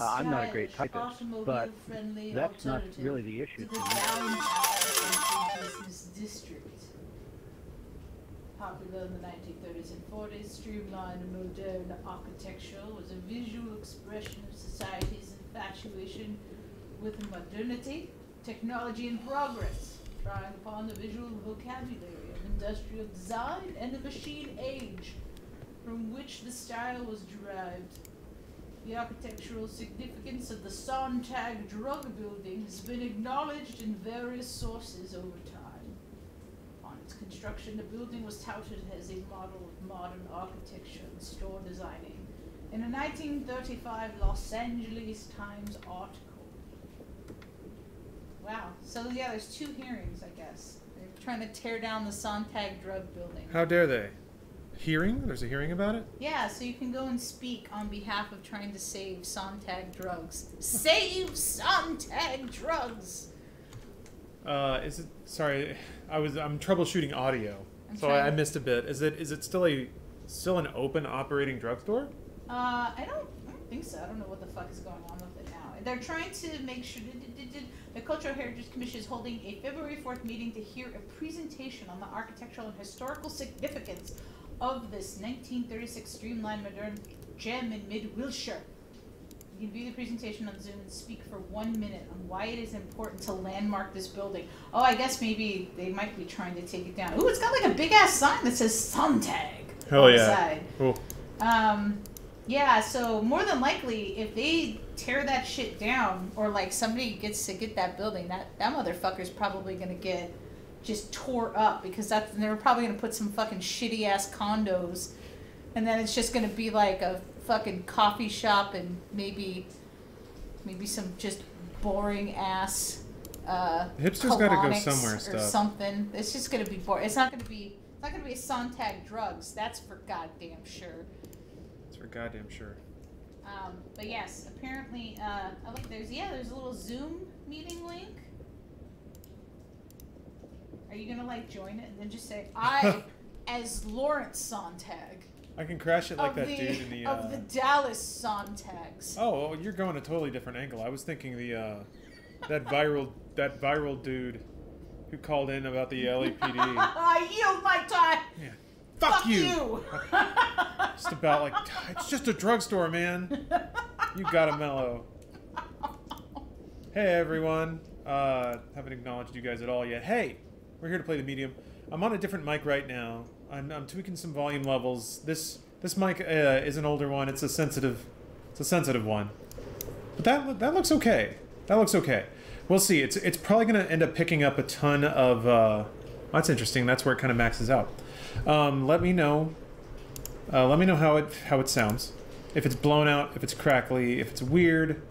I'm not a great typist, but that's not really the issue to me. Popular in the 1930s and 40s, streamlined and modern architecture was a visual expression of society's infatuation with modernity, technology, and progress, drawing upon the visual vocabulary of industrial design and the machine age, from which the style was derived. The architectural significance of the Sontag drug building has been acknowledged in various sources over time. Construction, the building was touted as a model of modern architecture and store designing in a 1935 Los Angeles Times article. Wow. So yeah, there's two hearings, I guess. They're trying to tear down the Sontag drug building. How dare they? Hearing? There's a hearing about it? Yeah, so you can go and speak on behalf of trying to save Sontag drugs. Save Sontag drugs! Is it, sorry, I'm troubleshooting audio, so I missed a bit. Is it still an open operating drugstore? I don't think so. I don't know what the fuck is going on with it now. They're trying to make sure the Cultural Heritage Commission is holding a February 4th meeting to hear a presentation on the architectural and historical significance of this 1936 streamlined modern gem in mid-Wilshire. You can view the presentation on Zoom and speak for 1 minute on why it is important to landmark this building. Oh, I guess maybe they might be trying to take it down. Ooh, it's got like a big-ass sign that says Sontag. Hell yeah. Cool. Yeah, so more than likely, if they tear that shit down or like somebody gets to get that building, that motherfucker's probably going to get just tore up because that's, and they're probably going to put some fucking shitty-ass condos and then it's just going to be like a fucking coffee shop and maybe some just boring ass hipsters gotta go somewhere or stuff. Something. It's just gonna be boring. It's not gonna be Sontag drugs, that's for goddamn sure. That's for goddamn sure. But yes, apparently I like there's a little Zoom meeting link. Are you gonna like join it and then just say I as Lawrence Sonntag? I can crash it like that dude in the... Of the Dallas Sontags. Oh, well, you're going a totally different angle. I was thinking the, that viral dude who called in about the LAPD. I yield my time! Yeah. Fuck you! Just about like, it's just a drugstore, man. You gotta mellow. Hey, everyone. Haven't acknowledged you guys at all yet. Hey, we're here to play The Medium. I'm on a different mic right now. I'm tweaking some volume levels. This mic is an older one. It's a sensitive one. But that looks okay. That looks okay. We'll see. It's probably gonna end up picking up a ton of. That's interesting. That's where it kind of maxes out. Let me know. Let me know how it sounds. If it's blown out, if it's crackly, if it's weird.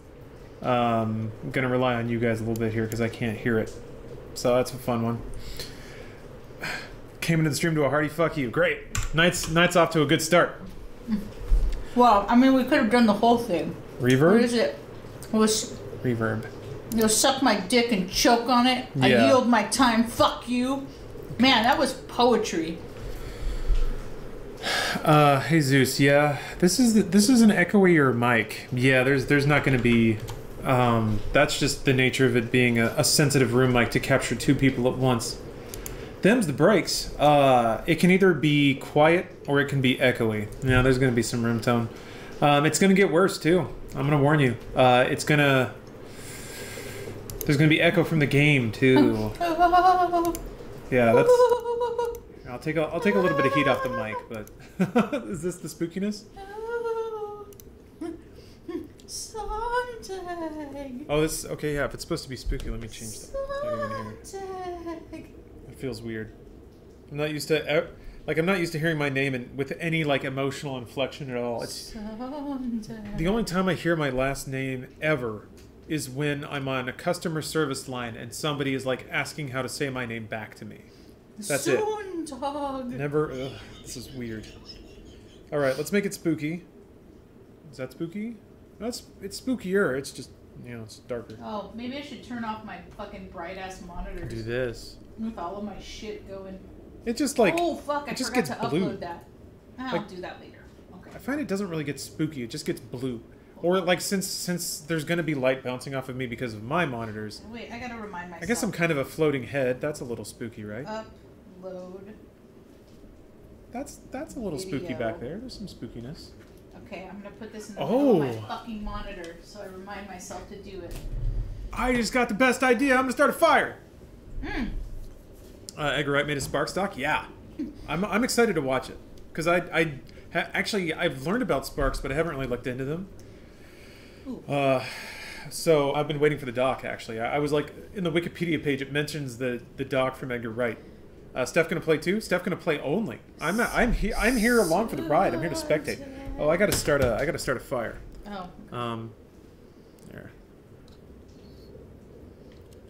I'm gonna rely on you guys a little bit here because I can't hear it. So that's a fun one. Came into the stream to a hearty fuck you. Great. Night's off to a good start. Well, I mean, we could have done the whole thing. Reverb? Where is it? It was, reverb. You'll suck my dick and choke on it. Yeah. I yield my time. Fuck you. Man, that was poetry. Jesus, yeah. This is an echoier mic. Yeah, there's not going to be... that's just the nature of it being a sensitive room mic to capture two people at once. Them's the breaks. It can either be quiet or it can be echoey. Now there's going to be some room tone. It's going to get worse too. I'm going to warn you. There's going to be echo from the game too. Yeah, that's. I'll take a little bit of heat off the mic, but is this the spookiness? Sontag. Oh, this okay. Yeah, if it's supposed to be spooky, let me change that. Sontag. Feels weird. I'm not used to hearing my name and with any like emotional inflection at all. It's Sontag. The only time I hear my last name ever is when I'm on a customer service line and somebody is like asking how to say my name back to me. That's Sontag. It. Never. Ugh, this is weird. All right, let's make it spooky. Is that spooky? That's it's spookier. It's just it's darker. Oh, maybe I should turn off my fucking bright ass monitors. Do this. With all of my shit going... It just like... Oh, fuck, I forgot to upload that. I'll do that later. Okay. I find it doesn't really get spooky. It just gets blue. Or, like, since there's going to be light bouncing off of me because of my monitors... Wait, I gotta remind myself. I guess I'm kind of a floating head. That's a little spooky, right? Upload. That's a little video. Spooky back there. There's some spookiness. Okay, I'm going to put this in the middle of my fucking monitor so I remind myself to do it. I just got the best idea. I'm going to start a fire. Mm. Edgar Wright made a Sparks doc? Yeah. I'm excited to watch it. Because actually, I've learned about Sparks, but I haven't really looked into them. So I've been waiting for the doc, actually. I was like, in the Wikipedia page, it mentions the doc from Edgar Wright. Steph gonna play too? Steph gonna play only. I'm here along for the ride. I'm here to spectate. Oh, I gotta start a fire. Oh. Okay. There.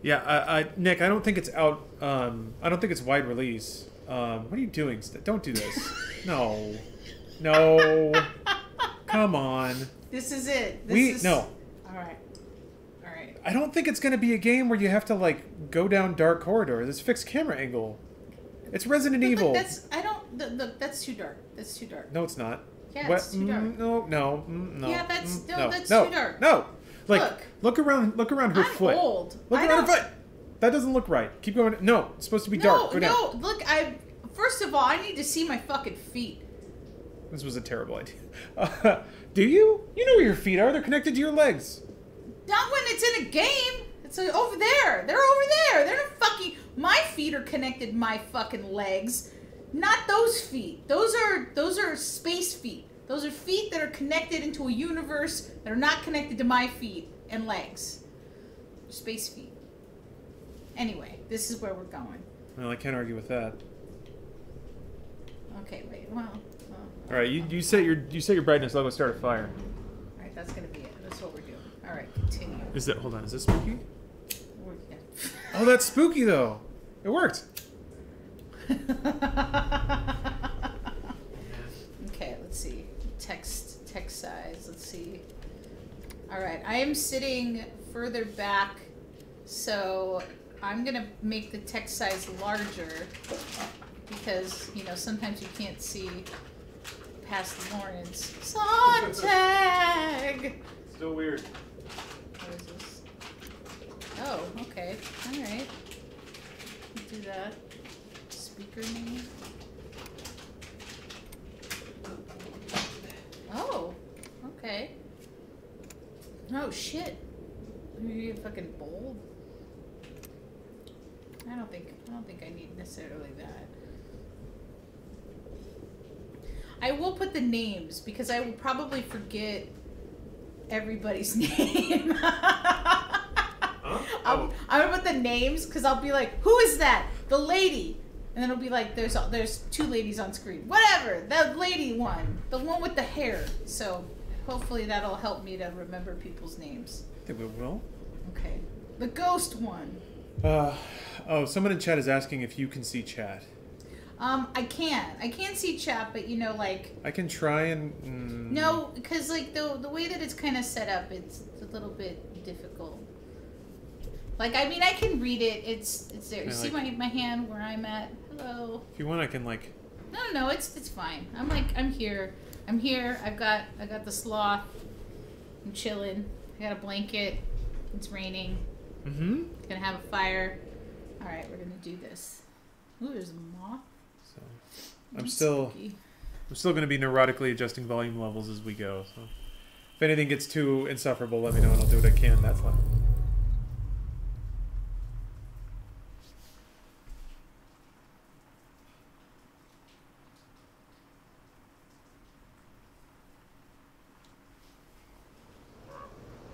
Yeah, Nick, I don't think it's out. I don't think it's wide release. What are you doing? Don't do this. No. No. Come on. This is it. No. All right. All right. I don't think it's gonna be a game where you have to like go down dark corridors. It's fixed camera angle. It's Resident Evil. Look, look, that's too dark. That's too dark. No, it's not. Yeah, it's too dark. No. Yeah, that's too dark. No. Like, look around her foot. I'm old. Look around her foot. That doesn't look right. Keep going. No, it's supposed to be dark. Go down. No, look, first of all, I need to see my fucking feet. This was a terrible idea. Do you? You know where your feet are. They're connected to your legs. Not when it's in a game. It's over there. They're over there. They're not fucking... My feet are connected to my fucking legs. Not those feet. Those are space feet. Those are feet that are connected into a universe that are not connected to my feet and legs. Space feet. Anyway, this is where we're going. Well, I can't argue with that. Okay, wait. Well all right, you set your brightness level, start a fire. All right, that's gonna be it. That's what we're doing. All right, continue. Hold on? Is this spooky? Oh, that's spooky, though. It worked. Okay, let's see. Text size. Let's see. All right, I am sitting further back, so I'm going to make the text size larger because, you know, sometimes you can't see past Lawrence Sonntag. Still weird. What is this? Oh, okay. All right. Do that. Speaker name. Oh, okay. Oh, shit. Maybe a fucking bold. I don't think I need necessarily that. I will put the names because I will probably forget everybody's name. I would put the names because I'll be like, who is that? The lady. And then it'll be like, there's two ladies on screen. Whatever. The lady one. The one with the hair. So hopefully that'll help me to remember people's names. I think we will. Okay. The ghost one. Someone in chat is asking if you can see chat. I can see chat, but you know, like... I can try and... No, because like the way that it's kind of set up, it's a little bit difficult. Like, I mean, I can read it. It's there. You see my hand where I'm at? Hello. If you want, I can, like... No, it's fine. I'm, like, I'm here. I got the sloth. I'm chilling. I got a blanket. It's raining. Mm-hmm. Gonna have a fire. All right, we're gonna do this. Ooh, there's a moth. So, I'm still gonna be neurotically adjusting volume levels as we go. So, if anything gets too insufferable, let me know and I'll do what I can. That's fine.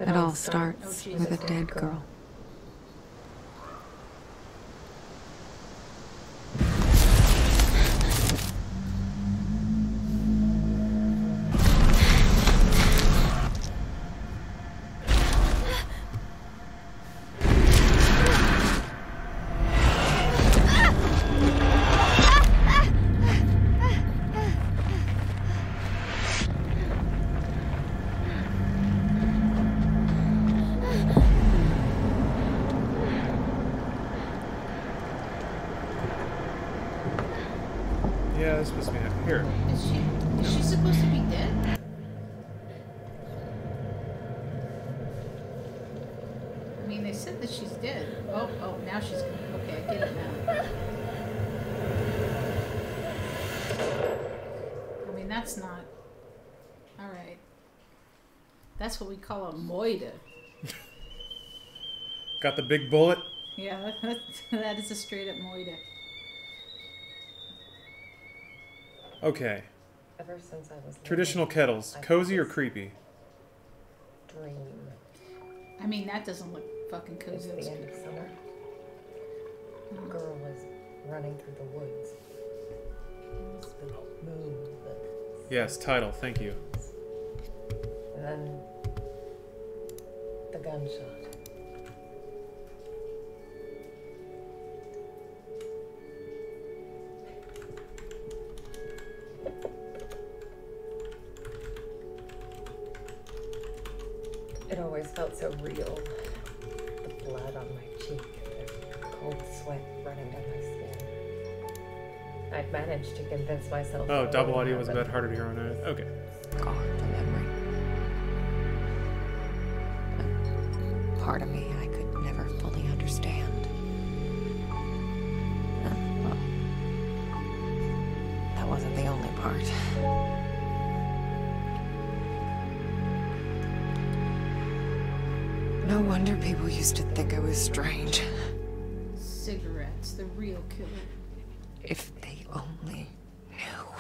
It all starts with a dead girl. mean, they said that she's dead. Oh, oh, now she's... Okay, I get it now. I mean, that's not... All right. That's what we call a moida. Got the big bullet? Yeah, that is a straight-up moida. Okay. Ever since I was traditional little, kettles. Cozy or creepy? Dream. I mean, that doesn't look fucking cozy. It's the end of summer. The girl was running through the woods. The moon. Yes, title. Thank you. And then the gunshot. It always felt so real. The blood on my cheek, the cold sweat running down my skin. I'd managed to convince myself. Oh, double audio was a bit harder to hear on it. Okay. God, the memory. Part of me I could never fully understand. Well, that wasn't the only part. No wonder people used to think I was strange. Cigarettes, the real killer. If they only knew.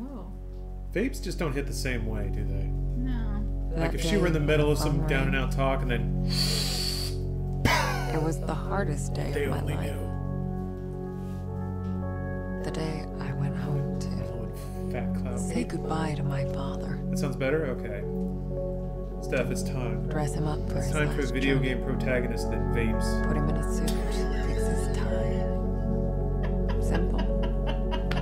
Oh. Vapes just don't hit the same way, do they? No. Like that if she were in the middle of some down and out talk and then. It was the hardest day of my life. They only knew. The day I went home to say goodbye to my father. That sounds better? Okay. Steph, it's time. Dress him up for his last job. It's time for a video game protagonist that vapes. Put him in a suit. Takes his time. Simple.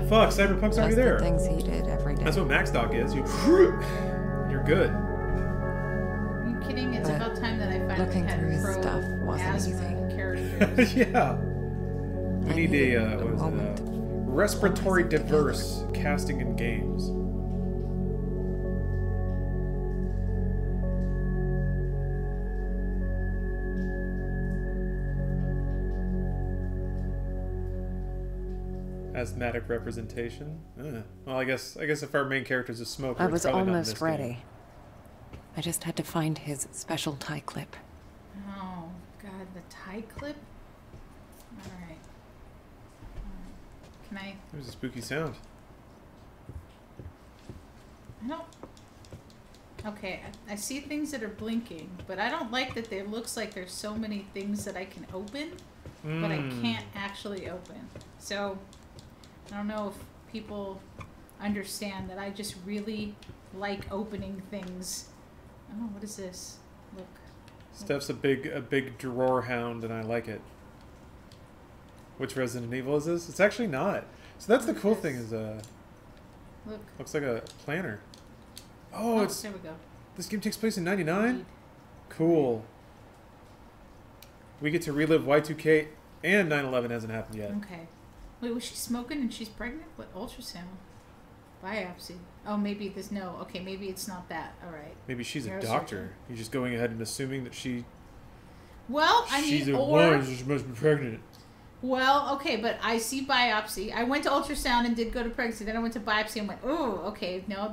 Fuck, Cyberpunk's already there. That's the things he did every day. That's what MaxDoc is. You're good. Are you kidding? It's about time that I finally had pro-asthma characters. Yeah. We need a respiratory diverse casting in games. Asthmatic representation. Well, I guess if our main character is a smoker, I was almost ready. Game. I just had to find his special tie clip. Oh God, the tie clip. All right. Can I? There's a spooky sound. I don't. Okay, I see things that are blinking, but I don't like that. It looks like there's so many things that I can open, but I can't actually open. So. I don't know if people understand that I just really like opening things. Oh, what is this? Look. Steph's a big drawer hound, and I like it. Which Resident Evil is this? It's actually not. So that's the cool thing is look. Looks like a planner. Oh, it's there we go. This game takes place in '99. Cool. We get to relive Y2K and 9/11 hasn't happened yet. Okay. Wait, was she smoking and she's pregnant? What ultrasound? Biopsy. Oh, maybe there's no... Okay, maybe it's not that. All right. Maybe she's a doctor. You're just going ahead and assuming that she... Well, I mean, she must be pregnant. Well, okay, but I see biopsy. I went to ultrasound and did go to pregnancy. Then I went to biopsy and went, oh, okay, no.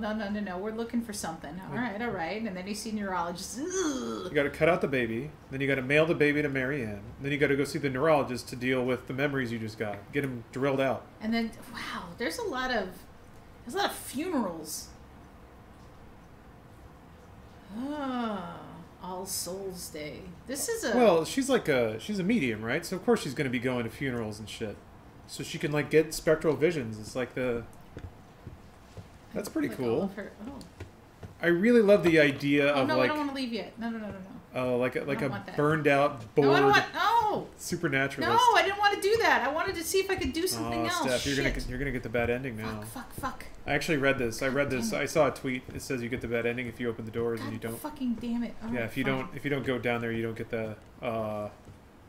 We're looking for something. All right. And then you see neurologists. You got to cut out the baby. Then you got to mail the baby to Marianne. Then you got to go see the neurologist to deal with the memories you just got. Get them drilled out. And then, wow, there's a lot of funerals. Oh. All Souls Day. This is a... Well, she's a medium, right? So of course she's going to be going to funerals and shit. So she can, like, get spectral visions. It's like the... That's pretty cool. I really love the idea of, like... No, I don't want to leave yet. No. Oh, like a burned-out, bored supernaturalist. No, I didn't want to do that. I wanted to see if I could do something else. Steph, you're gonna get the bad ending now. Fuck. I actually read this. I saw a tweet. It says you get the bad ending if you open the doors and you don't. Fucking damn it. Oh, yeah, if you don't go down there, you don't get the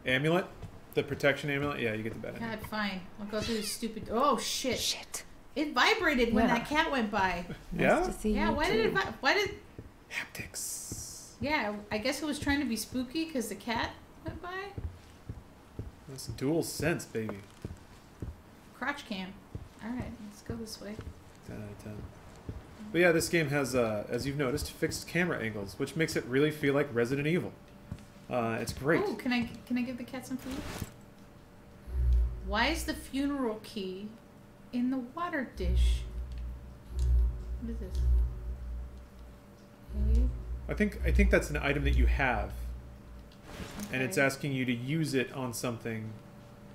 amulet, the protection amulet. Yeah, you get the bad ending. God, fine. I'll go through this stupid. Oh shit. Shit. It vibrated when that cat went by. Yeah. Nice to see you too. Why did it? Why did? Haptics. Yeah, I guess it was trying to be spooky because the cat went by. That's dual sense, baby. Crotch cam. All right, let's go this way. 10 out of 10. But yeah, this game has, as you've noticed, fixed camera angles, which makes it really feel like Resident Evil. It's great. Oh, can I give the cat some food? Why is the funeral key in the water dish? What is this? Okay. I think that's an item that you have, okay, and it's asking you to use it on something,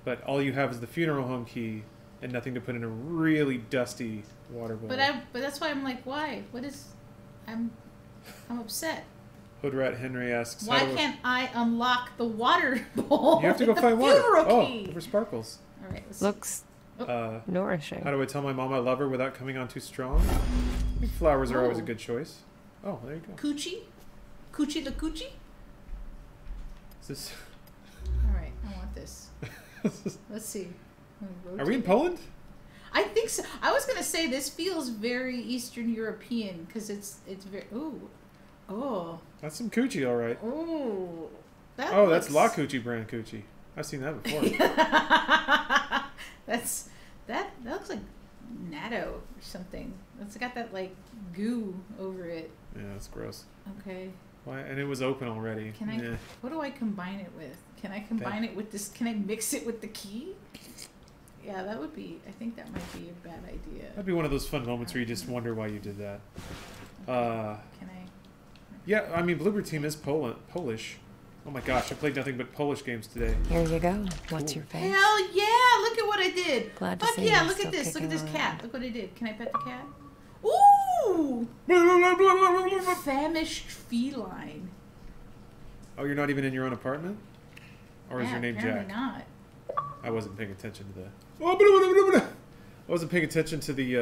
but all you have is the funeral home key and nothing to put in a really dusty water bowl. But that's why I'm like, why? What is? I'm upset. Hoodrat Henry asks, why can't I unlock the water bowl? You have to go find water. Oh, for sparkles. All right. Looks nourishing. How do I tell my mom I love her without coming on too strong? I think flowers are always a good choice. Oh, there you go. Coochie? Coochie the coochie? Is this... Alright, I want this. Let's see. Are we in Poland? I think so. I was going to say, this feels very Eastern European, because it's very... Ooh. Oh. That's some coochie, alright. Ooh. That that's La Coochie brand coochie. I've seen that before. That looks like natto or something. It's got that, like, goo over it. Yeah, that's gross. Okay. Why? And it was open already. Can I? Yeah. What do I combine it with? Can I combine it with this? Can I mix it with the key? Yeah, that would be... I think that might be a bad idea. That'd be one of those fun moments where you just wonder why you did that. Okay. Can I? Yeah, I mean, Bloober Team is Polish. Oh my gosh, I played nothing but Polish games today. Here you go. What's your face? Hell yeah! Look at what I did! Glad to see you. Look at this. Look at this cat. Look what I did. Can I pet the cat? Ooh! Famished feline. Oh, you're not even in your own apartment? Or is your name Jack? Not. I wasn't paying attention to the... I wasn't paying attention to the...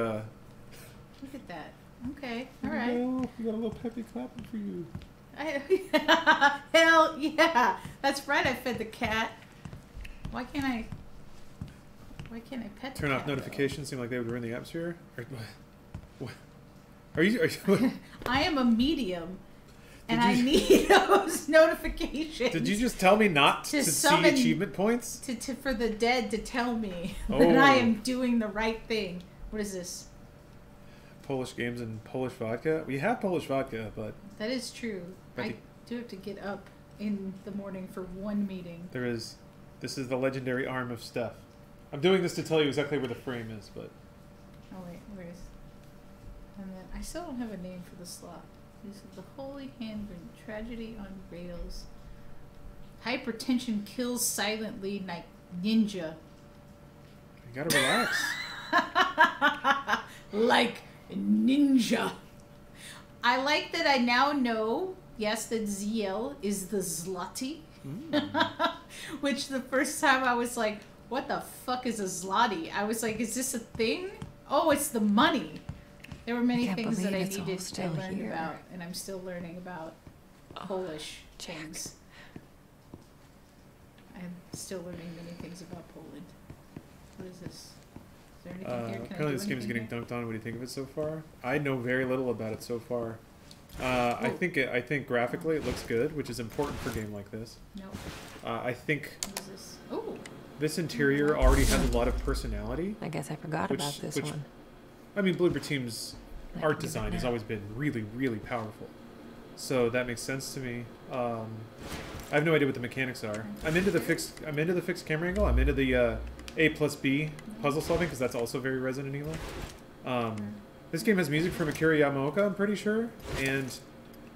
Look at that. Okay. All right. Oh, we got a little peppy clapping for you. Hell yeah! That's right. I fed the cat. Why can't I? Why can't I pet? Turn the off cat, notifications. Though? Seem like they would ruin the atmosphere. What? Are you? I am a medium, and I need those notifications. Did you just tell me not to see achievement points? For the dead to tell me that I am doing the right thing. What is this? Polish games and Polish vodka. We have Polish vodka, but that is true. I do have to get up in the morning for one meeting. There is... This is the legendary arm of stuff. I'm doing this to tell you exactly where the frame is, but... Oh, wait. Where is... And then, I still don't have a name for the slot. This is the Holy Handgun. Tragedy on Rails. Hypertension kills silently like ninja. You gotta relax. Like ninja. I like that I now know... Yes, that ZL is the Zloty. Mm. Which the first time I was like, what the fuck is a Zloty? I was like, is this a thing? Oh, it's the money. There were many things that I needed to learn about, and I'm still learning about Polish things. I'm still learning many things about Poland. What is this? Is there anything here? Apparently this game is getting dunked on. What do you think of it so far? I know very little about it so far. I think graphically it looks good, which is important for a game like this. Nope. I think this interior already has a lot of personality. I guess I forgot about this one. I mean, Bloober Team's art design has always been really, really powerful. So that makes sense to me. I have no idea what the mechanics are. I'm into the fixed camera angle. I'm into the A plus B puzzle solving, because that's also very Resident Evil. This game has music from Akira Yamaoka, I'm pretty sure, and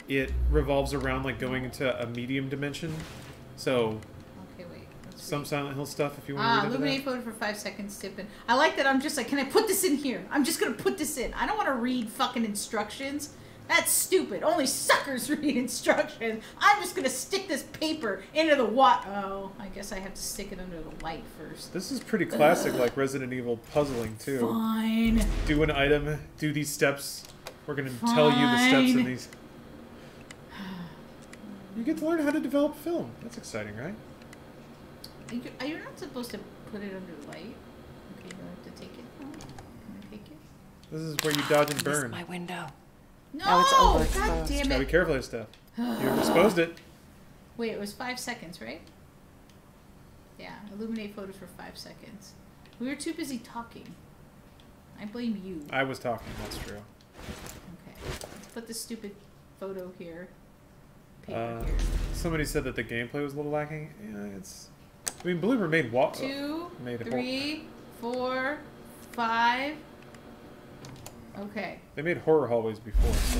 it revolves around like going into a medium dimension. So, some Silent Hill stuff if you want to read illuminate photo for 5 seconds, tipping. I like that I'm just like, can I put this in here? I'm just going to put this in. I don't want to read fucking instructions. That's stupid. Only suckers read instructions. I'm just going to stick this paper into the water. Oh, I guess I have to stick it under the light first. This is pretty classic, like Resident Evil puzzling, too. Fine. Do an item. Do these steps. We're going to tell you the steps in these. You get to learn how to develop film. That's exciting, right? You're not supposed to put it under light. Okay, you have to take it. Can I take it? This is where you dodge and burn. This is my window. No! Oh, it's God damn it. Just gotta be careful of stuff. You exposed it. Wait, it was 5 seconds, right? Yeah, illuminate photo for 5 seconds. We were too busy talking. I blame you. I was talking, that's true. Okay, let's put this stupid photo here. Paper here. Somebody said that the gameplay was a little lacking. Yeah, it's... I mean, Bloober made... Two, three, four, five... Okay. They made horror hallways before, so...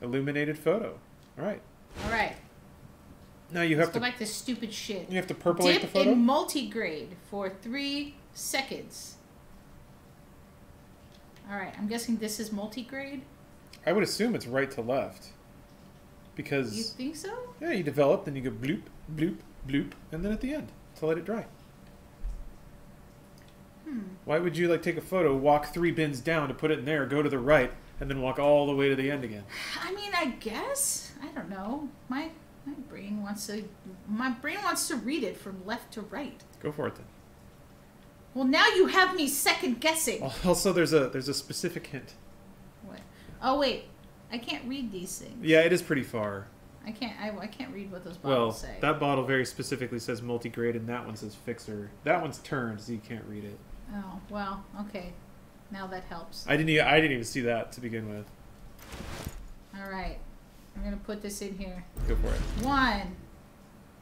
Illuminated photo. Alright. Alright. Now you have to... Go back to stupid shit. You have to purplate the photo? Dip in multigrade for 3 seconds. Alright, I'm guessing this is multigrade? I would assume it's right to left. Because... You think so? Yeah, you develop, then you go bloop, bloop, bloop, and then at the end, to let it dry. Hmm. Why would you, like, take a photo, walk 3 bins down to put it in there, go to the right, and then walk all the way to the end again? I mean, I guess. I don't know. My brain wants to... My brain wants to read it from left to right. Go for it, then. Well, now you have me second-guessing. Also, there's a specific hint. What? Oh, wait. I can't read these things. Yeah, it is pretty far. I can't read what those bottles say. Well, that bottle very specifically says multigrade, and that one says fixer. That one's turned, so you can't read it. Oh, well, okay. Now that helps. I didn't even see that to begin with. All right. I'm going to put this in here. Go for it. 1,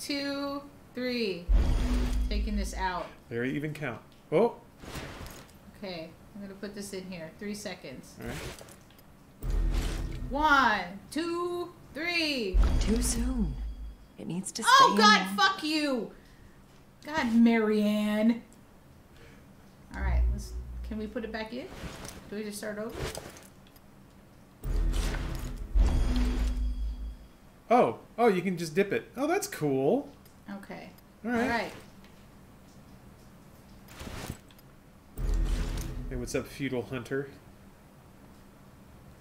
2, 3. Taking this out. Very even count. Oh. Okay. I'm going to put this in here. 3 seconds. All right. 1, 2, 3. Too soon. It needs to stay. Oh, God, fuck you. God, Marianne. All right. Let's... Can we put it back in? Do we just start over? Oh. Oh, you can just dip it. Oh, that's cool. Okay. All right. All right. Hey, what's up, Feudal Hunter?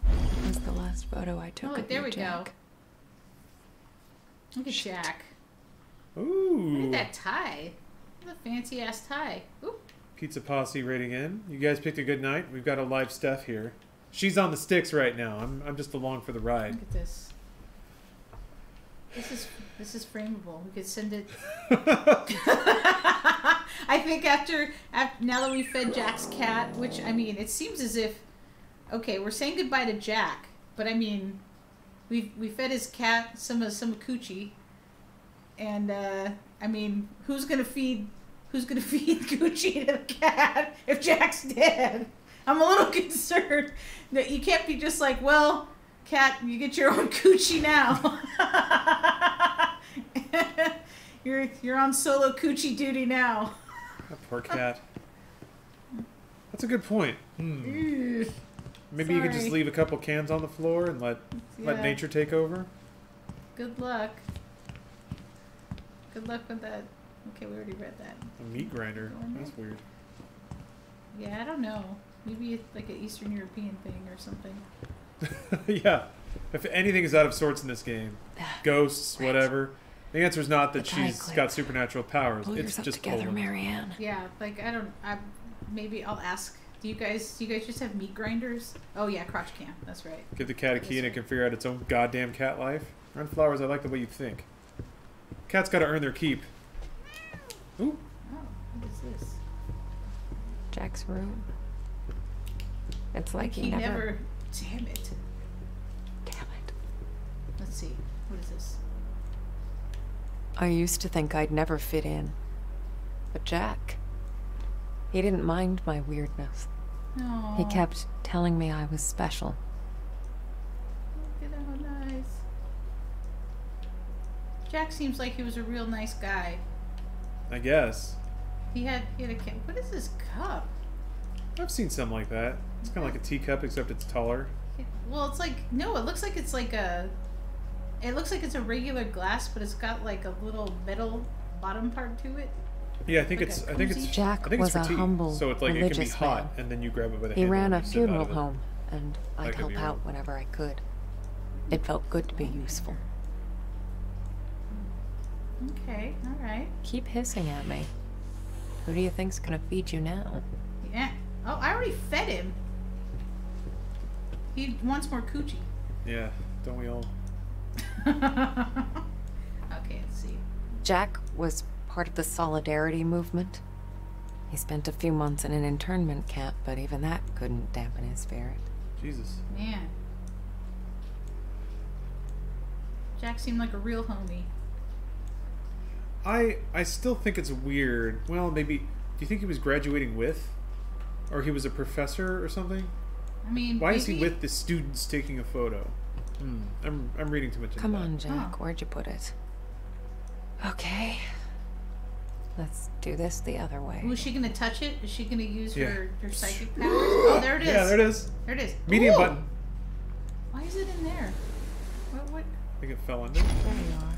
That was the last photo I took. Oh, there we go. Look at Jack. Ooh. Look at that tie. What a fancy-ass tie. Oop. Pizza Posse rating in. You guys picked a good night. We've got a live Steph here. She's on the sticks right now. I'm just along for the ride. Look at this. This is frameable. We could send it. I think after now that we fed Jack's cat, which I mean, it seems as if okay, we're saying goodbye to Jack, but I mean, we fed his cat some coochie, and I mean, who's gonna feed Gucci to the cat if Jack's dead? I'm a little concerned that you can't be just like, well, cat, you get your own Gucci now. you're on solo Gucci duty now. Oh, poor cat. That's a good point. Hmm. Maybe Sorry. You could just leave a couple cans on the floor and let nature take over. Good luck. Good luck with that. Okay, we already read that. A meat grinder. That's weird. Yeah, I don't know. Maybe it's like an Eastern European thing or something. Yeah. If anything is out of sorts in this game, ghosts, whatever, the answer is not that she's got supernatural powers. It's just together, Marianne. Yeah, like maybe I'll ask. Do you guys just have meat grinders? Oh yeah, crotch cam. That's right. Give the cat a key and it can figure out its own goddamn cat life. Run flowers. I like the way you think. Cats got to earn their keep. Ooh. Oh, what is this? Jack's room. It's like he never... Damn it. Damn it. Let's see. What is this? I used to think I'd never fit in. But Jack, he didn't mind my weirdness. Aww. He kept telling me I was special. Look at how nice. Jack seems like he was a real nice guy. I guess. He had a cup. What is this cup? I've seen something like that. It's kind of like a teacup, except it's taller. Well, it's like no. It looks like it's like a. It looks like it's a regular glass, but it's got like a little metal bottom part to it. Yeah, I think it's. Jack was a humble, so it's like it can be hot, and then you grab it by the handle. He ran a funeral home, and I'd help out whenever I could. It felt good to be useful. Okay, all right. Keep hissing at me. Who do you think's gonna feed you now? Yeah. Oh, I already fed him. He wants more coochie. Yeah, don't we all? Okay, let's see. Jack was part of the Solidarity Movement. He spent a few months in an internment camp, but even that couldn't dampen his spirit. Jesus. Yeah. Jack seemed like a real homie. I still think it's weird. Well, maybe... Do you think he was graduating with? Or he was a professor or something? I mean, why is he with the students taking a photo? Mm, I'm reading too much into that. Come on, Jack. Where'd you put it? Okay. Let's do this the other way. Was she going to touch it? Is she going to use her psychic powers? Oh, there it is. Yeah, there it is. There it is. Medium button. Why is it in there? What? I think it fell under. There you are.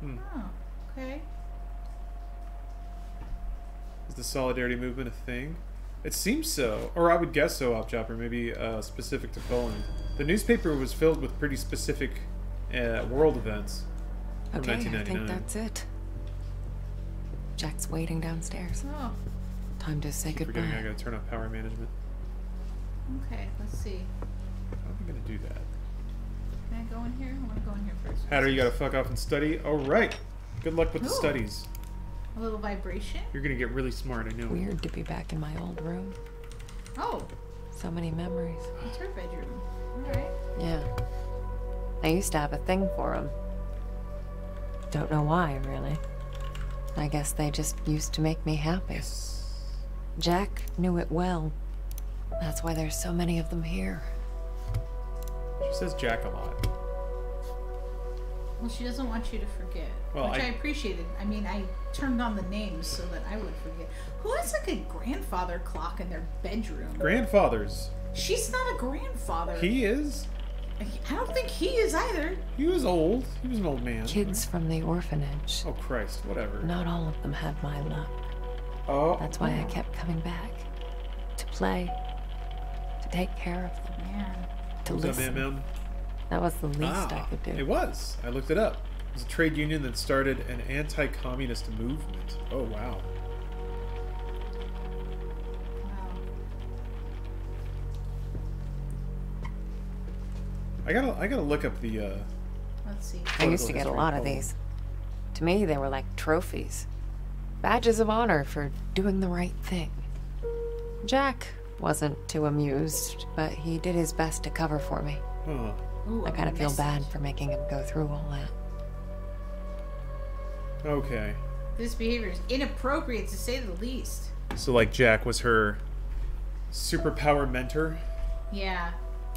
Hmm. Oh, okay. Is the Solidarity Movement a thing? It seems so. Or I would guess so, Opchopper. Maybe specific to Poland. The newspaper was filled with pretty specific world events. Okay, I think that's it. Jack's waiting downstairs. Oh. Time to say goodbye. I gotta turn off power management. Okay, let's see. How am I gonna do that? Can I go in here? I wanna go in here first. Hatter, you gotta fuck off and study. Alright. Good luck with the studies. A little vibration? You're gonna get really smart, I know. Weird to be back in my old room. Oh. So many memories. It's her bedroom. Alright. Yeah. I used to have a thing for him. Don't know why, really. I guess they just used to make me happy. Yes. Jack knew it well. That's why there's so many of them here. She says Jack a lot. Well, she doesn't want you to forget, well, which I appreciated. I mean, I turned on the names so that I would forget. Who has, like, a grandfather clock in their bedroom? Grandfathers. She's not a grandfather. He is. I don't think he is either. He was old. He was an old man. Kids from the orphanage. Oh, Christ, whatever. Not all of them had my luck. Oh. That's why I kept coming back. To play. To take care of them. Yeah. To listen. That was the least I could do. It was. I looked it up. It was a trade union that started an anti-communist movement. Oh, wow. I gotta look up the. Let's see. I used to get a lot of these. To me, they were like trophies, badges of honor for doing the right thing. Jack wasn't too amused, but he did his best to cover for me. Huh. Ooh, I kind of feel bad for making him go through all that. Okay. This behavior is inappropriate, to say the least. So, like, Jack was her superpower mentor. Yeah.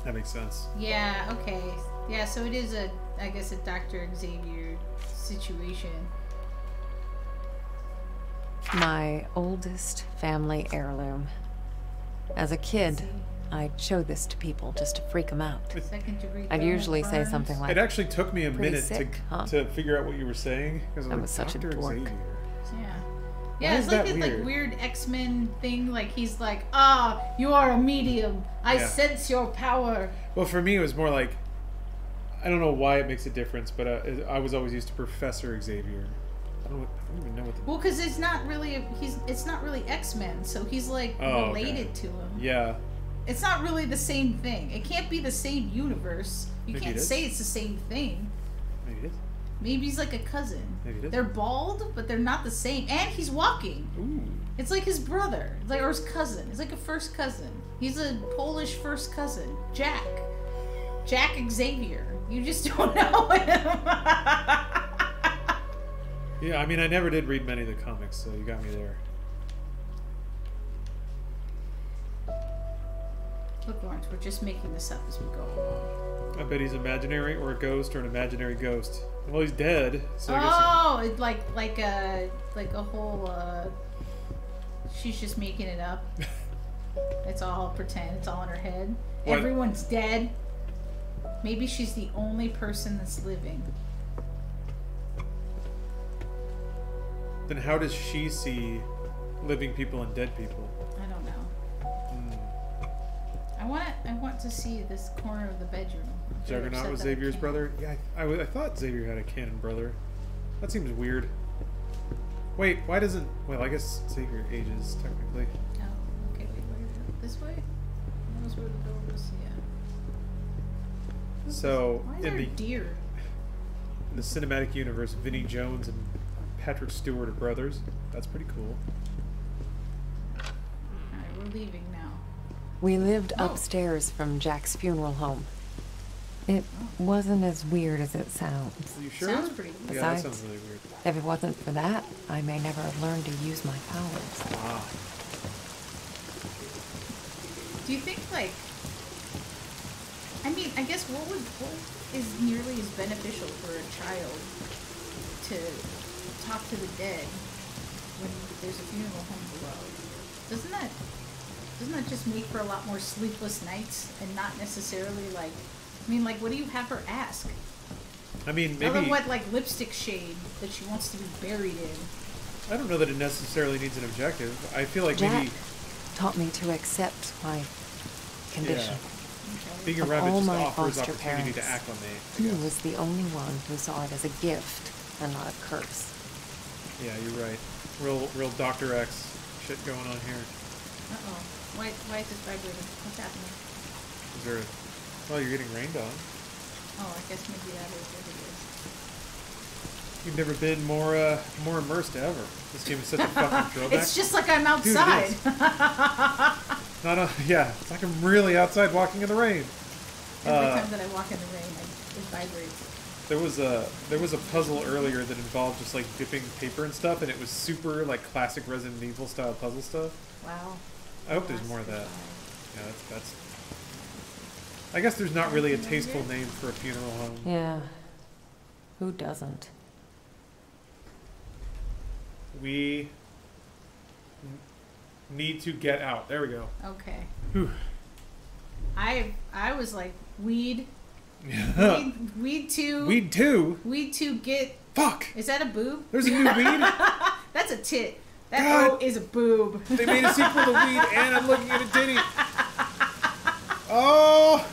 That makes sense. Yeah, okay. Yeah, so it is a, I guess, a Dr. Xavier situation. My oldest family heirloom. As a kid, I showed this to people just to freak them out. I'd usually say something like... It actually took me a minute to figure out what you were saying. I was like, such a dork. Xavier. Yeah. Yeah, it's like this like weird X-Men thing, like he's like, you are a medium. I sense your power. Well, for me, it was more like, I don't know why it makes a difference, but I was always used to Professor Xavier. I don't even know what the... Well, because it's not really, it's not really X-Men, so he's like related to him. Yeah. It's not really the same thing. It can't be the same universe. You can't say it's the same thing. Maybe it is. Maybe he's like a cousin. Maybe they're bald, but they're not the same. And he's walking. Ooh. It's like his brother, or his cousin. It's like a first cousin. He's a Polish first cousin. Jack. Jack Xavier. You just don't know him. Yeah, I mean, I never did read many of the comics, so you got me there. Look, Lawrence, we're just making this up as we go along. I bet he's imaginary, or a ghost, or an imaginary ghost. Well, he's dead, so I guess... Oh, like a whole, she's just making it up. It's all pretend. It's all in her head. What? Everyone's dead. Maybe she's the only person that's living. Then how does she see living people and dead people? I don't know. I want to see this corner of the bedroom. Juggernaut was Xavier's brother? Yeah, I thought Xavier had a canon brother. That seems weird. Wait, why doesn't... Well, I guess Xavier ages, technically. Oh, okay, wait, this way? That was where the door was, yeah. So in the deer? In the cinematic universe, Vinnie Jones and Patrick Stewart are brothers. That's pretty cool. Alright, we're leaving now. We lived upstairs from Jack's funeral home. It wasn't as weird as it sounds. Are you sure? Sounds pretty weird. Yeah, that sounds really weird. If it wasn't for that, I may never have learned to use my powers. Wow. Do you think, like, I mean, I guess what is nearly as beneficial for a child to talk to the dead when there's a funeral home below? Doesn't that just make for a lot more sleepless nights and not necessarily like, I mean, like, what do you have her ask? I mean, maybe... Other than what, like, lipstick shade that she wants to be buried in. I don't know that it necessarily needs an objective. I feel like Jack maybe... taught me to accept my condition. Yeah. Being around it just offers opportunity to act on the... He was the only one who saw it as a gift and not a curse. Yeah, you're right. Real Dr. X shit going on here. Uh-oh. Why is this vibrating? What's happening? Is there a... Oh, you're getting rained on. Oh, I guess maybe that is what it is. You've never been more more immersed ever. This game is such a fucking throwback. It's just like I'm outside. Dude, it's like I'm really outside walking in the rain. Every time that I walk in the rain, it vibrates. There was a puzzle earlier that involved just like dipping paper and stuff, and it was super like classic Resident Evil style puzzle stuff. Wow. I hope there's more of that. Yeah, that's. I guess there's not really a tasteful name for a funeral home. Yeah. Who doesn't? We need to get out. There we go. Okay. Whew. I was like, weed to get... Fuck! Is that a boob? There's a new weed? That's a tit. That O is a boob. They made a sequel to Weed and I'm looking at a titty. Oh!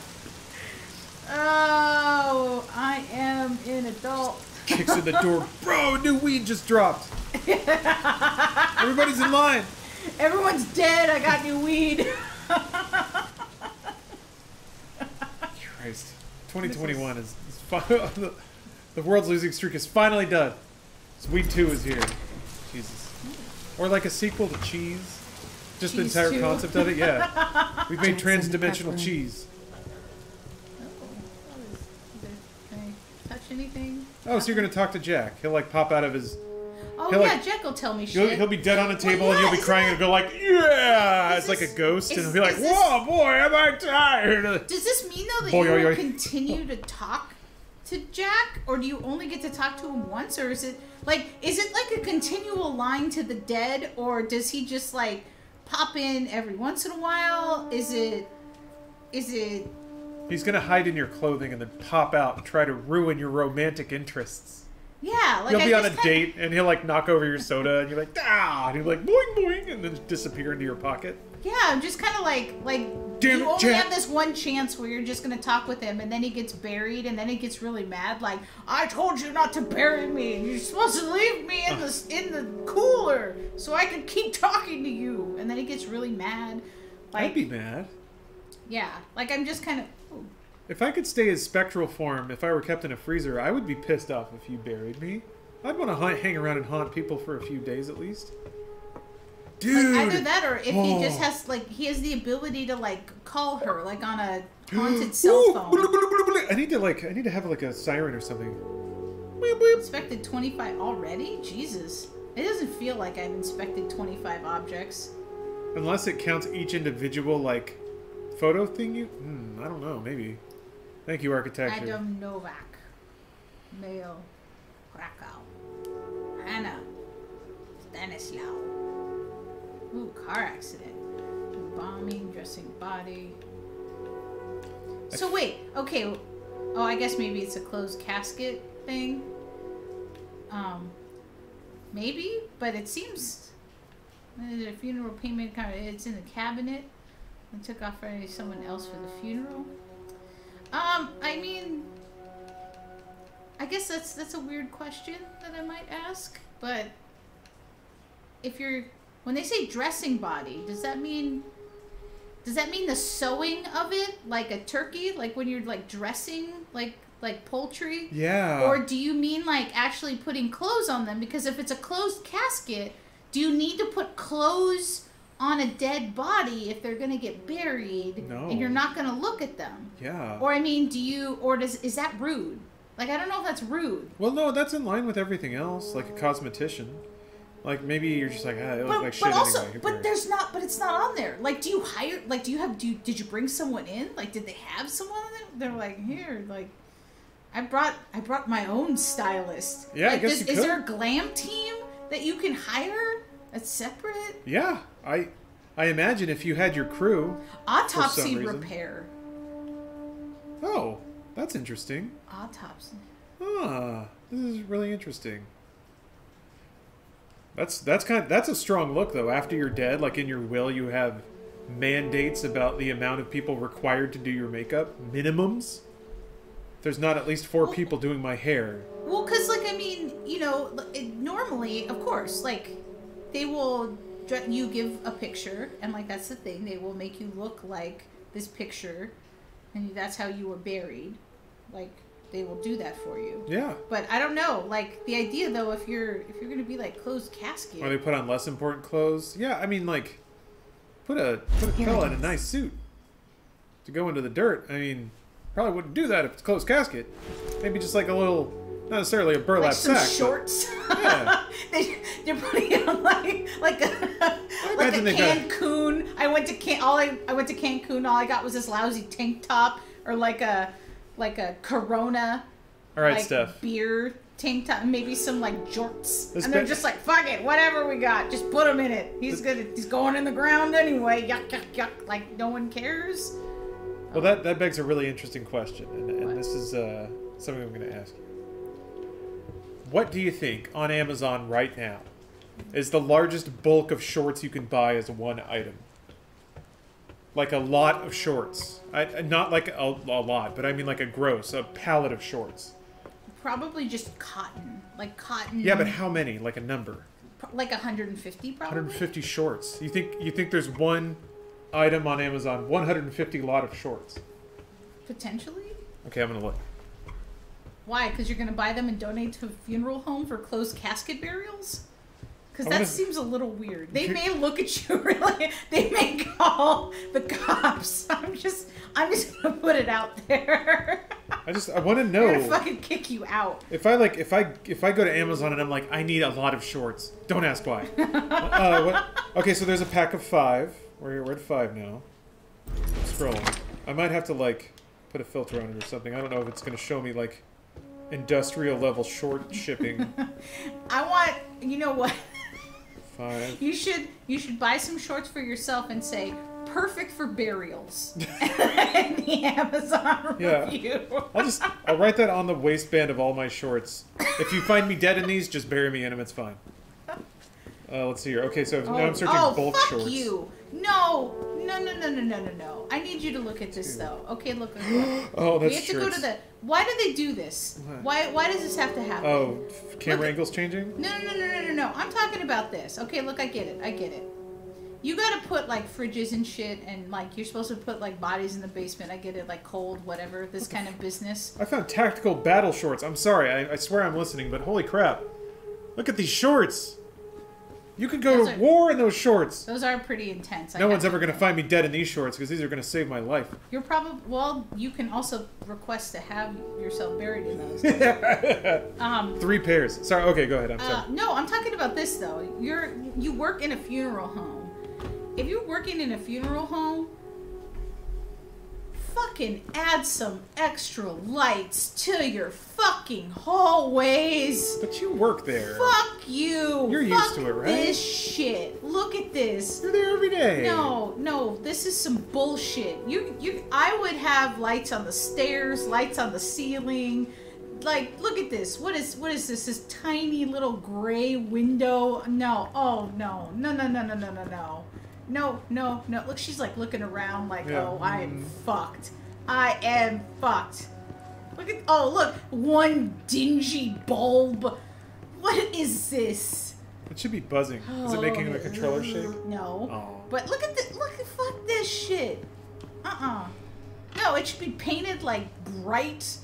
Oh, I am an adult. Kicks in the door. Bro, new weed just dropped. Everybody's in line. Everyone's dead. I got new weed. Christ. 2021 is the world's losing streak is finally done. So Weed 2 is here. Jesus. Or like a sequel to Cheese. Just cheese the entire too. Concept of it, yeah. We've made trans-dimensional cheese. Oh, can I touch anything? Oh, so you're gonna talk to Jack? He'll like pop out of his. Oh yeah, like, Jack will tell me shit. He'll be dead on a table and you'll be crying and go like, yeah, it's like a ghost, and he'll be like, whoa, boy, am I tired? Does this mean though that you will continue to talk to Jack, or do you only get to talk to him once, or is it like a continual line to the dead, or does he just like? Pop in every once in a while? Is it... He's gonna hide in your clothing and then pop out and try to ruin your romantic interests. Yeah, like... You'll be on a date and he'll like knock over your soda and you're like, ah! And he'll like, boing, boing! And then disappear into your pocket. Yeah, I'm just kind of like you only have this one chance where you're just gonna talk with him and then he gets buried and then he gets really mad like, I told you not to bury me! You're supposed to leave me in the cooler so I can keep talking to you! And then he gets really mad. Like, I'd be mad. Yeah, like I'm just kind of... Oh. If I could stay as spectral form, if I were kept in a freezer, I would be pissed off if you buried me. I'd want to hang around and haunt people for a few days at least. Dude. Like either that or if he just has like he has the ability to like call her like on a haunted cell phone. I need to have like a siren or something. Inspected 25 already? Jesus. It doesn't feel like I've inspected 25 objects. Unless it counts each individual like photo thing you I don't know, maybe. Thank you, architecture. Adam Novak. Mayo Krakow. Anna Stanislaw. Ooh, car accident. Bombing, dressing body. So wait, okay. Oh, I guess maybe it's a closed casket thing. Maybe, but it seems... a funeral payment card. It's in the cabinet. It took off for someone else for the funeral. I mean... I guess that's a weird question that I might ask, but... If you're... When they say dressing body, does that mean Does that mean the sewing of it, like a turkey, like when you're like dressing, like poultry? Yeah. Or do you mean like actually putting clothes on them? Because if it's a closed casket, do you need to put clothes on a dead body if they're going to get buried? No. And you're not going to look at them? Yeah. Or I mean, do you, or does, is that rude? Like, I don't know if that's rude. Well, no, that's in line with everything else, like a cosmetician. Like, maybe you're just like, ah, it looks like shit also, anyway. But there's not, but it's not on there. Like, do you hire, like, do you have, did you bring someone in? Like, did they have someone on there? They're like, here, like, I brought my own stylist. Yeah, like, I guess you could. Is there a glam team that you can hire that's separate? Yeah, I imagine if you had your crew. Autopsy repair. Oh. That's interesting. Autopsy. Ah, this is really interesting. That's kind of, that's a strong look though. After you're dead, like in your will, you have mandates about the amount of people required to do your makeup, minimums. There's not at least four people doing my hair. Well, because like I mean, you know, normally, of course, like they will you give a picture, and like that's the thing, they will make you look like this picture, and that's how you were buried. Like, they will do that for you. Yeah. But I don't know. Like, the idea, though, if you're going to be, like, closed casket. Or they put on less important clothes. Yeah, I mean, like, put a fella in a nice suit to go into the dirt. I mean, probably wouldn't do that if it's closed casket. Maybe just, like, a little, not necessarily a burlap sack. Like some shorts. But, yeah. They're putting it on, like a... Like a Cancun. I went to Cancun. All I got was this lousy tank top, or like a Corona, all right, like Steph, beer tank top, maybe some like jorts. This and they're just like, fuck it, whatever we got, just put him in it. He's going in the ground anyway. Yuck yuck yuck. Like no one cares. Well, that begs a really interesting question, and this is something I'm going to ask you. What do you think on Amazon right now is the largest bulk of shorts you can buy as one item? Like a lot of shorts. Not like a lot, but I mean like a pallet of shorts. Probably just cotton. Like cotton. Yeah, but how many? Like a number. Like 150 probably? 150 shorts. You think there's one item on Amazon, 150 lot of shorts? Potentially? Okay, I'm going to look. Why? Because you're going to buy them and donate to a funeral home for closed casket burials? Because that seems a little weird. They may look at you really. They may call the cops. I'm just gonna put it out there. I want to know. They're gonna fucking kick you out. If I go to Amazon and I'm like, I need a lot of shorts. Don't ask why. Okay, so there's a pack of 5. We're at 5 now. I'm scrolling. I might have to like put a filter on it or something. I don't know if it's gonna show me like industrial level short shipping. You know what? 5. You should buy some shorts for yourself and say perfect for burials in the Amazon review. I'll write that on the waistband of all my shorts. If you find me dead in these, just bury me in them. It's fine. Let's see here. Okay, so now I'm searching bulk shorts. Fuck you! No! I need you to look at this though. Okay, look. Oh, that's shirts. We have to go to the. Why do they do this? Why does this have to happen? Oh, camera angles changing? No. I'm talking about this. Okay, look, I get it. You gotta put, like, fridges and shit, and, like, you're supposed to put, like, bodies in the basement. I get it, like, cold, whatever, this kind of business. I found tactical battle shorts. I'm sorry, I swear I'm listening, but holy crap. Look at these shorts! You could go to war in those shorts! Those are pretty intense. No one's ever gonna find me dead in these shorts, because these are gonna save my life. You're probably... Well, you can also request to have yourself buried in those. Yeah. 3 pairs. Sorry, okay, go ahead, I'm sorry. No, I'm talking about this, though. You work in a funeral home. If you're working in a funeral home, fucking add some extra lights to your fucking hallways. But you work there. Fuck you. You're used to it, right? This shit. Look at this. You're there every day. No. This is some bullshit. I would have lights on the stairs, lights on the ceiling. Like, look at this. What is this? This tiny little gray window. No. Oh, no. No. Look, she's like looking around like, yeah. Oh, I am fucked. Look at, look, one dingy bulb. What is this? It should be buzzing. Is it making the controller shake? No. Oh. But look at the fuck this shit. No, it should be painted like bright.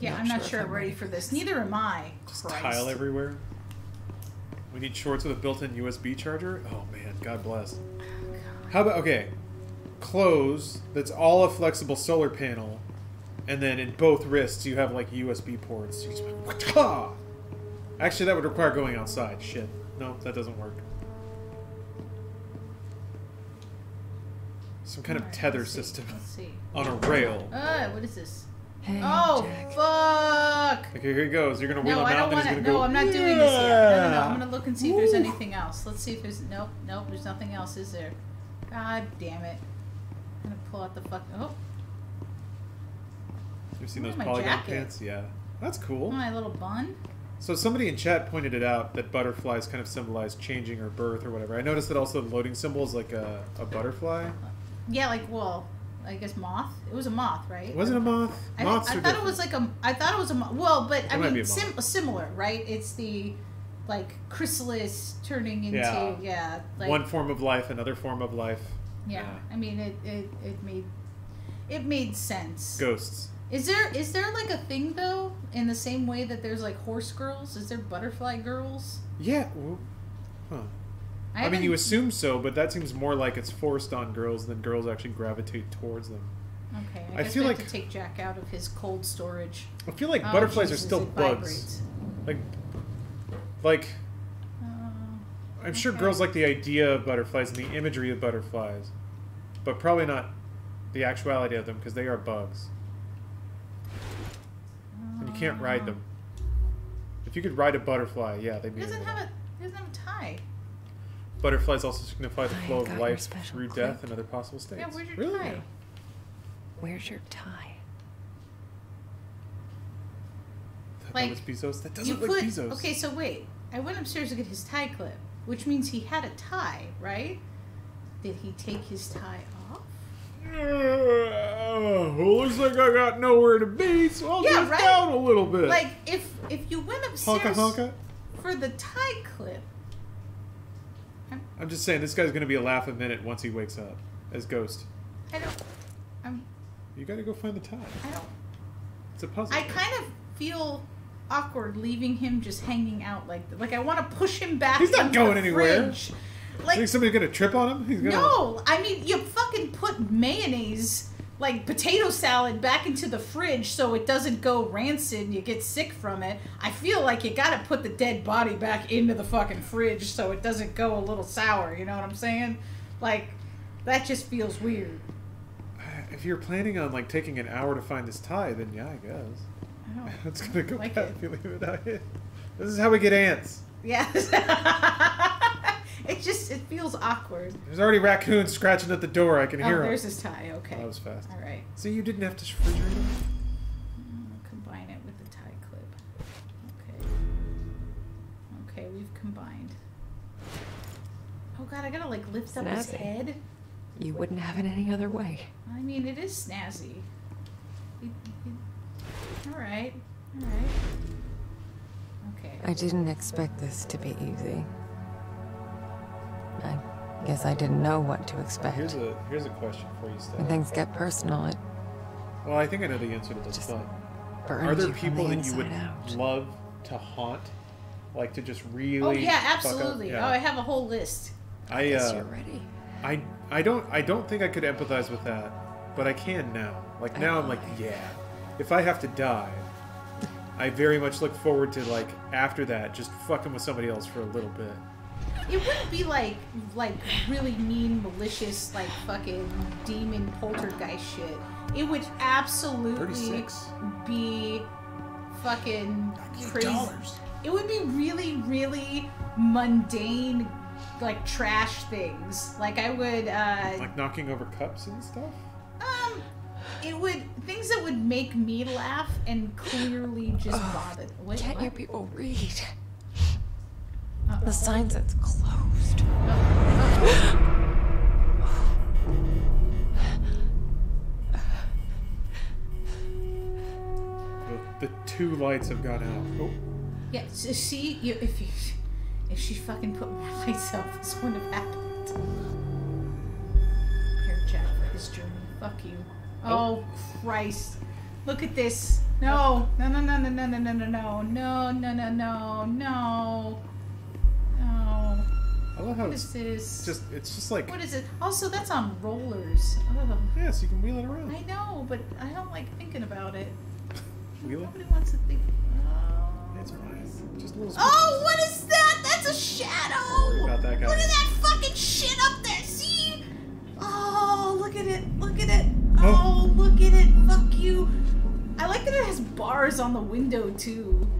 Yeah, I'm not sure I'm ready for this. Neither am I. Just tile everywhere. We need shorts with a built-in USB charger. Oh man, God bless. Oh, God. How about clothes that's all a flexible solar panel, and then in both wrists you have like USB ports. Actually, that would require going outside. Shit. No, that doesn't work. Some kind of tether system on a rail. What is this? Hey, Jack. Fuck! Okay, here he goes. You're gonna wheel him out, and he's gonna go. No, I'm not doing this yet. No. I'm gonna look and see if there's anything else. Let's see if there's. Nope, nope. There's nothing else, is there? God damn it! I'm gonna pull out the fuck. Oh. You've seen those polygon pants? Yeah, that's cool. My little bun. So somebody in chat pointed it out that butterflies kind of symbolize changing or birth or whatever. I noticed that also the loading symbol is like a butterfly. Yeah, like I guess moth. It was a moth, right? Was it a moth? I thought it was like a. I thought it was a moth. Well, but I mean, similar, right? It's the, like chrysalis turning into like, one form of life, another form of life. Yeah, I mean it made sense. Ghosts. Is there like a thing though in the same way that there's like horse girls? Is there butterfly girls? Yeah. Huh. I mean, you assume so, but that seems more like it's forced on girls than girls actually gravitate towards them. Okay, I feel like to take Jack out of his cold storage. I feel like butterflies are still bugs. Like I'm sure girls like the idea of butterflies and the imagery of butterflies, but probably not the actuality of them because they are bugs, and you can't ride them. If you could ride a butterfly, yeah, they'd be. It doesn't have a tie. Butterflies also signify the flow of life through death and other possible states. Yeah, where's your tie? Yeah. Where's your tie? That was Bezos. That doesn't look like Bezos. Okay, so wait. I went upstairs to get his tie clip, which means he had a tie, right? Did he take his tie off? Well, looks like I got nowhere to be, so I'll just down a little bit. Like, if you went upstairs for the tie clip, I'm just saying, this guy's going to be a laugh a minute once he wakes up as Ghost. You got to go find the tie. It's a puzzle. I kind of feel awkward leaving him just hanging out like that. Like, I want to push him back. He's not going anywhere. Like, think somebody's going to trip on him? He's gonna... No. I mean, you fucking put mayonnaise, like potato salad, back into the fridge so it doesn't go rancid and you get sick from it. I feel like you gotta put the dead body back into the fucking fridge so it doesn't go a little sour, you know what I'm saying? Like, that just feels weird. If you're planning on, like, taking an hour to find this tie, then yeah, I guess. I don't it's gonna go like bad if you leave it out here. This is how we get ants. Yes. It feels awkward. There's already raccoons scratching at the door. I can hear them. Oh, there's his tie. Okay. Oh, that was fast. All right. So you didn't have to refrigerate it? Combine it with the tie clip. Okay. Okay, we've combined. Oh, God, I gotta, like, lift snazzy. Up his head. You wouldn't have it any other way. I mean, it is snazzy. All right. All right. Okay. I didn't expect this to be easy. I guess I didn't know what to expect. Here's a question for you, Steph. When things get personal, it... Well, I think I know the answer to this, but... Are there people that you would love to haunt? Like, to just really... Oh, yeah, absolutely. Yeah. Oh, I have a whole list. I guess you're ready. I don't think I could empathize with that, but I can now. Like, now I'm like, yeah. If I have to die, I very much look forward to, like, after that, just fucking with somebody else for a little bit. It wouldn't be like really mean, malicious, like fucking demon poltergeist shit. It would absolutely be fucking crazy. It would be really, really mundane, like trash things. Like I would like knocking over cups and stuff. It would things that would make me laugh and clearly just bother. Can't you people read? The sign says closed. The two lights have gone out. Yeah, so see, if she fucking put more lights out, this wouldn't have happened. Prepare Jack for his journey. Fuck you. Oh, Christ. Look at this. No, no, no, no, no, no, no, no, no, no, no, no, no, no, no. I love how this is just, it's just like, what is it? Also, that's on rollers. Ugh. Yes, you can wheel it around. I know, but I don't like thinking about it. Wheel it? Nobody wants to think. Oh, it's fine. Just a little. Oh, what is that? That's a shadow. Don't worry about that guy. Look at that fucking shit up there. See? Oh, look at it. Look at it. Oh, look at it. Fuck you. I like that it has bars on the window too.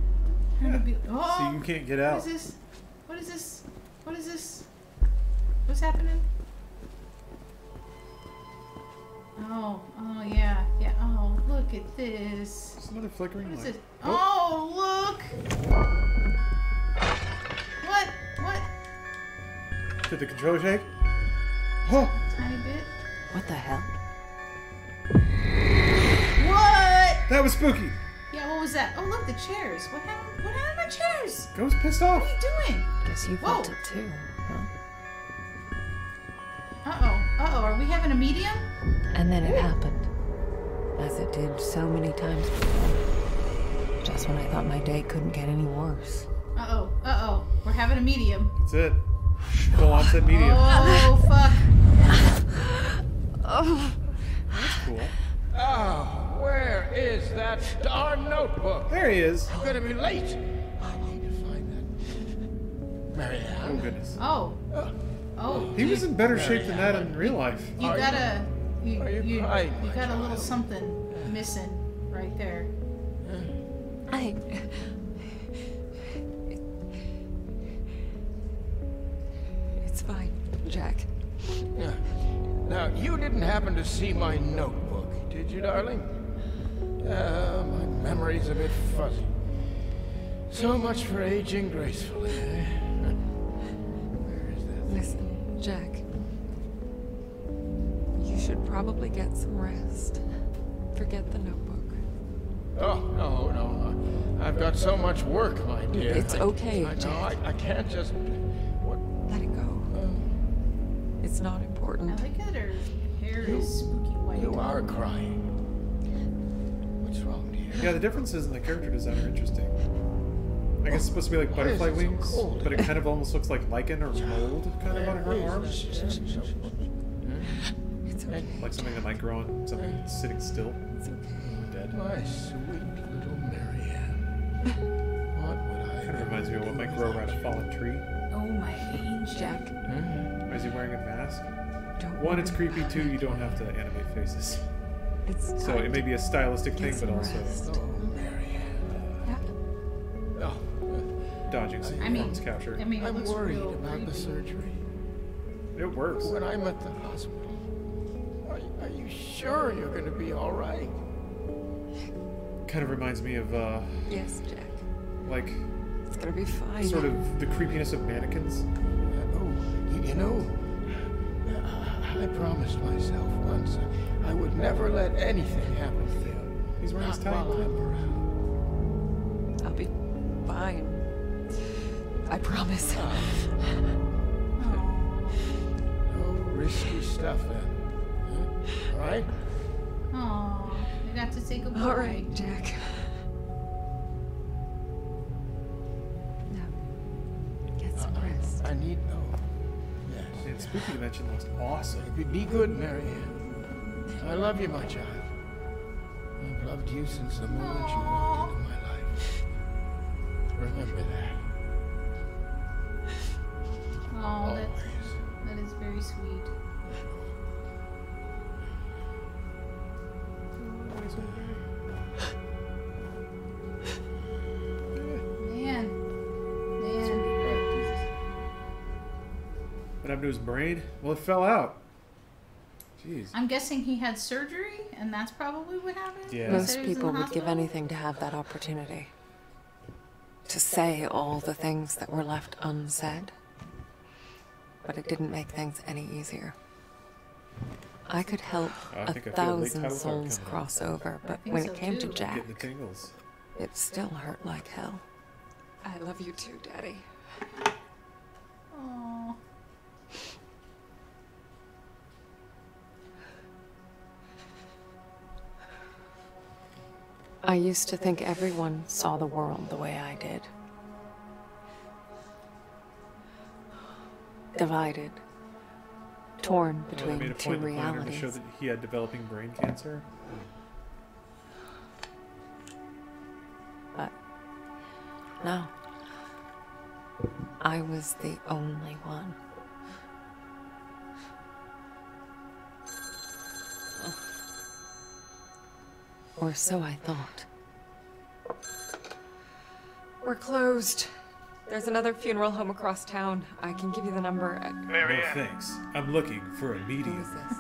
Yeah. Oh, so you can't get out. What is this? What is this? What is this? What's happening? Oh, oh yeah, yeah. Oh, look at this. There's another flickering light. What is it? Oh, look! What? What? Did the controller shake? Huh? Tiny bit. What the hell? What? That was spooky. Yeah, what was that? Oh, look, the chairs. What happened? What happened to my chairs? Ghost pissed off. What are you doing? Guess you felt it too, huh? Uh-oh, are we having a medium? And then it happened, as it did so many times before. Just when I thought my day couldn't get any worse. Uh-oh, uh-oh, we're having a medium. That's it. Full onset medium. Oh, fuck. Oh. That's cool. Oh, where is that darn notebook? There he is. I'm gonna be late. Marianne. Oh goodness. Oh. Oh. He was in better shape than that in real life. You got a, you got a little something missing right there. It's fine, Jack. Now you didn't happen to see my notebook, did you, darling? My memory's a bit fuzzy. So much for aging gracefully. Listen, Jack, you should probably get some rest. Forget the notebook. Oh, no, no. I've got so much work, my dear. It's okay, Jack. I can't just... What? Let it go. It's not important. I like that her hair is spooky white. You are crying. What's wrong, dear? Yeah, the differences in the character design are interesting. I guess it's supposed to be like butterfly wings, so but it kind of almost looks like lichen or mold kind of on her arms. It's okay. Like something that might grow on something sitting still. It's okay. Dead. My sweet little Marianne. What would I kind of reminds me of what might grow around a fallen tree. Oh my angel. Jack. Why is he wearing a mask? Don't One, it's creepy. Two, you don't have to animate faces. It's so it may be a stylistic thing, but also... Dodging some performance capture. I mean, I'm worried about the surgery. It works. When I'm at the hospital, are you sure you're going to be all right? Kind of reminds me of, Yes, Jack. Like... It's going to be fine. Sort of the creepiness of mannequins. Oh, you know, I promised myself once I would never let anything happen to you. He's wearing his tie. I'll be fine. I promise. No risky stuff, then. Huh? All right? Oh, you got to say goodbye. All right, Jack. Now, get some rest. I need no. Yes. And spooky dimension looks awesome. Be good, Marianne. I love you, my child. I've loved you since the moment you walked into my life. Remember that. Oh, that is very sweet. Man. What happened to his brain? Well, it fell out. Jeez. I'm guessing he had surgery, and that's probably what happened? Yeah. Most people would give anything to have that opportunity. To say all the things that were left unsaid. But it didn't make things any easier. I could help a thousand souls cross over, but when it came to Jack, it still hurt like hell. I love you too, Daddy. Aww. I used to think everyone saw the world the way I did. Divided. Torn between two realities. To show that he had developing brain cancer. But no, I was the only one. Or so I thought. We're closed. There's another funeral home across town. I can give you the number. Marianne. No, thanks. I'm looking for a medium. Who is this?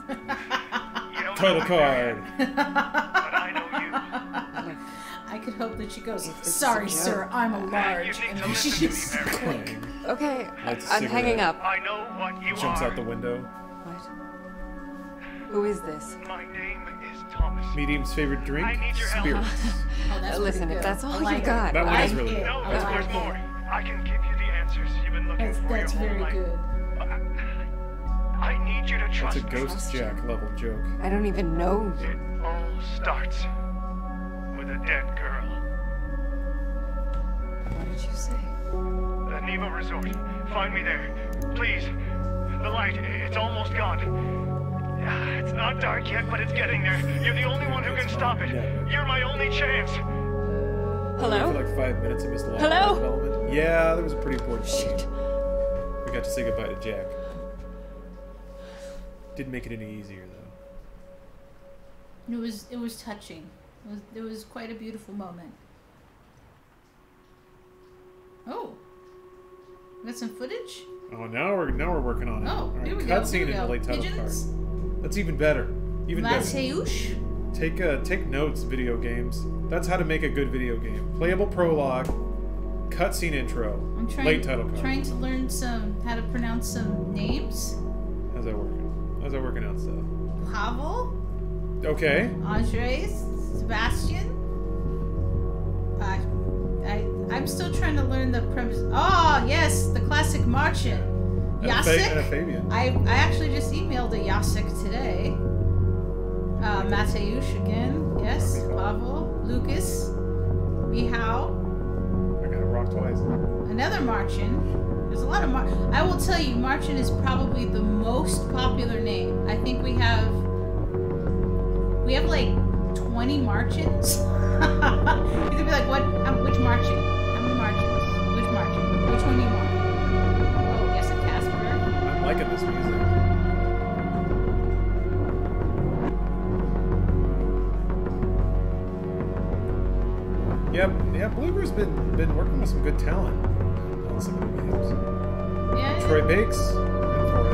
Title card. But I know you. I could hope that she goes, sorry, sir, I'm a large. And then she's click. Okay, I'm hanging up. I know what you jumps are. Out the window. What? Who is this? My name is Thomas. Medium's favorite drink? I need your help. Oh, listen, if that's all you got. That one is really good. No, there's more. I can give you the answers you've been looking for your whole life. Good. I need you to trust me. That's a Ghost Jack level joke. I don't even know. It all starts with a dead girl. What did you say? The Neva Resort. Find me there. Please. The light. It's almost gone. It's not dark yet, but it's getting there. You're the only one who can stop it. You're my only chance. Hello? For like 5 minutes, I missed a lot of development. Yeah, there was a pretty important shit. We got to say goodbye to Jack. Didn't make it any easier though. It was touching. It was quite a beautiful moment. Oh, we got some footage. Oh, now we're working on it. Oh, right. Here we go. Cutscene in the late title card. That's even better. Even better. Take notes, video games. That's how to make a good video game. Playable prologue, cutscene intro, late title card. I'm trying to learn how to pronounce some names. How's that working? How's that working out, Steph? Pavel. Okay. Andres, Sebastian. I'm still trying to learn the premise. Oh yes, the classic Martian. Yasek. I actually just emailed a Yasek today. Mateusz again, yes, Pavel, Lucas, Mihao. I gotta rock twice. Another Marcin. There's a lot of I will tell you, Marcin is probably the most popular name. I think we have like 20 Marcins. You could be like, what? Which Marcin? How many Marcins? Which Marcin? Which one do you want? Oh, yes, a Casper. I'm liking this music. Yeah, Bloober's been working with some good talent on some of the games. Yeah. Troy Bakes, and Troy.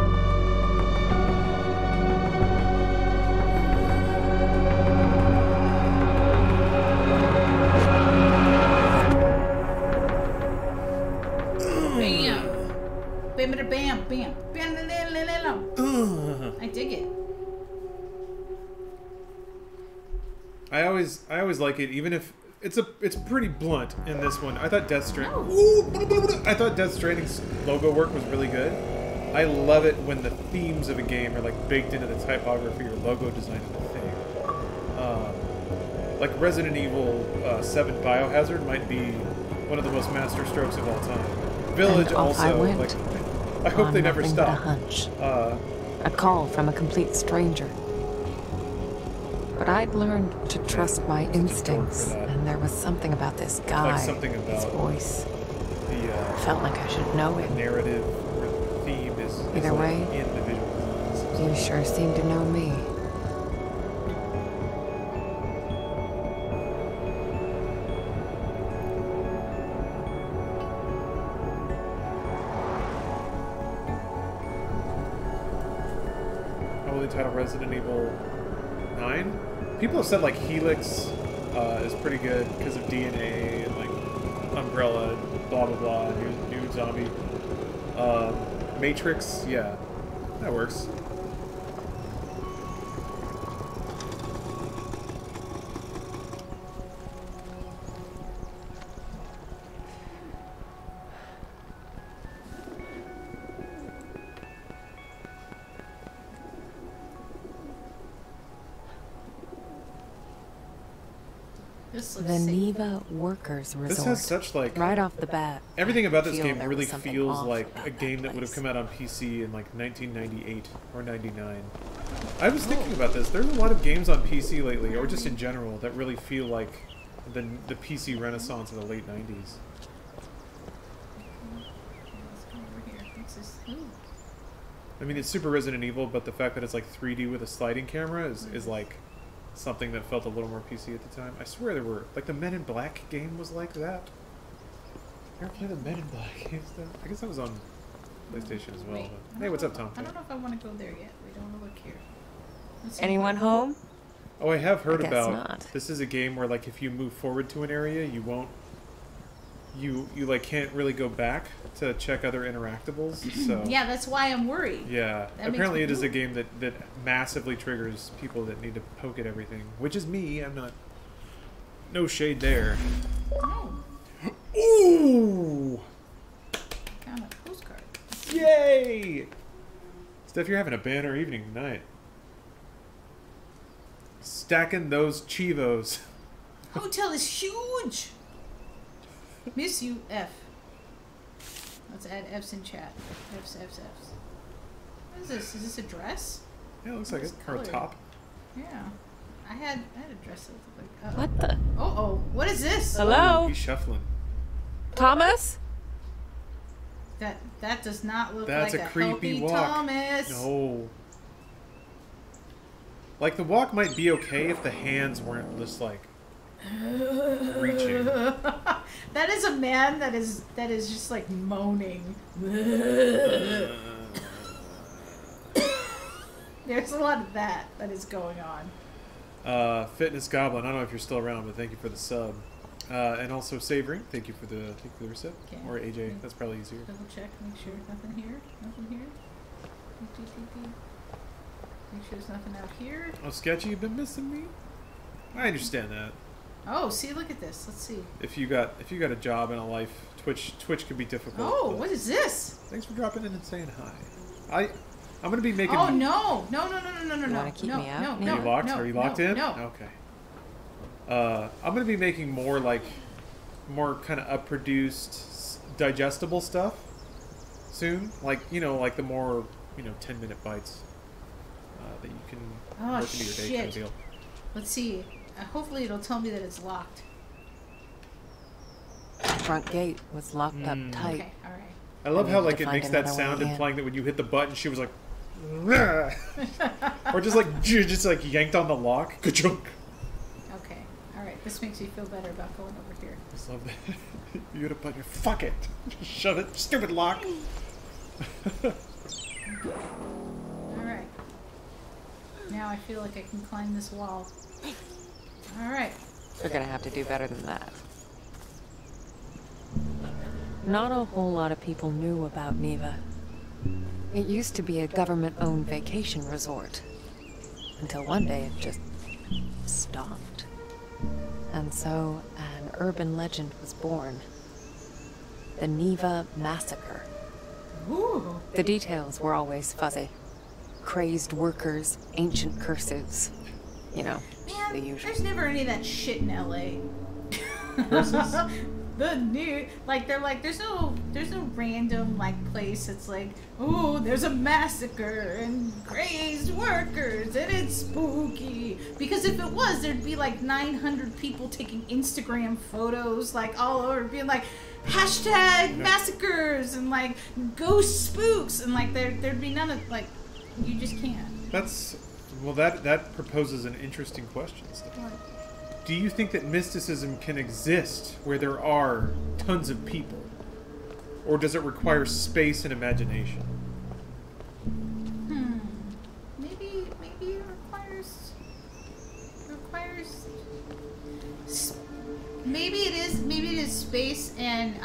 Bam! Bam! Bam! Bam! I dig it. I always like it, even if. It's pretty blunt in this one. I thought Death Stranding. Oh. I thought Death Stranding's logo work was really good. I love it when the themes of a game are like baked into the typography or logo design of the thing. Like Resident Evil 7 Biohazard might be one of the most master strokes of all time. Village also. I hope they never stop. A call from a complete stranger. But I'd learned to trust my instincts, and there was something about this guy, his voice. I felt like I should know him. Narrative or the theme is either way. You sure seem to know me. Probably title Resident Evil 9. People have said like Helix is pretty good because of DNA and like Umbrella, blah blah blah, new zombie. Matrix, yeah, that works. The Neva Workers Resort. This has such like right off the bat. Everything about this game really feels like a game that would have come out on PC in like 1998 or 99. I was thinking about this. There's a lot of games on PC lately, or just in general, that really feel like the PC renaissance of the late 90s. I mean, it's super Resident Evil, but the fact that it's like 3D with a sliding camera is like something that felt a little more PC at the time. I swear there were, like, the Men in Black game was like that. You ever play the Men in Black games? I guess that was on PlayStation as well. But... Hey, what's up, Tom? I don't know if I want to go there yet. We don't know what here. Anyone home? Oh, I have heard about. Not. This is a game where, like, if you move forward to an area, you won't. You like can't really go back to check other interactables. So yeah, that's why I'm worried. Yeah, apparently it is a game that massively triggers people that need to poke at everything, which is me. I'm not. No shade there. Oh. Ooh. Found a postcard. Yay! Steph, you're having a banner evening tonight. Stacking those Chivos. Hotel is huge. Miss you, F. Let's add F's in chat. F's, F's, F's. What is this? Is this a dress? Yeah, it looks like it. Or a top. Yeah. I had a dress that looked like... What the? Uh-oh. What is this? Hello? He's shuffling. Thomas? That does not look like a creepy walk. Thomas! No. Like, the walk might be okay if the hands weren't just like... reaching. That is a man that is just like moaning. There's a lot of that is going on. Fitness Goblin, I don't know if you're still around, but thank you for the sub. And also Savory, thank you for the receipt. Okay. Or AJ, that's probably easier. Double check, make sure nothing here. Nothing here. Make sure there's nothing out here. Oh, Sketchy, you've been missing me. I understand that. Oh, see, look at this. Let's see. If you got a job and a life, Twitch could be difficult. Oh, what is this? Thanks for dropping in and saying hi. I'm gonna be making. Oh no! No! You wanna keep me out? No, Are you locked in? No. Okay. I'm gonna be making more kind of up-produced, digestible stuff soon. Like the more 10-minute bites that you can work into your day kind of deal. Let's see. Hopefully it'll tell me that it's locked. Front gate was locked up tight. Okay, all right. I love how it makes that sound implying that when you hit the button, she was like, or just like yanked on the lock. Ka-chunk. Okay, all right. This makes me feel better about going over here. I just love that. You hit a button. Fuck it. Just shove it. Stupid lock. All right. Now I feel like I can climb this wall. Alright. You're gonna have to do better than that. Not a whole lot of people knew about Neva. It used to be a government-owned vacation resort. Until one day it just stopped. And so an urban legend was born. The Neva Massacre. Ooh. The details were always fuzzy. Crazed workers, ancient curses. You know, man, the usual. There's never any of that shit in LA. There's no random place that's like, oh, there's a massacre and crazed workers and it's spooky. Because if it was, there'd be like 900 people taking Instagram photos all over, being like, # massacres and ghost spooks, and there'd be none of you just can't. That's. Well, that proposes an interesting question. Do you think that mysticism can exist where there are tons of people? Or does it require space and imagination? Maybe it requires maybe it is space and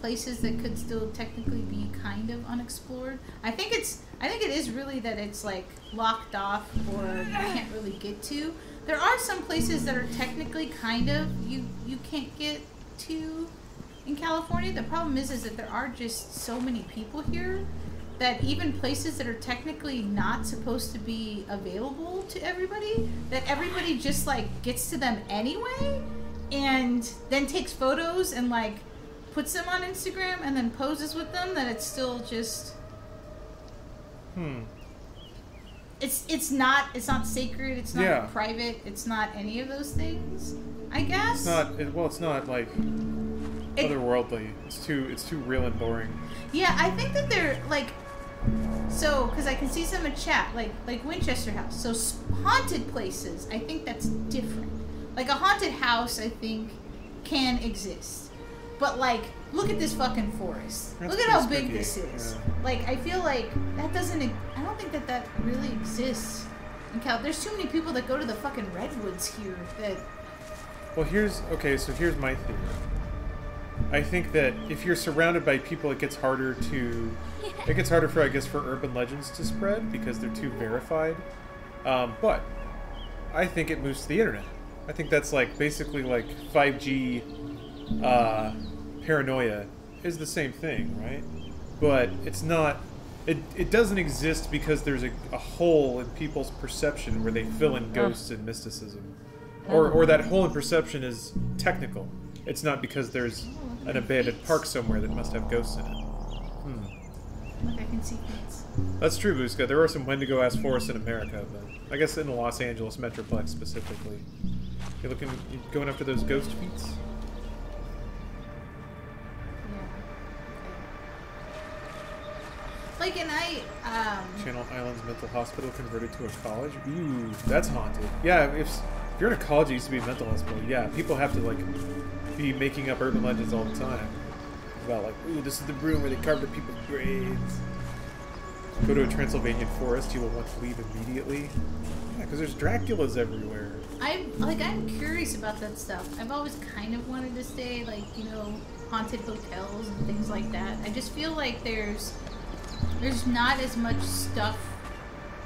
places that could still technically be kind of unexplored. I think it is really that it's locked off or you can't really get to. There are some places that are technically kind of you can't get to in California. The problem is that there are just so many people here that even places that are technically not supposed to be available to everybody, that everybody just gets to them anyway. and then takes photos and like puts them on Instagram and then poses with them, that it's still just it's not sacred, it's not private, it's not any of those things, I guess. It's not it's not like otherworldly. It's too real and boring. Yeah, I think that they're like, so because I can see some in chat, like Winchester House, so haunted places, I think that's different. Like a haunted house, I think, can exist, but like, look at this fucking forest. That's, look at how big this is. Yeah. Like, I feel like that doesn't. I don't think that really exists in Cal. There's too many people that go to the fucking redwoods here. That. Well, here's my theory. I think that if you're surrounded by people, it gets harder to, I guess, for urban legends to spread because they're too verified. But I think it moves to the internet. I think that's like basically like 5G paranoia is the same thing, right? But it's not. It doesn't exist because there's a hole in people's perception where they fill in ghosts and mysticism, or that hole in perception is technical. It's not because there's an abandoned park somewhere that must have ghosts in it. Look, I can see things. That's true, Busca. There are some Wendigo-ass forests in America, but I guess in the Los Angeles Metroplex specifically. You going after those ghost feats? Yeah. Like, and Channel Islands Mental Hospital converted to a college? Ooh, that's haunted. Yeah, if you're in a college, it used to be a mental hospital. Yeah, people have to, like, be making up urban legends all the time about like, ooh, this is the room where they carved up people's graves. Go to a Transylvanian forest, you will want to leave immediately. Yeah, because there's Draculas everywhere. I'm curious about that stuff. I've always kind of wanted to stay, like, you know, haunted hotels and things like that. I just feel like there's not as much stuff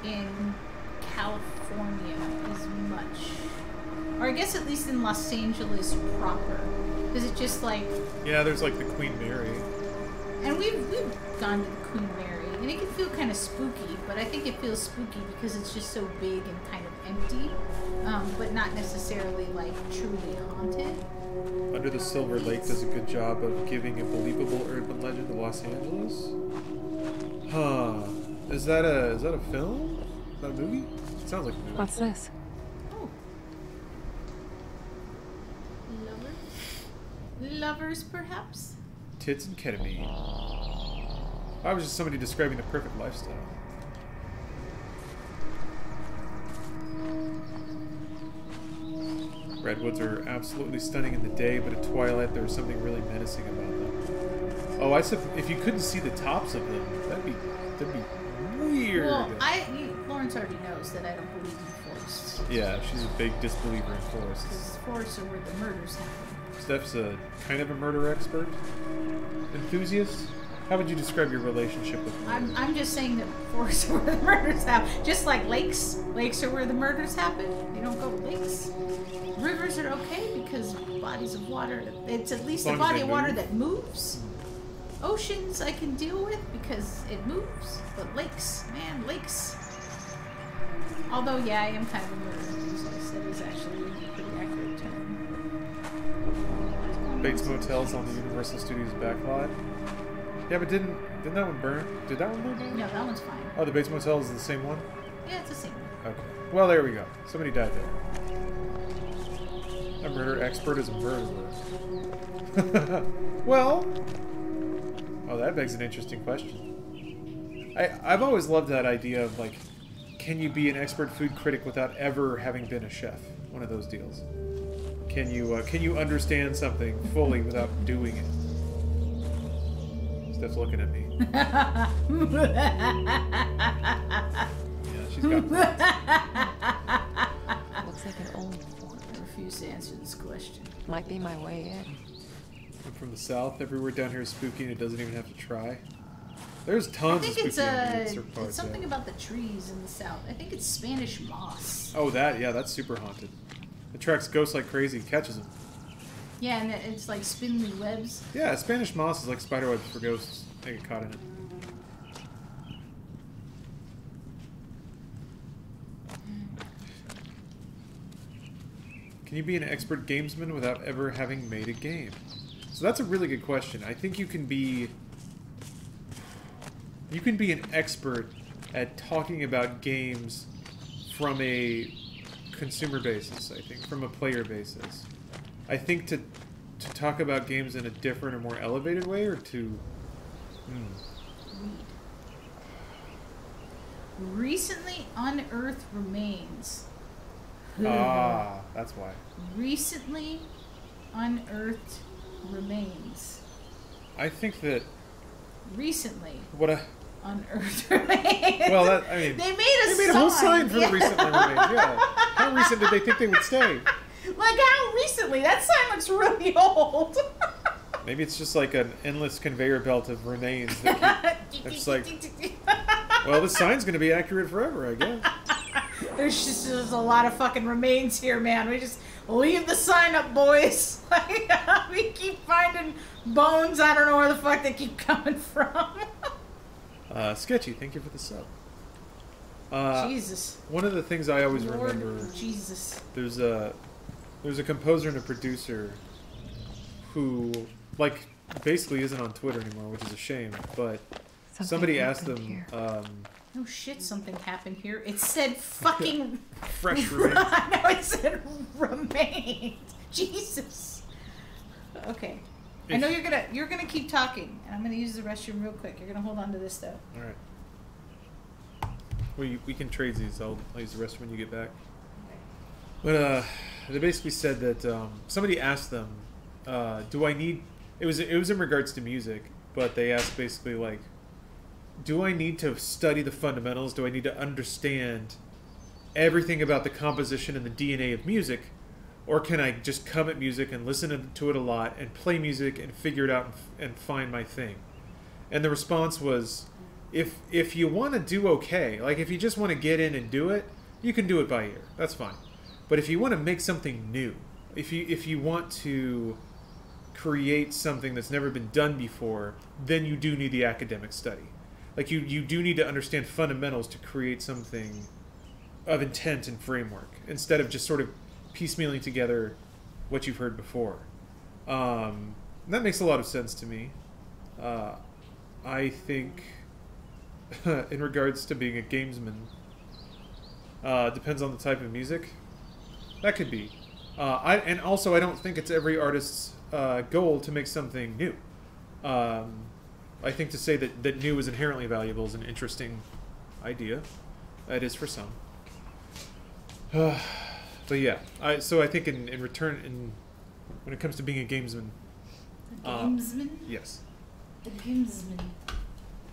in California as much. Or I guess at least in Los Angeles proper. Because it's just like... Yeah, there's like the Queen Mary. And we've gone to the Queen Mary. And it can feel kind of spooky, but I think it feels spooky because it's just so big and kind of empty. But not necessarily like truly haunted. Under the Silver Lake does a good job of giving a believable urban legend to Los Angeles. Huh. Is that a film? Is that a movie? It sounds like a movie. What's this? Lovers, perhaps? Tits and ketamine. I was just somebody describing the perfect lifestyle. Redwoods are absolutely stunning in the day, but at twilight there was something really menacing about them. Oh, I said if you couldn't see the tops of them, that'd be weird. Well, Lawrence already knows that I don't believe in forests. Yeah, she's a big disbeliever in forests. Because forests are where the murders happen. Steph's a kind of a murder expert, enthusiast. How would you describe your relationship with murder? I'm just saying that forests are where the murders happen. Just like lakes. Lakes are where the murders happen. They don't go lakes. Rivers are okay because bodies of water. It's at least a body of water that moves. Oceans I can deal with because it moves. But lakes, man, lakes. Although, yeah, I am kind of a murder enthusiast. That is actually a pretty accurate term. Bates Motel's on the Universal Studios backlot. Yeah, but didn't that one burn? Did that one burn? No, that one's fine. Oh, the Bates Motel is the same one? Yeah, it's the same one. Okay. Well, there we go. Somebody died there. A murder expert is a murderer. Well... Oh, that begs an interesting question. I've always loved that idea of, like, can you be an expert food critic without ever having been a chef? One of those deals. Can you understand something fully without doing it? Steph's looking at me. Yeah, she's got that. Looks like an old one. I refuse to answer this question. Might be my way in. I'm from the south. Everywhere down here is spooky, and it doesn't even have to try. There's tons of spooky. I think it's something about the trees in the south. I think it's Spanish moss. Oh, that's super haunted. Attracts ghosts like crazy and catches them. Yeah, and it's like spindly webs. Yeah, Spanish moss is like spider webs for ghosts. They get caught in it. Can Can you be an expert gamesman without ever having made a game? So that's a really good question. I think you can be an expert at talking about games from a consumer basis, I think, from a player basis. I think to talk about games in a different or more elevated way, or to... Recently unearthed remains. Ah, that's why. Recently unearthed remains. I think that... Recently. What a... Unearthed remains. Well, that, I mean... They made a whole sign for recently remains, yeah. How recent did they think they would stay? Like, how recently? That sign looks really old. Maybe it's just like an endless conveyor belt of remains that keep... It's like... Well, this sign's going to be accurate forever, I guess. There's just a lot of fucking remains here, man. We just leave the sign up, boys. Like, we keep finding bones. I don't know where the fuck they keep coming from. Sketchy, thank you for the sub. Jesus. One of the things I always remember... Jesus. There's a composer and a producer who, like, basically isn't on Twitter anymore, which is a shame, but... Somebody asked them, oh shit, something happened here. It said fucking... Fresh remains. No, it said remains. Jesus. Okay. I know you're gonna keep talking, and I'm gonna use the restroom real quick. You're gonna hold on to this, though. Alright. We can trade these. I'll use the restroom when you get back. Okay. But, they basically said that, somebody asked them, do I need... It was in regards to music, but they asked basically, like, do I need to study the fundamentals? Do I need to understand everything about the composition and the DNA of music? Or can I just come at music and listen to it a lot and play music and figure it out and find my thing? And the response was, if you want to do okay, like if you just want to get in and do it, you can do it by ear. That's fine. But if you want to make something new, if you want to create something that's never been done before, then you do need the academic study. Like, you do need to understand fundamentals to create something of intent and framework, instead of just sort of piecemealing together what you've heard before. That makes a lot of sense to me. I think, in regards to being a gamesman, depends on the type of music. That could be. And also, I don't think it's every artist's goal to make something new. I think to say that new is inherently valuable is an interesting idea. It is for some. But yeah, so I think in return, when it comes to being a gamesman... A gamesman? Yes. A gamesman.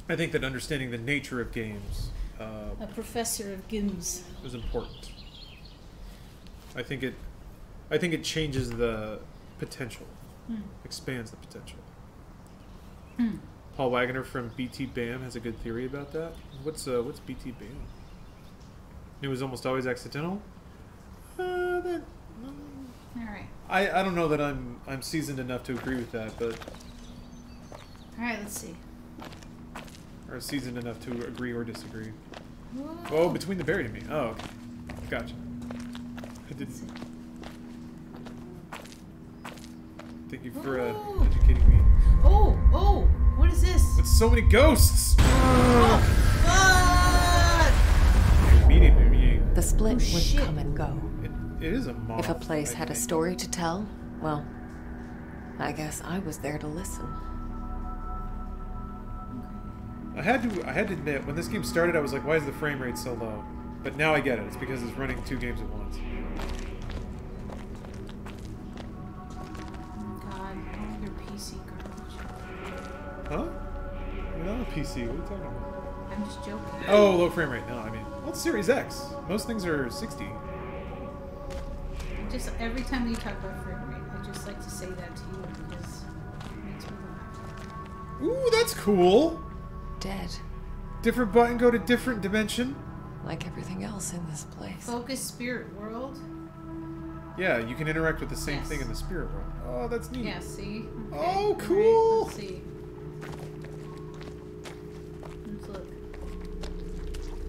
I think that understanding the nature of games... a professor of games. ...is important. I think it changes the potential. Mm. Expands the potential. Mm. Paul Wagoner from BT BAM has a good theory about that. What's BT BAM? It was almost always accidental. All right. I don't know that I'm seasoned enough to agree with that, but. All right. Let's see. Or seasoned enough to agree or disagree. Whoa. Oh, between the buried and me. Oh, okay. Gotcha. I didn't. Thank you for educating me. Oh, oh. What is this? It's so many ghosts! Oh, the split would come and go. It is a moth. If a place had a story to tell, well, I guess I was there to listen. I had to admit, when this game started, I was like, why is the frame rate so low? But now I get it. It's because it's running 2 games at once. Huh? You're not a PC. What are you talking about? I'm just joking. Oh, low frame rate. No, I mean, what's Series X? Most things are 60. Just every time you talk about frame rate, I just like to say that to you because it makes me laugh. Ooh, that's cool. Dead. Different button, go to different dimension. Like everything else in this place. Focus spirit world. Yeah, you can interact with the same thing in the spirit world. Oh, that's neat. Yeah, see? Okay. Oh, cool. Right, let's see.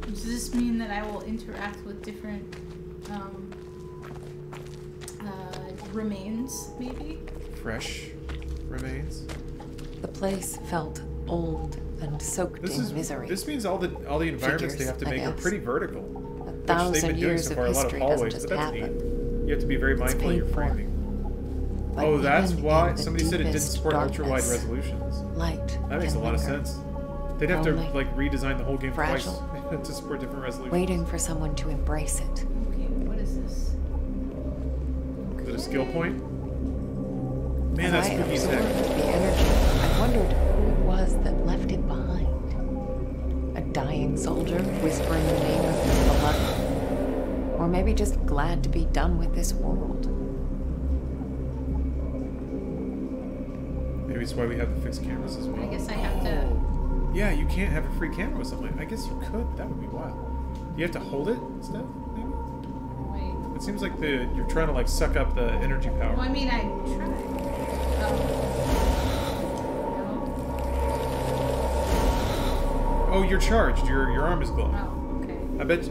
Does this mean that I will interact with different remains, maybe? Fresh remains? The place felt old and soaked in misery. This means all the environments they have to make are pretty vertical. A thousand years of history doesn't just happen. You have to be very mindful of your framing. Oh, that's why somebody said it didn't support ultra-wide resolutions. That makes a lot of sense. They'd have to like redesign the whole game twice to support different resolutions. Waiting for someone to embrace it. Okay, what is this? Is it a skill point? Man, that's spooky sick. The energy. I wondered who it was that left it behind. A dying soldier whispering the name of his beloved, or maybe just glad to be done with this world. Maybe it's why we have the fixed cameras as well. I guess I have to. Yeah, you can't have a free camera with something. I guess you could. That would be wild. You have to hold it and stuff, maybe? Wait. It seems like you're trying to like suck up the energy power. Well, I mean, I tried. Oh. Oh, you're charged. Your arm is glowing. Oh, okay.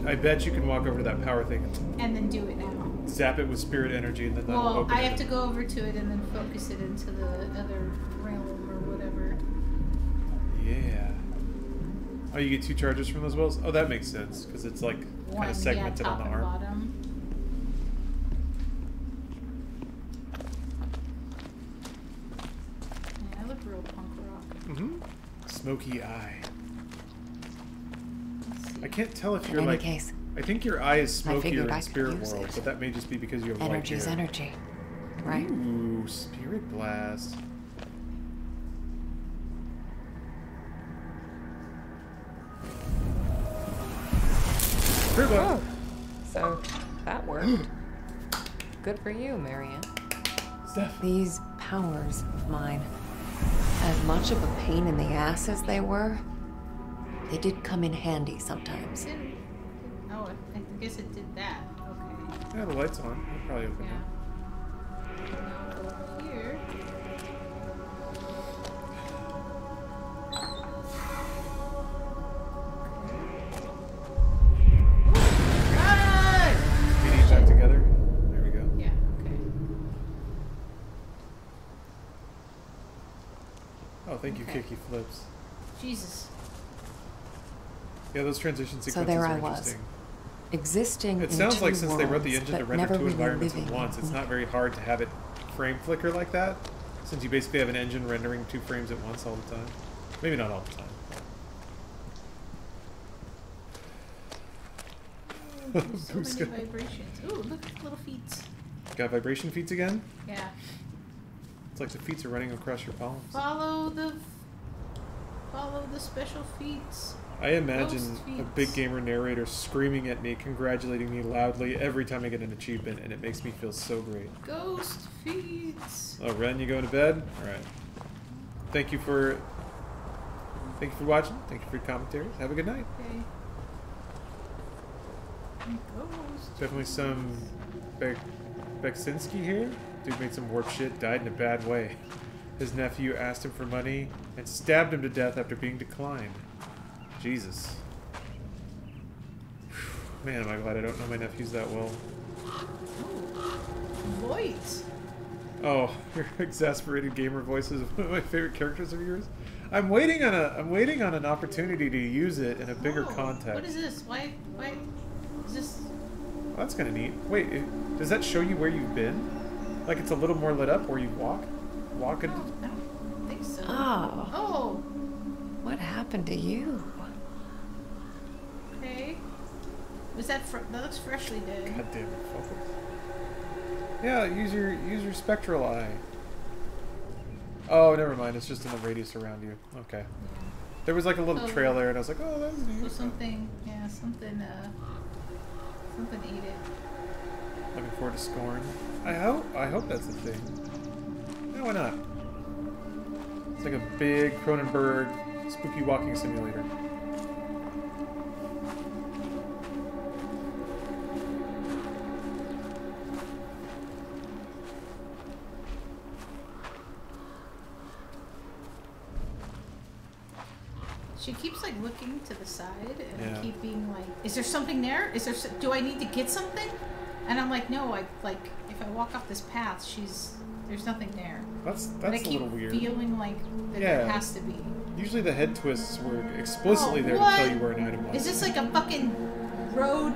I bet you can walk over to that power thing. And then do it now. Zap it with spirit energy and then that'll open it. Well, I have to go over to it and then focus it into the other realm or whatever. Yeah. Oh, you get 2 charges from those wells? Oh, that makes sense, because it's like kind of segmented on the arm. Bottom. Yeah, I look real punk rock. Mm-hmm. Smoky eye. I can't tell if you're like... Case, I think your eye is smokier in Spirit World, but that may just be because you have white hair. Energy, right? Ooh, Spirit Blast. Oh, so that worked. Good for you, Marianne. Steph. These powers of mine, as much of a pain in the ass as they were, they did come in handy sometimes. Oh, I guess it did that. Okay. Yeah, the light's on. It'll probably open it. Now over here. Thank you, Kiki Flips. Jesus. Yeah, those transition sequences are interesting. Existing in two worlds, but never really living. It sounds like since they wrote the engine to render 2 environments at once, it's not very hard to have it frame flicker like that, since you basically have an engine rendering 2 frames at once all the time. Maybe not all the time. So many vibrations. Ooh, look at the little feet. Got vibration feet again? Yeah. It's like the feet are running across your palms. Follow the special feet. I imagine a big gamer narrator screaming at me, congratulating me loudly every time I get an achievement, and it makes me feel so great. Ghost feet. Oh, Ren, you going to bed? All right. Thank you for watching. Thank you for your commentaries. Have a good night. Okay. Ghost. Definitely some Beksinski here. Dude made some warped shit, died in a bad way. His nephew asked him for money and stabbed him to death after being declined. Jesus. Man, am I glad I don't know my nephews that well. Voice. Oh, your exasperated gamer voice is one of my favorite characters of yours. I'm waiting on an opportunity to use it in a bigger context. What is this? Why is this? Well, that's kind of neat. Wait, does that show you where you've been? Like it's a little more lit up where you walk. I don't think so. Oh. Oh. What happened to you? Okay. Was that that looks freshly dead? God damn it! Focus. Yeah, use your spectral eye. Oh, never mind. It's just in the radius around you. Okay. Yeah. There was like a little trail there, and I was like, oh, that was neat. Something. Yeah, something ate it. Looking forward to Scorn. I hope that's the thing. Yeah, why not? It's like a big Cronenberg spooky walking simulator. She keeps like looking to the side, and I keep being like, "Is there something there? Do I need to get something?" And I'm like, "No, I like." if I walk up this path, there's nothing there. That's a little weird. I keep feeling like that there has to be. Usually the head twists were explicitly there to tell you where an item was. Is this like a fucking road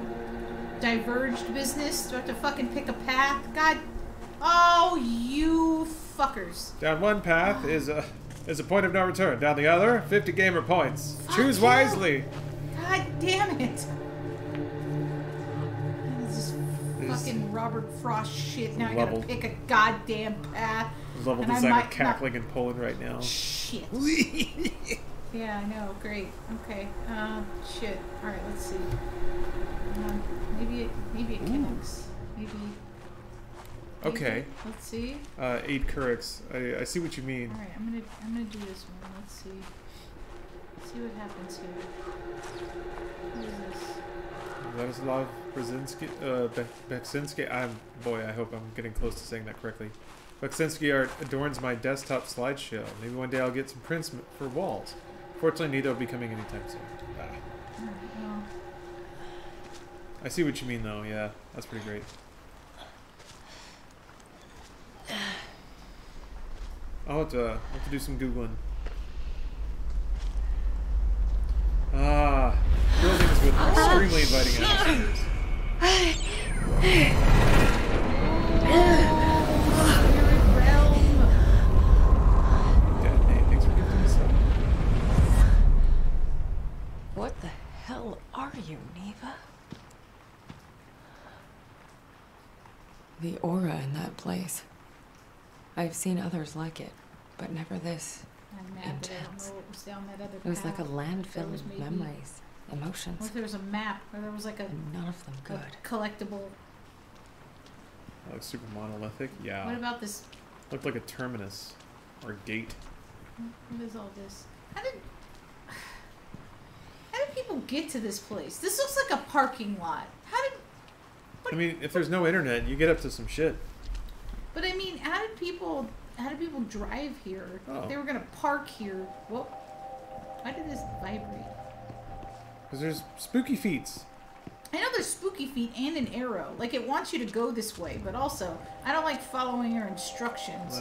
diverged business? Do I have to fucking pick a path? God, oh, you fuckers. Down one path is a point of no return. Down the other, 50 gamer points. Fuck Choose wisely. God damn it. Fucking Robert Frost shit. Now I gotta pick a goddamn path. Level designer cackling and pulling right now. Shit. Yeah, I know. Great. Okay. Shit. All right. Let's see. Maybe it connects. Maybe. Okay. Let's see. 8 Curricks. I see what you mean. All right. I'm gonna do this one. Let's see. Let's see what happens here. What is this? Ladislav Beksinski, boy, I hope I'm getting close to saying that correctly. Beksinski art adorns my desktop slideshow. Maybe one day I'll get some prints for walls. Fortunately, neither will be coming anytime soon. Ah. I see what you mean, though. Yeah, that's pretty great. I'll have to do some Googling. Ah, buildings with extremely inviting atmospheres. Dad, Nate, thanks for giving us up. What the hell are you, Neva? The aura in that place. I've seen others like it, but never this. Intense. It was like a landfill of memories, emotions. What if there was a map where there was like a none of them good collectible? Like super monolithic. Yeah. What about this? Looked like a terminus or a gate. What is all this? How did people get to this place? This looks like a parking lot. I mean, if there's no internet, you get up to some shit. But I mean, how do people drive here? Oh. They were gonna park here. Whoa. Why did this vibrate? Because there's spooky feats. I know there's spooky feet and an arrow. Like, it wants you to go this way, but also, I don't like following your instructions.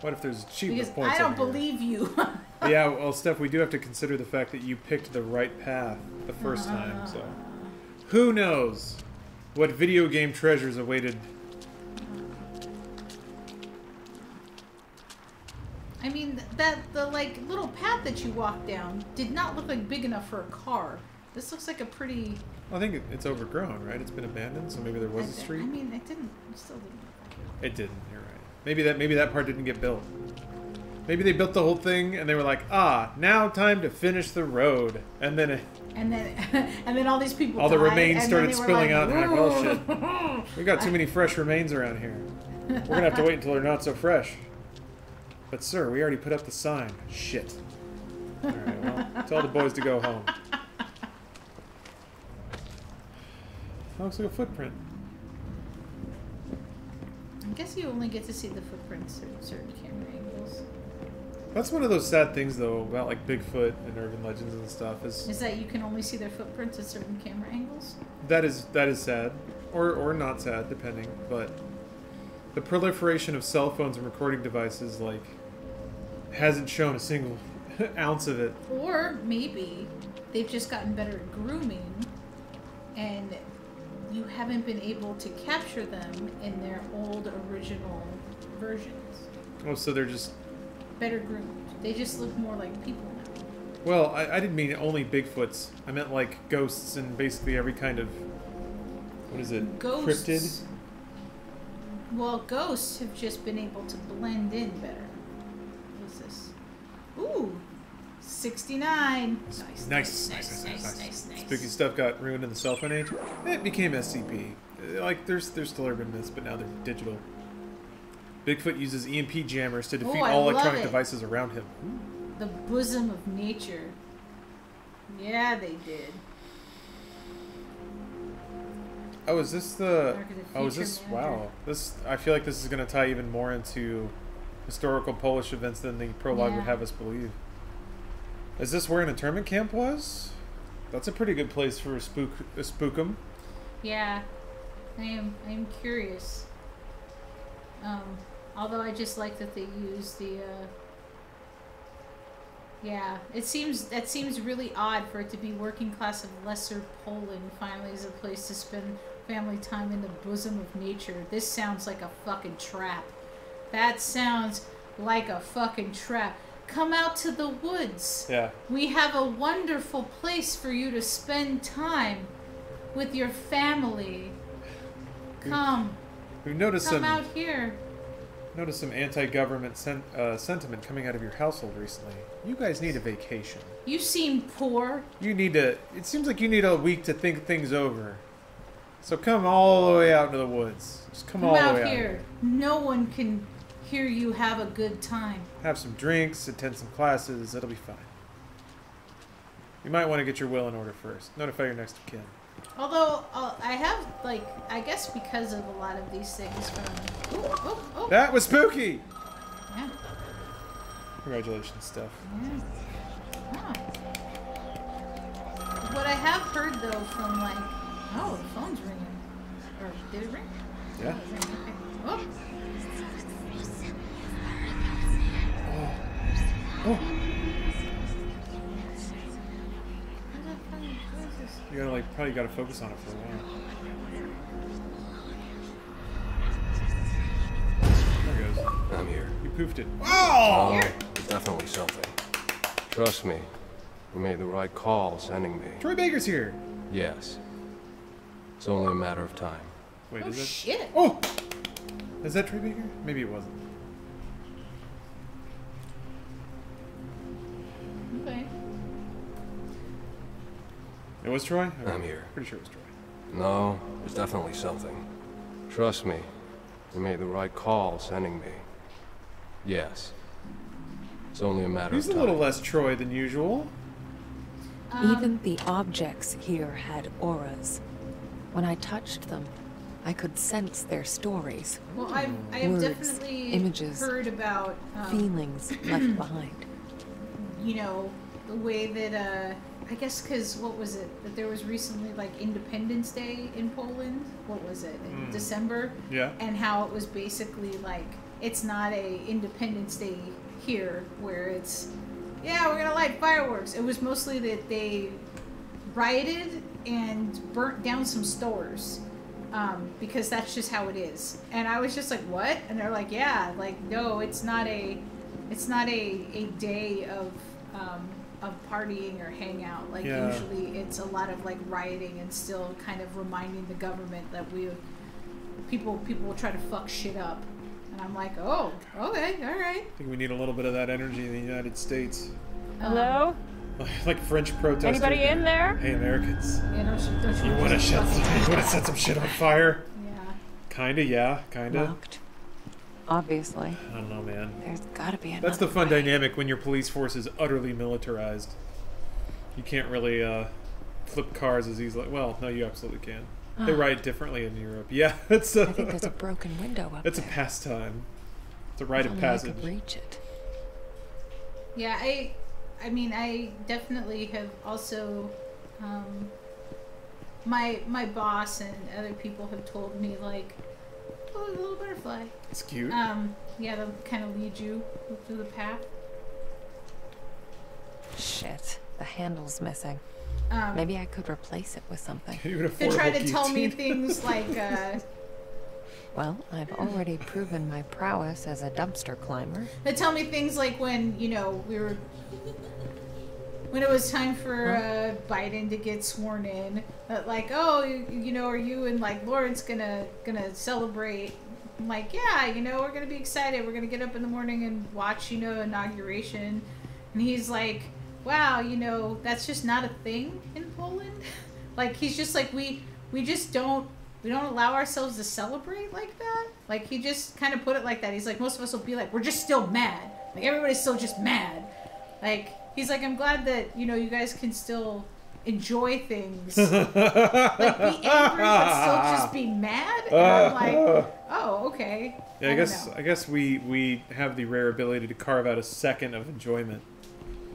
What if there's achievement points? I don't believe you. Yeah, well, Steph, we do have to consider the fact that you picked the right path the first time, so. Who knows what video game treasures awaited. I mean, the like little path that you walked down did not look like big enough for a car. This looks like a pretty. I think it's overgrown, right? It's been abandoned, so maybe there was a street. I mean, it didn't. It still didn't look like it. It didn't. You're right. Maybe that part didn't get built. Maybe they built the whole thing and they were like, ah, now time to finish the road, and then. And then all these people. All died, the remains started spilling out. And they're like, well, shit. We got too many fresh remains around here. We're gonna have to wait until they're not so fresh. But sir, we already put up the sign. Shit. All right, well, tell the boys to go home. That looks like a footprint. I guess you only get to see the footprints at certain camera angles. That's one of those sad things, though, about like Bigfoot and urban legends and stuff. Is that you can only see their footprints at certain camera angles? That is sad, or not sad, depending. But the proliferation of cell phones and recording devices, like, hasn't shown a single ounce of it. Or maybe they've just gotten better at grooming, and you haven't been able to capture them in their old original versions. Oh, so they're just better groomed. They just look more like people now. Well, I didn't mean only Bigfoots. I meant like ghosts and basically every kind of, what is it, ghosts. Cryptid? Well, ghosts have just been able to blend in better. What is this? Ooh! 69! Nice. Spooky stuff got ruined in the cell phone age. It became SCP. Like, there's still urban myths, but now they're digital. Bigfoot uses EMP jammers to defeat all electronic devices around him. Ooh. The bosom of nature. Yeah, they did. Oh, is this the? Oh, is this? Wow, this. I feel like this is going to tie even more into historical Polish events than the prologue would have us believe. Is this where an internment camp was? That's a pretty good place for a spookum. Yeah, I am. I am curious. Although I just like that they use the, yeah, that seems really odd for it to be working class of lesser Poland finally is a place to spend family time in the bosom of nature. This sounds like a fucking trap. That sounds like a fucking trap. Come out to the woods. Yeah. We have a wonderful place for you to spend time with your family. Come. We've noticed some, out here. Noticed some anti-government sentiment coming out of your household recently. You guys need a vacation. You seem poor. You need to. It seems like you need a week to think things over. So come all the way out into the woods. Just come all the way out here. No one can hear you. Have a good time. Have some drinks. Attend some classes. It'll be fine. You might want to get your will in order first. Notify your next of kin. Although, I have, like, I guess because of a lot of these things from... Ooh, oh, oh. That was spooky! Yeah. Congratulations, Steph. Yeah. Huh. What I have heard, though, from, like... Oh, the phone's ringing. Or, did it ring? Yeah. Oh, it ring. Okay. Oh. Oh. You gotta, like, probably gotta focus on it for a while. There it goes. I'm here. You poofed it. Oh! Definitely something. Trust me. You made the right call sending me. Troy Baker's here. Yes. It's only a matter of time. Wait, oh, is that... shit. Oh! Is that Troy Baker? Maybe it wasn't. Okay. It was Troy? I'm here. Pretty sure it was Troy. No, it's definitely something. Trust me, you made the right call sending me. Yes. It's only a matter of time. He's a little less Troy than usual. Even the objects here had auras. When I touched them, I could sense their stories. Well, I have definitely images, heard about... feelings left behind. You know, the way that... I guess because, what was it? That there was recently, like, Independence Day in Poland? What was it? In December? Yeah. And how it was basically, like, it's not a Independence Day here where it's, yeah, we're going to light fireworks. It was mostly that they rioted and burnt down some stores because that's just how it is. And I was just like, what? And they're like, yeah, like, no, it's not a day of partying or hangout. Like, yeah. Usually it's a lot of, like, rioting and still kind of reminding the government that people will try to fuck shit up. And I'm like, oh, okay, all right. I think we need a little bit of that energy in the United States. Hello? Like French protesters. Anybody in there? Hey, Americans. Yeah, don't you want to set some shit on fire? Yeah. Kinda, yeah, kinda. Locked. Obviously. I don't know, man. There's gotta be another. That's the fun dynamic when your police force is utterly militarized. You can't really flip cars as easily. Well, no, you absolutely can. They ride differently in Europe. Yeah, it's a... I think there's a broken window up It's there. A pastime. It's a rite of passage. I could reach it. Yeah, I mean, I definitely have also... my boss and other people have told me, like... Oh, the little butterfly. It's cute. Yeah, they'll kind of lead you through the path. Shit, the handle's missing. Maybe I could replace it with something. They try to tell me things like, Well, I've already proven my prowess as a dumpster climber. They tell me things like when, you know, we were... When it was time for Biden to get sworn in, like, oh, you know, are you and, like, Lawrence gonna celebrate? I'm like, yeah, you know, we're gonna be excited. We're gonna get up in the morning and watch, you know, inauguration. And he's like, wow, you know, that's just not a thing in Poland. Like, he's just like, we just don't allow ourselves to celebrate like that. Like, he just kind of put it like that. He's like, most of us will be like, we're just still mad. Like, everybody's still just mad. Like. He's like, I'm glad that, you know, you guys can still enjoy things. Like, be angry, but still just be mad? And I'm like, oh, okay. Yeah, I guess we have the rare ability to carve out a second of enjoyment.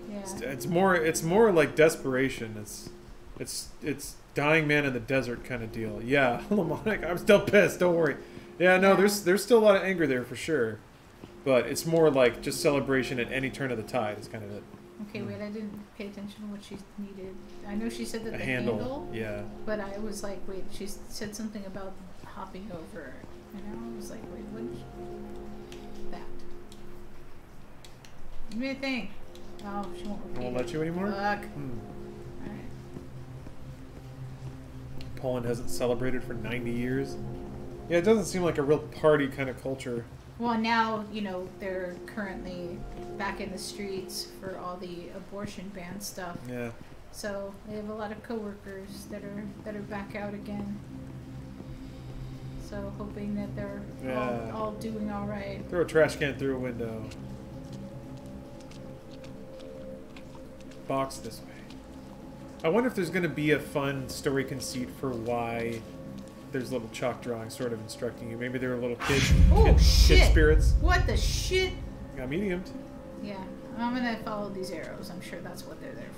Yeah. It's more like desperation. It's dying man in the desert kind of deal. Yeah, Lamonic, I'm still pissed, don't worry. Yeah, no, there's still a lot of anger there for sure, but it's more like just celebration at any turn of the tide is kind of it. Okay, wait, I didn't pay attention to what she needed. I know she said that the handle, yeah. But I was like, wait, she said something about hopping over, and I was like, wait, what? That. Give me a thing. Oh, she won't repeat. I won't let you anymore? Fuck. Hmm. Alright. Poland hasn't celebrated for 90 years. Yeah, it doesn't seem like a real party kind of culture. Well, now, you know, they're currently back in the streets for all the abortion ban stuff. Yeah. So they have a lot of coworkers that are back out again. So hoping that they're all doing all right. Throw a trash can through a window. Box this way. I wonder if there's going to be a fun story conceit for why there's little chalk drawings sort of instructing you. Maybe they're a little kid. Oh, shit. Kid spirits. What the shit? Got mediumed. Yeah. I'm going to follow these arrows. I'm sure that's what they're there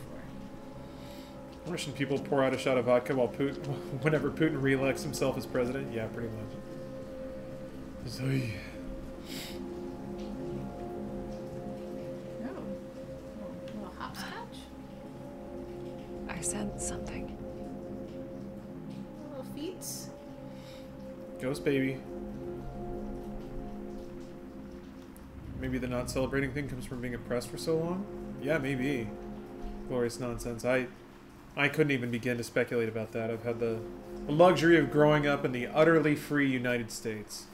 for. Russian people pour out a shot of vodka while Putin, whenever Putin re-elects himself as president. Yeah, pretty much. Zoe. I said something. Little feet. Ghost baby. Maybe the not celebrating thing comes from being oppressed for so long? Yeah, maybe. Glorious nonsense. I couldn't even begin to speculate about that. I've had the luxury of growing up in the utterly free United States.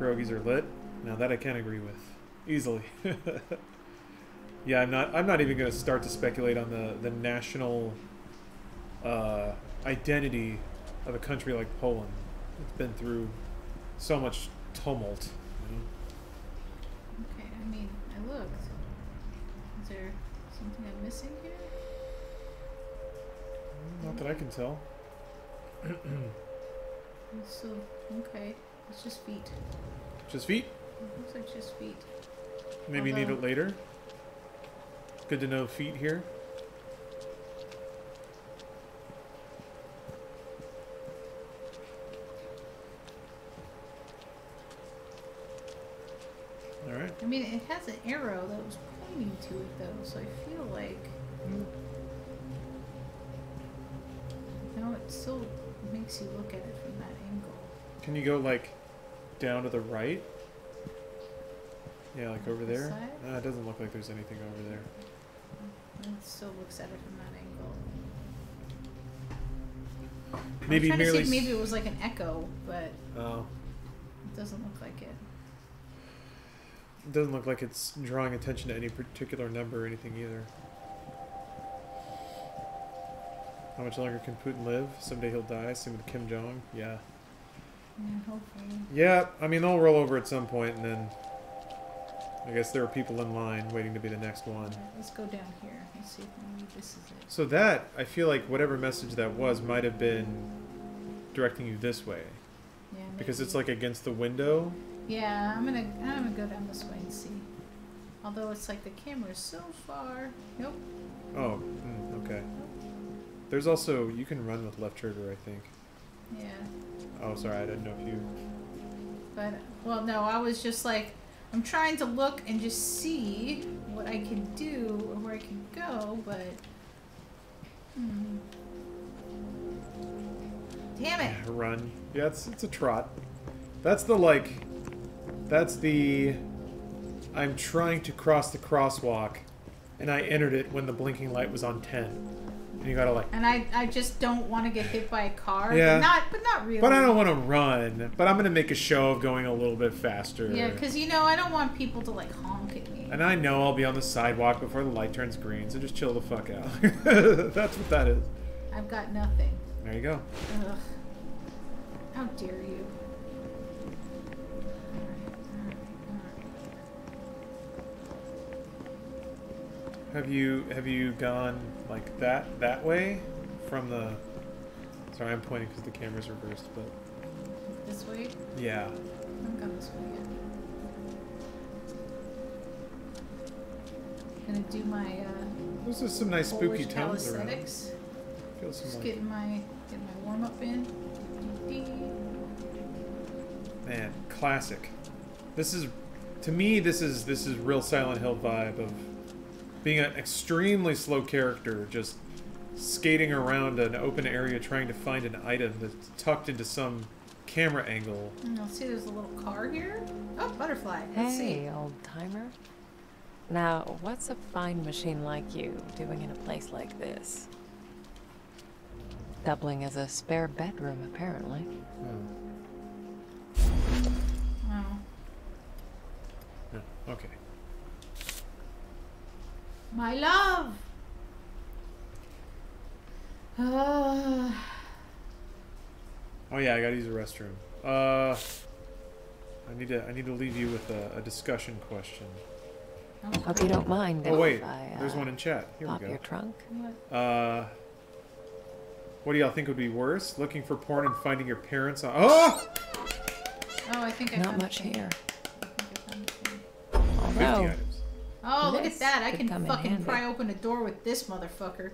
Pierogies are lit. Now that I can agree with. Easily. Yeah, I'm not even going to start to speculate on the national identity of a country like Poland. It's been through so much tumult. You know? Okay, I mean, I looked. Is there something I'm missing here? Not that I can tell. So, okay, it's just feet. Just feet? It looks like just feet. Maybe although, need it later? Good to know feet here. All right. I mean, it has an arrow that was pointing to it, though, so I feel like no, it still makes you look at it from that angle. Can you go like down to the right? Yeah, like over there. No, it doesn't look like there's anything over there. It still looks at it from that angle. Maybe I'm trying to see if maybe it was like an echo, but it doesn't look like it. It doesn't look like it's drawing attention to any particular number or anything either. How much longer can Putin live? Someday he'll die. Same with Kim Jong. Yeah. And hopefully. Yeah, I mean they'll roll over at some point, and then. I guess there are people in line waiting to be the next one. Right, let's go down here. Let's see if maybe this is it. So that, I feel like whatever message that was might have been directing you this way. Yeah. Maybe. Because it's like against the window. Yeah, I'm gonna go down this way and see. Although it's like the camera's so far. Nope. Oh, okay. There's also you can run with left trigger, I think. Yeah. Oh, sorry, I didn't know if you. But well, no, I was just like. I'm trying to look and just see what I can do or where I can go, but... Damn it! Yeah, run. Yeah, it's a trot. That's the, like... That's the... I'm trying to cross the crosswalk, and I entered it when the blinking light was on 10. And you gotta, like... And I just don't want to get hit by a car. Yeah. But not really. But I don't want to run. But I'm going to make a show of going a little bit faster. Yeah, because, you know, I don't want people to, like, honk at me. And I know I'll be on the sidewalk before the light turns green, so just chill the fuck out. That's what that is. I've got nothing. There you go. Ugh. How dare you. Have you gone like that way from the? Sorry, I'm pointing because the camera's reversed, but. This way. Yeah. I haven't gone this way yet. I'm gonna do my. Those are some nice spooky tones around. Feels some. Just getting my warm up in. man, classic. This is, to me, this is real Silent Hill vibe of being an extremely slow character, just skating around an open area trying to find an item that's tucked into some camera angle. Let's see, there's a little car here. Oh, butterfly. Let's see. Hey, old timer. Now, what's a fine machine like you doing in a place like this? Doubling as a spare bedroom, apparently. Wow. Oh, okay. My love! Oh yeah, I gotta use the restroom. I need to leave you with a discussion question. Hope you don't mind. Oh wait, there's one in chat. Here we go. Pop your trunk. What do y'all think would be worse? Looking for porn and finding your parents on... Oh! Oh, I think I found much here. Although, 50 items. Oh, look at that. I can fucking pry open a door with this motherfucker.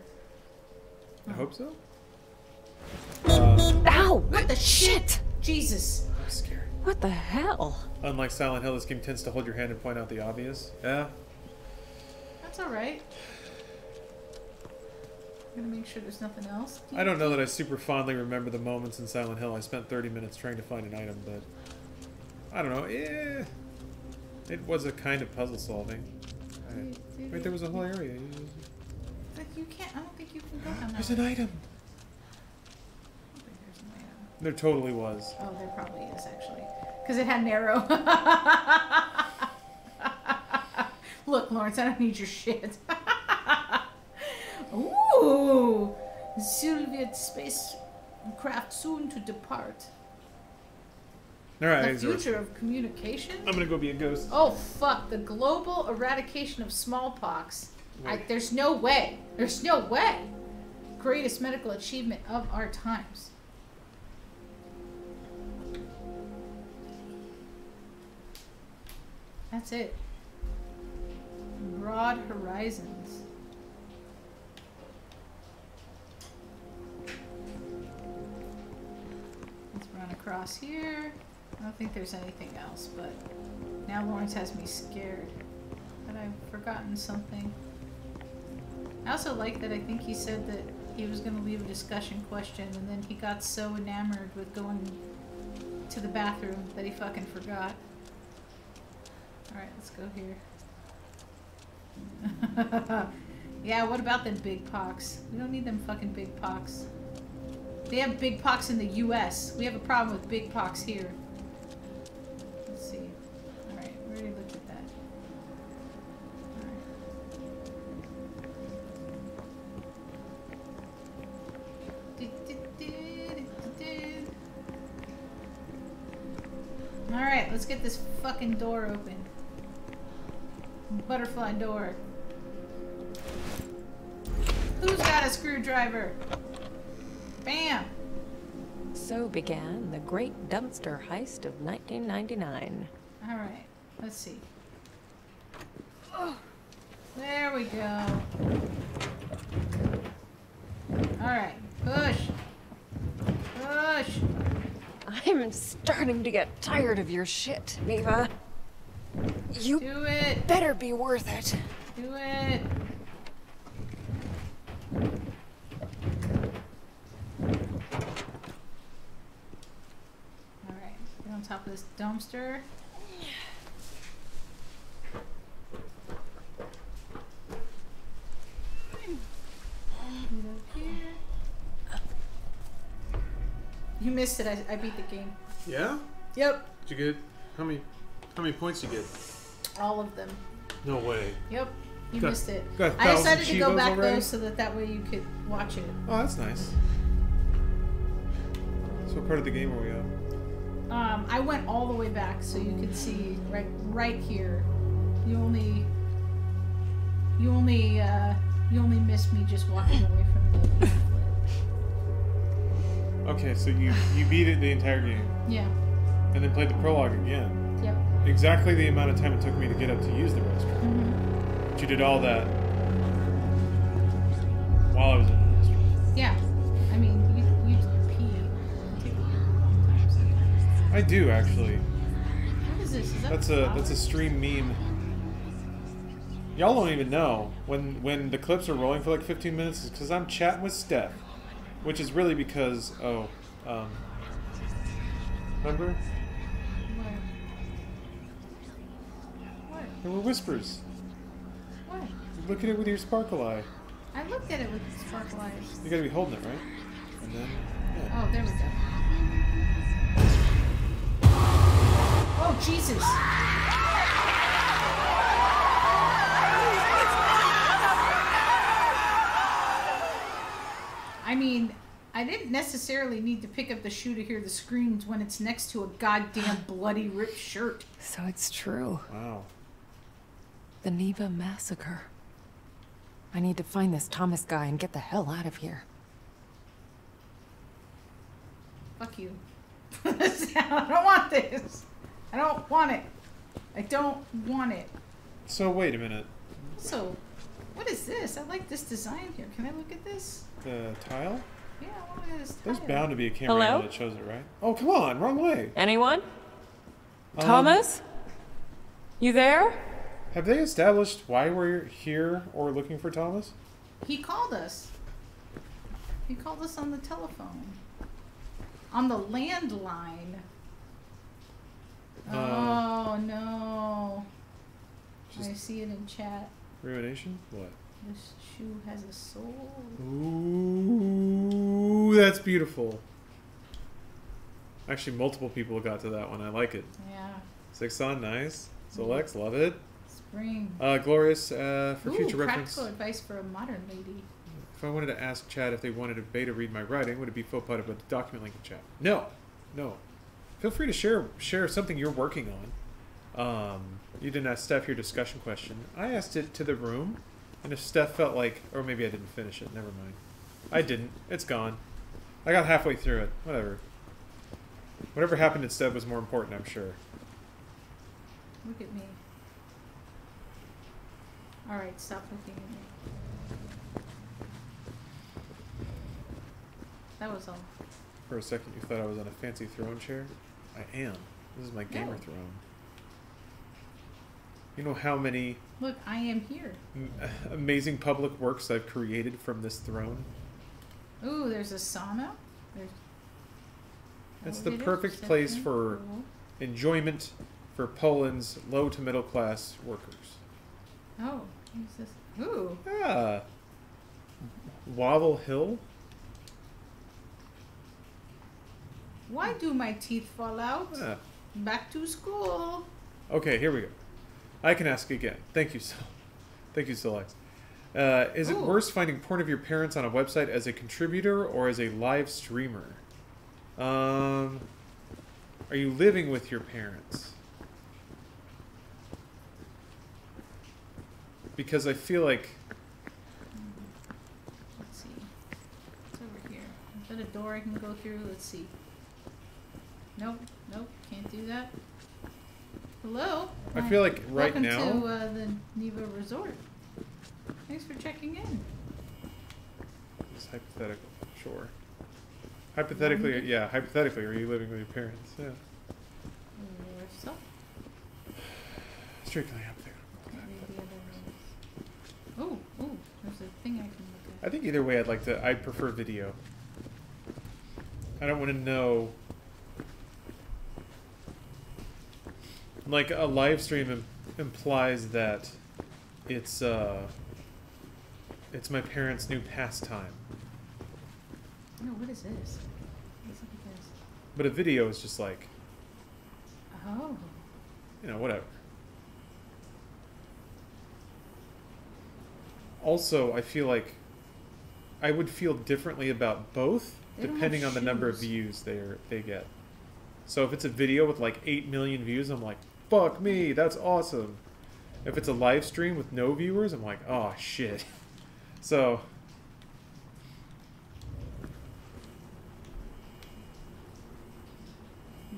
I hope so. Ow! What the shit? Jesus. I'm scared. What the hell? Unlike Silent Hill, this game tends to hold your hand and point out the obvious. Yeah. That's alright. I'm gonna make sure there's nothing else. I don't know that I super fondly remember the moments in Silent Hill. I spent 30 minutes trying to find an item, but I don't know. It was a kind of puzzle solving. Wait, there was a whole area. Like you can't. I don't think you can go down that. There's an item. I don't think there's an item. There totally was. Oh, there probably is actually, because it had an arrow. Look, Lawrence, I don't need your shit. Ooh! Soviet spacecraft soon to depart. All right, the future of communication? I'm gonna go be a ghost. Oh, fuck. The global eradication of smallpox. There's no way. There's no way. Greatest medical achievement of our times. That's it. Broad horizons. Let's run across here. I don't think there's anything else, but now Lawrence has me scared that I've forgotten something. I also like that I think he said that he was going to leave a discussion question, and then he got so enamored with going to the bathroom that he fucking forgot. Alright, let's go here. Yeah, what about them big pox? We don't need them fucking big pox. They have big pox in the U.S. We have a problem with big pox here. Let's see. Alright, we already looked at that. Alright, let's get this fucking door open. Butterfly door. Who's got a screwdriver? Bam! So began the great dumpster heist of 1999. All right, let's see. Oh, there we go. All right, push. Push. I'm starting to get tired of your shit, Neva. You do it. Better be worth it. Do it. On top of this dumpster. You missed it. I beat the game. Yeah? Yep. Did you get how many points did you get? All of them. No way. Yep. You missed it. I decided to go back though so that way you could watch it. Oh, that's nice. So what part of the game are we on? I went all the way back so you could see right here. You only missed me just walking away from the Okay, so you beat it the entire game. Yeah. And then played the prologue again. Yep. Exactly the amount of time it took me to get up to use the restroom. Mm-hmm. But you did all that while I was in the restroom. Yeah. I mean, I I do, actually. What is this? Is that that's a stream meme. Y'all don't even know when the clips are rolling for like 15 minutes is because I'm chatting with Steph, which is really because remember? What? There were whispers. What? You look at it with your sparkle eye. I looked at it with the sparkle eyes. You gotta be holding it, right? And then. Yeah. Oh, there we go. Oh Jesus! I mean, I didn't necessarily need to pick up the shoe to hear the screams when it's next to a goddamn bloody ripped shirt. So it's true. Wow. The Neva Massacre. I need to find this Thomas guy and get the hell out of here. Fuck you. I don't want this. I don't want it. I don't want it. So wait a minute. So, what is this? I like this design here. Can I look at this? The tile? Yeah, I want to look at this tile. There's bound to be a camera angle that shows it, right? Oh, come on. Wrong way. Anyone? Thomas? You there? Have they established why we're here or looking for Thomas? He called us. He called us on the telephone. On the landline. Oh, no. I see it in chat. Ruination? What? This shoe has a soul. Ooh, that's beautiful. Actually, multiple people got to that one. I like it. Yeah. 6 on, nice. Solex, love it. Glorious, for future reference. Practical advice for a modern lady. If I wanted to ask Chad if they wanted to beta read my writing, would it be faux pas to put the document link in chat? No, no. Feel free to share something you're working on. You didn't ask Steph your discussion question. I asked it to the room, and if Steph felt like, or maybe I didn't finish it. Never mind. I didn't. It's gone. I got halfway through it. Whatever. Whatever happened instead was more important, I'm sure. Look at me. All right, stop looking at me. That was all. For a second, you thought I was on a fancy throne chair? I am. This is my gamer throne. You know how many... Look, I am here. Amazing public works I've created from this throne. Ooh, there's a sauna. There's... That's the perfect place for enjoyment for Poland's low to middle class workers. Oh, who's this? Ooh. Yeah. Wobble Hill? Why do my teeth fall out? Yeah. Back to school. Okay, here we go. I can ask again. Thank you, so. Thank you, Solex. Is it worse finding porn of your parents on a website as a contributor or as a live streamer? Are you living with your parents? Because I feel like... Let's see. What's over here? Is that a door I can go through? Let's see. Nope. Nope. Can't do that. Hello? I feel like right now... Welcome to the Neva Resort. Thanks for checking in. It's hypothetical. Sure. Hypothetically, yeah. Hypothetically, are you living with your parents? Yeah. So? Strictly up there. Oh, oh, there's a thing I can look at. I think either way I'd like to, I prefer video. I don't want to know. Like, a live stream implies that it's my parents' new pastime. No, what is this? Let's look at this. But a video is just like... Oh. You know, whatever. Also, I feel like I would feel differently about both depending on the number of views they get. So if it's a video with like 8 million views, I'm like, fuck me, that's awesome. If it's a live stream with no viewers, I'm like, oh shit. So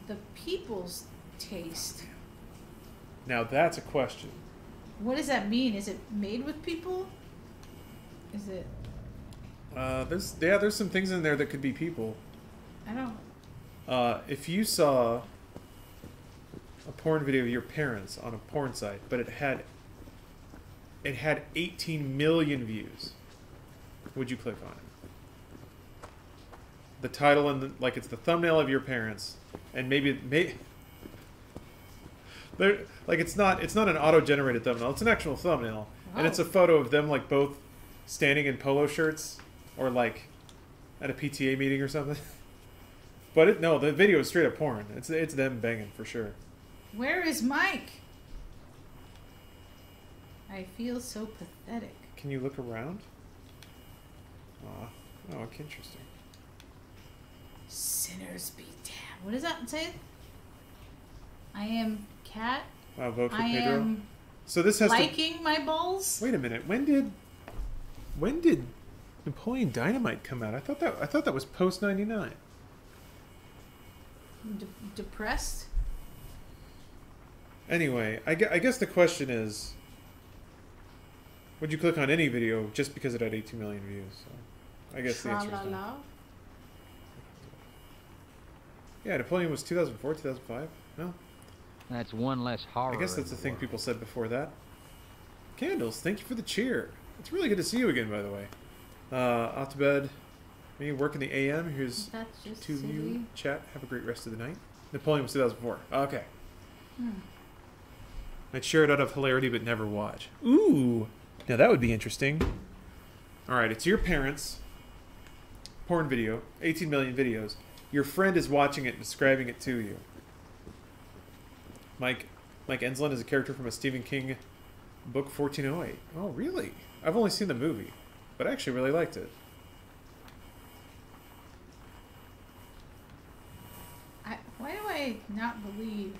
the people's taste. Now that's a question. What does that mean? Is it made with people? Is it? There's some things in there that could be people. I don't. If you saw porn video of your parents on a porn site, but it had 18 million views, would you click on it? The title and the, like, it's the thumbnail of your parents, and maybe they're like, it's not an auto-generated thumbnail, it's an actual thumbnail. Wow. And it's a photo of them, like, both standing in polo shirts or like at a PTA meeting or something. But it, no, the video is straight up porn. It's them banging for sure. Where is Mike? I feel so pathetic. Can you look around? Aw. Oh, interesting. Sinners be damned. What does that say? I am cat. Wow, vote for Pedro. Am so this has liking to... my balls. Wait a minute. When did Napoleon Dynamite come out? I thought that was post 99. Depressed? Anyway, I guess the question is, would you click on any video just because it had 18 million views? So I guess the answer is no. Yeah, Napoleon was 2004, 2005? No? That's one less horror. I guess that's the thing people said before that. Candles, thank you for the cheer. It's really good to see you again, by the way. Out to bed. Me work in the AM. Here's to you. Chat. Have a great rest of the night. Napoleon was 2004. Okay. Hmm. I'd share it out of hilarity, but never watch. Ooh. Now that would be interesting. All right. It's your parents' porn video. 18 million videos. Your friend is watching it and describing it to you. Mike Ensland is a character from a Stephen King book, 1408. Oh, really? I've only seen the movie, but I actually really liked it. Why do I not believe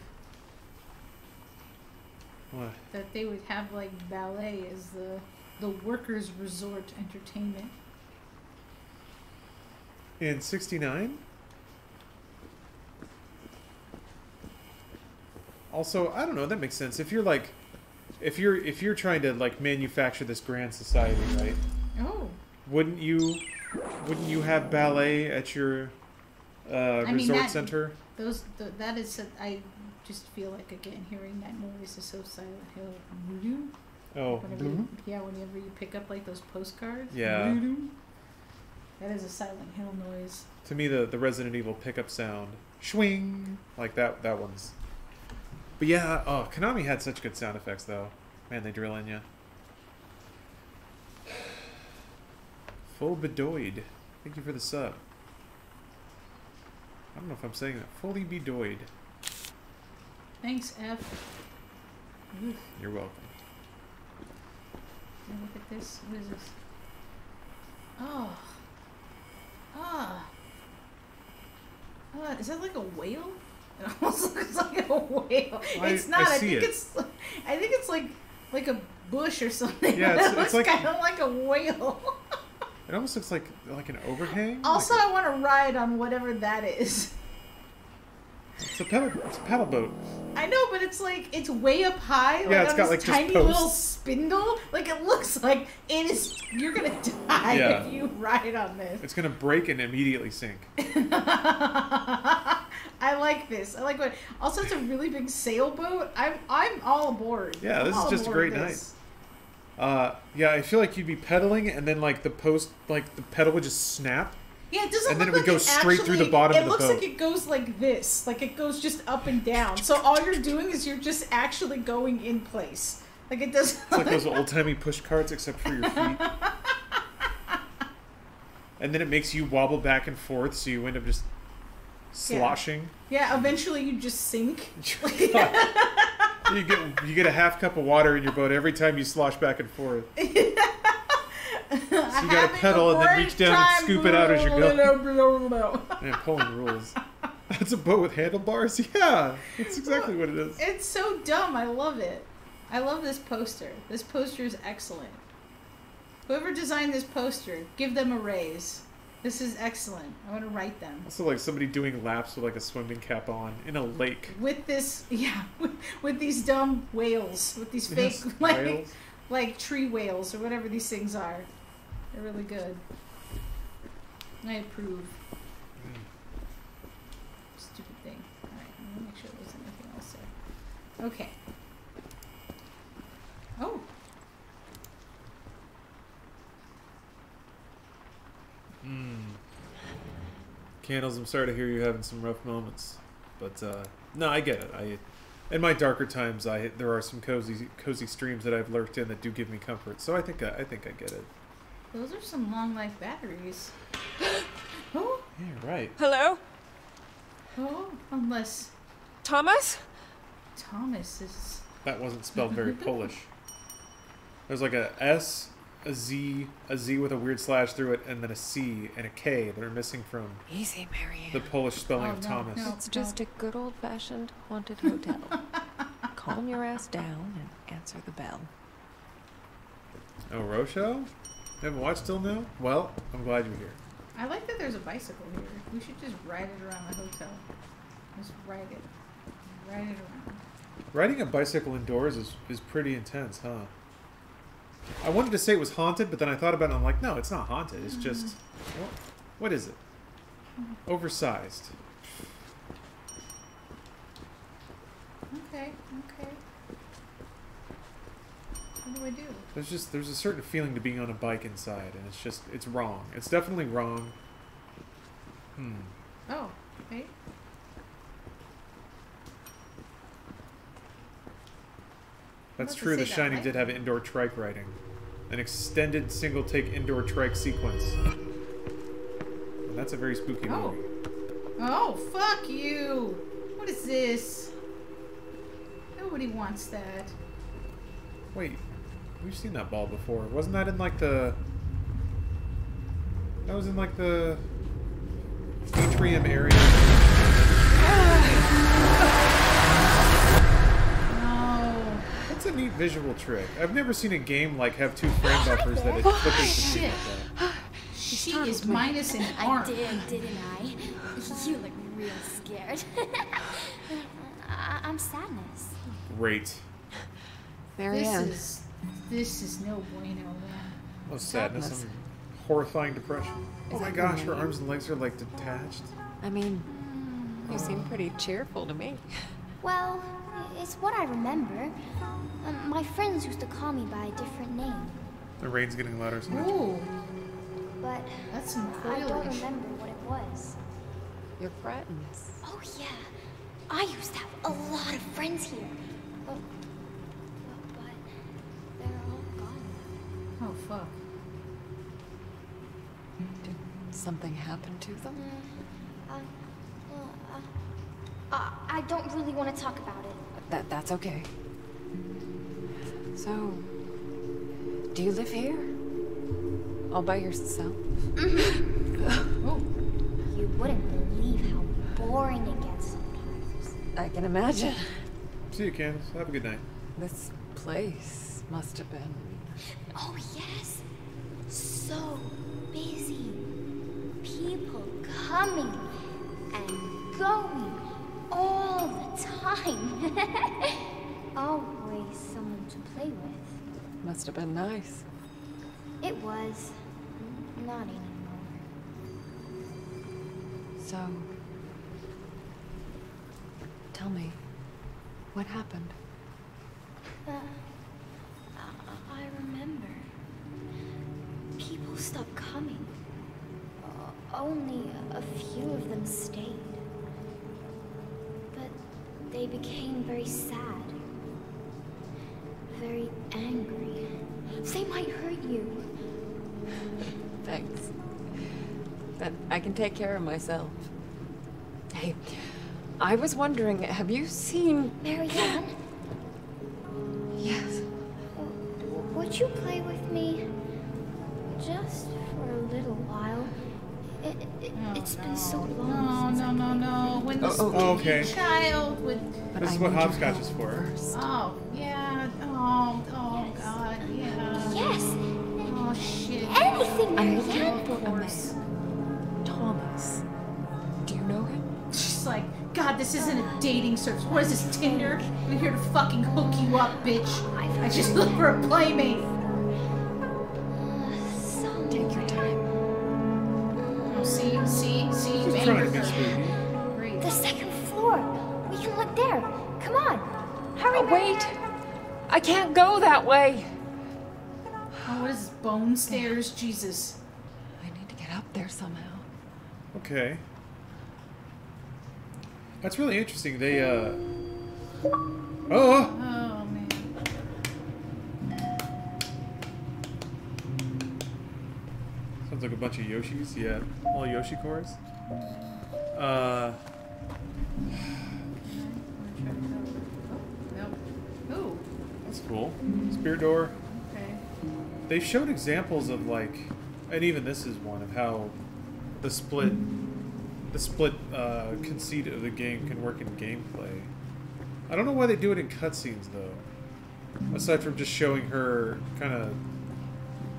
what? That they would have, like, ballet as the workers' resort entertainment? In 69? Also, I don't know, that makes sense. If you're, like, if you're trying to, like, manufacture this grand society, right? Oh. Wouldn't you have ballet at your resort center? That is. I just feel like, again, hearing that noise is so Silent Hill. Oh. Whenever you pick up, like, those postcards. Yeah. That is a Silent Hill noise. To me, the Resident Evil pickup sound, swing, like that one's. But yeah, oh, Konami had such good sound effects though. Man, they drill in you. Full bedoid. Thank you for the sub. I don't know if I'm saying that. Fully bedoid. Thanks, F. Oof. You're welcome. Now look at this. What is this? Oh. Ah. Is that like a whale? It almost looks like a whale. It's not. I think it's like a bush or something. Yeah, it's like kind of like a whale. It almost looks like an overhang. Also, like I want to ride on whatever that is. It's a paddle boat. I know, but it's like, it's way up high. Yeah, it's got like this tiny little spindle. Like, it looks like it is. You're gonna die if you ride on this. It's gonna break and immediately sink. I like this. I like what. Also, it's a really big sailboat. I'm all aboard. Yeah, this is just a great night. Yeah, I feel like you'd be pedaling, and then like the pedal would just snap. Yeah, it doesn't. And then it would go straight through the bottom of the boat. It looks like it goes like this, like it goes just up and down. So all you're doing is you're just actually going in place. Like it doesn't. It's like those old timey push carts, except for your feet. And then it makes you wobble back and forth, so you end up just sloshing. Yeah, eventually you just sink. You get a half cup of water in your boat every time you slosh back and forth. So you gotta pedal and then reach down and scoop it out as you go. Man, pulling rules. That's a boat with handlebars? Yeah, that's exactly what it is. It's so dumb. I love it. I love this poster. This poster is excellent. Whoever designed this poster, give them a raise. This is excellent. I want to write them. Also, like somebody doing laps with like a swimming cap on in a lake. With this, yeah, with these dumb whales, with these fake like tree whales or whatever these things are. They're really good. I approve. Stupid thing. All right, I'm gonna make sure there's anything else there. Okay. Oh. Candles, I'm sorry to hear you're having some rough moments. But, no, I get it. In my darker times, there are some cozy streams that I've lurked in that do give me comfort. So I think I get it. Those are some long life batteries. Oh. Yeah, right. Hello. Oh, unless Thomas. Thomas is. That wasn't spelled very Polish. There's like a S, a Z with a weird slash through it, and then a C and a K that are missing from. Easy, Marianne. The Polish spelling of Thomas. No, it's just a good old-fashioned haunted hotel. Calm your ass down and answer the bell. Oh, Rosho? Haven't watched till now? Well, I'm glad you're here. I like that there's a bicycle here. We should just ride it around the hotel. Just ride it. Ride it around. Riding a bicycle indoors is pretty intense, huh? I wanted to say it was haunted, but then I thought about it and I'm like, no, it's not haunted. It's just... What is it? Oversized. Okay, okay. What do I do? There's a certain feeling to being on a bike inside, and it's wrong. It's definitely wrong. Oh, okay. That's true, The Shining did have indoor trike riding. An extended single-take indoor trike sequence. And that's a very spooky movie. Oh, fuck you! What is this? Nobody wants that. Wait, we've seen that ball before. Wasn't that in, like, the... That was in, like, the... atrium area. That's a neat visual trick. I've never seen a game like have two frame buffers that it flickers to like that. She is minus an arm. I did, didn't I? You look real scared. I'm sadness. Great. There he is. This is no bueno, man. Oh, sadness. I'm horrifying depression. Oh my gosh, her arms and legs are like detached. I mean, you seem pretty cheerful to me. Well, it's what I remember. My friends used to call me by a different name. The rain's getting louder. Ooh. But that's I don't remember what it was. Your friends. Oh, yeah. I used to have a lot of friends here. But they're all gone. Oh, fuck. Did something happen to them? I don't really want to talk about it. That's okay. So, do you live here? All by yourself? Oh. You wouldn't believe how boring it gets sometimes. I can imagine. See you, Candace. Have a good night. This place must have been... Oh, yes. So busy. People coming and going. All the time. Always someone to play with. Must have been nice. It was. Not anymore. So, tell me, what happened? I remember. People stopped coming. Only a few of them stayed. They became very sad, very angry. They might hurt you. Thanks. But I can take care of myself. Hey, I was wondering, have you seen... Marianne? Yes? Would you play with me? Just for a little while. It's been so long. No. When the child would... This is what hopscotch is for. Oh, yeah. Oh, yes. God, yeah. Yes. Oh, shit. Anything. I'm looking for a man. Thomas. Do you know him? She's like, God, this isn't a dating service. What is this, Tinder? I'm here to fucking hook you up, bitch. I just look for a playmate. See, you made the second floor. We can look there. Come on, hurry Wait! I can't go that way! Oh, it is bone stairs, Jesus. I need to get up there somehow. Okay. That's really interesting. They, Oh! Oh man. Sounds like a bunch of Yoshis, yeah. All Yoshi cores. That's cool. Spear door. Okay. They showed examples of like, and even this is one of how the split conceit of the game can work in gameplay. I don't know why they do it in cutscenes though, aside from just showing her kind of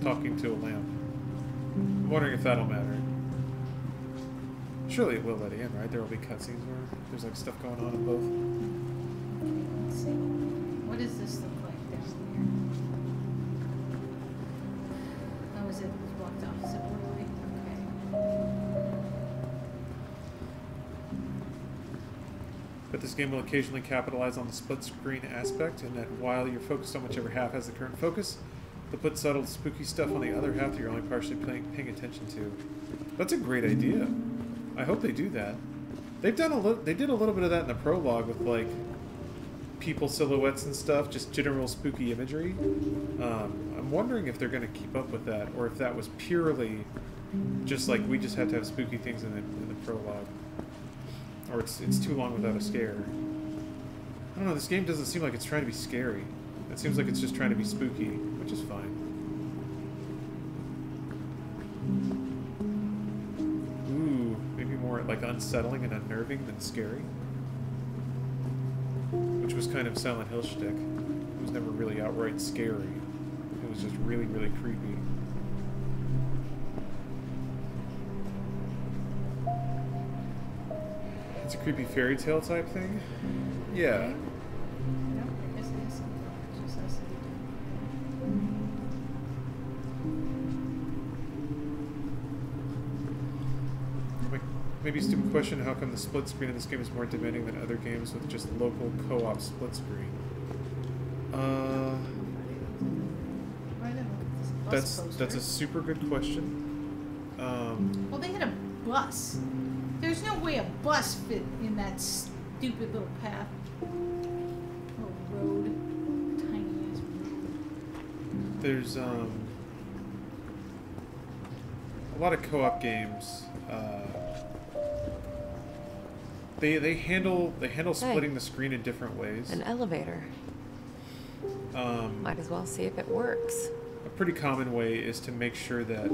talking to a lamp. I'm wondering if that'll matter. Surely it will let it in, right? There will be cutscenes where there's like stuff going on in both. Let's see. What does this look like down there? Oh, is it blocked off separately? Okay. But this game will occasionally capitalize on the split screen aspect, in that while you're focused on whichever half has the current focus, they'll put subtle spooky stuff on the other half that you're only partially paying attention to. That's a great idea. I hope they do that. They've done a little bit of that in the prologue with like people silhouettes and stuff, just general spooky imagery. I'm wondering if they're going to keep up with that, or if that was purely just like we just have to have spooky things in the prologue, or it's too long without a scare. I don't know. This game doesn't seem like it's trying to be scary. It seems like it's just trying to be spooky, which is fine. Like unsettling and unnerving than scary, which was kind of Silent Hill shtick. It was never really outright scary. It was just really, really creepy. It's a creepy fairy tale type thing. Yeah. Maybe a stupid question, how come the split screen in this game is more demanding than other games with just local co-op split screen? That's a super good question. Well, they had a bus. There's no way a bus fit in that stupid little path. Little road. Tiny ass road. There's a lot of co-op games. They handle splitting the screen in different ways. An elevator. Might as well see if it works. A pretty common way is to make sure that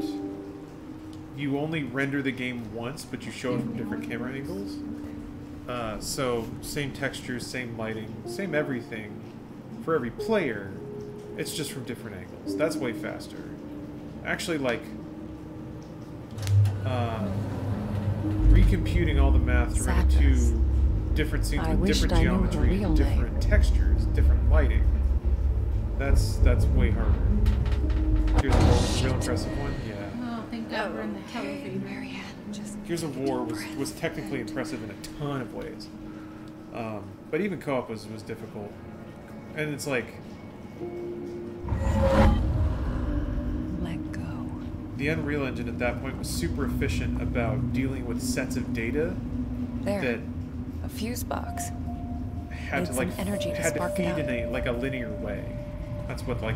you only render the game once, but you show it from different camera angles. So same textures, same lighting, same everything for every player. It's just from different angles. That's way faster. Actually, like. Recomputing all the math to render two different scenes with different geometry, different textures, different lighting. That's way harder. Here's a real impressive one. Yeah. Oh, thank God we're in the elevator, Marianne. Here's a War was technically impressive in a ton of ways, but even co-op was difficult. And it's like the Unreal Engine at that point was super efficient about dealing with sets of data that a fuse box had to feed in a linear way. That's what like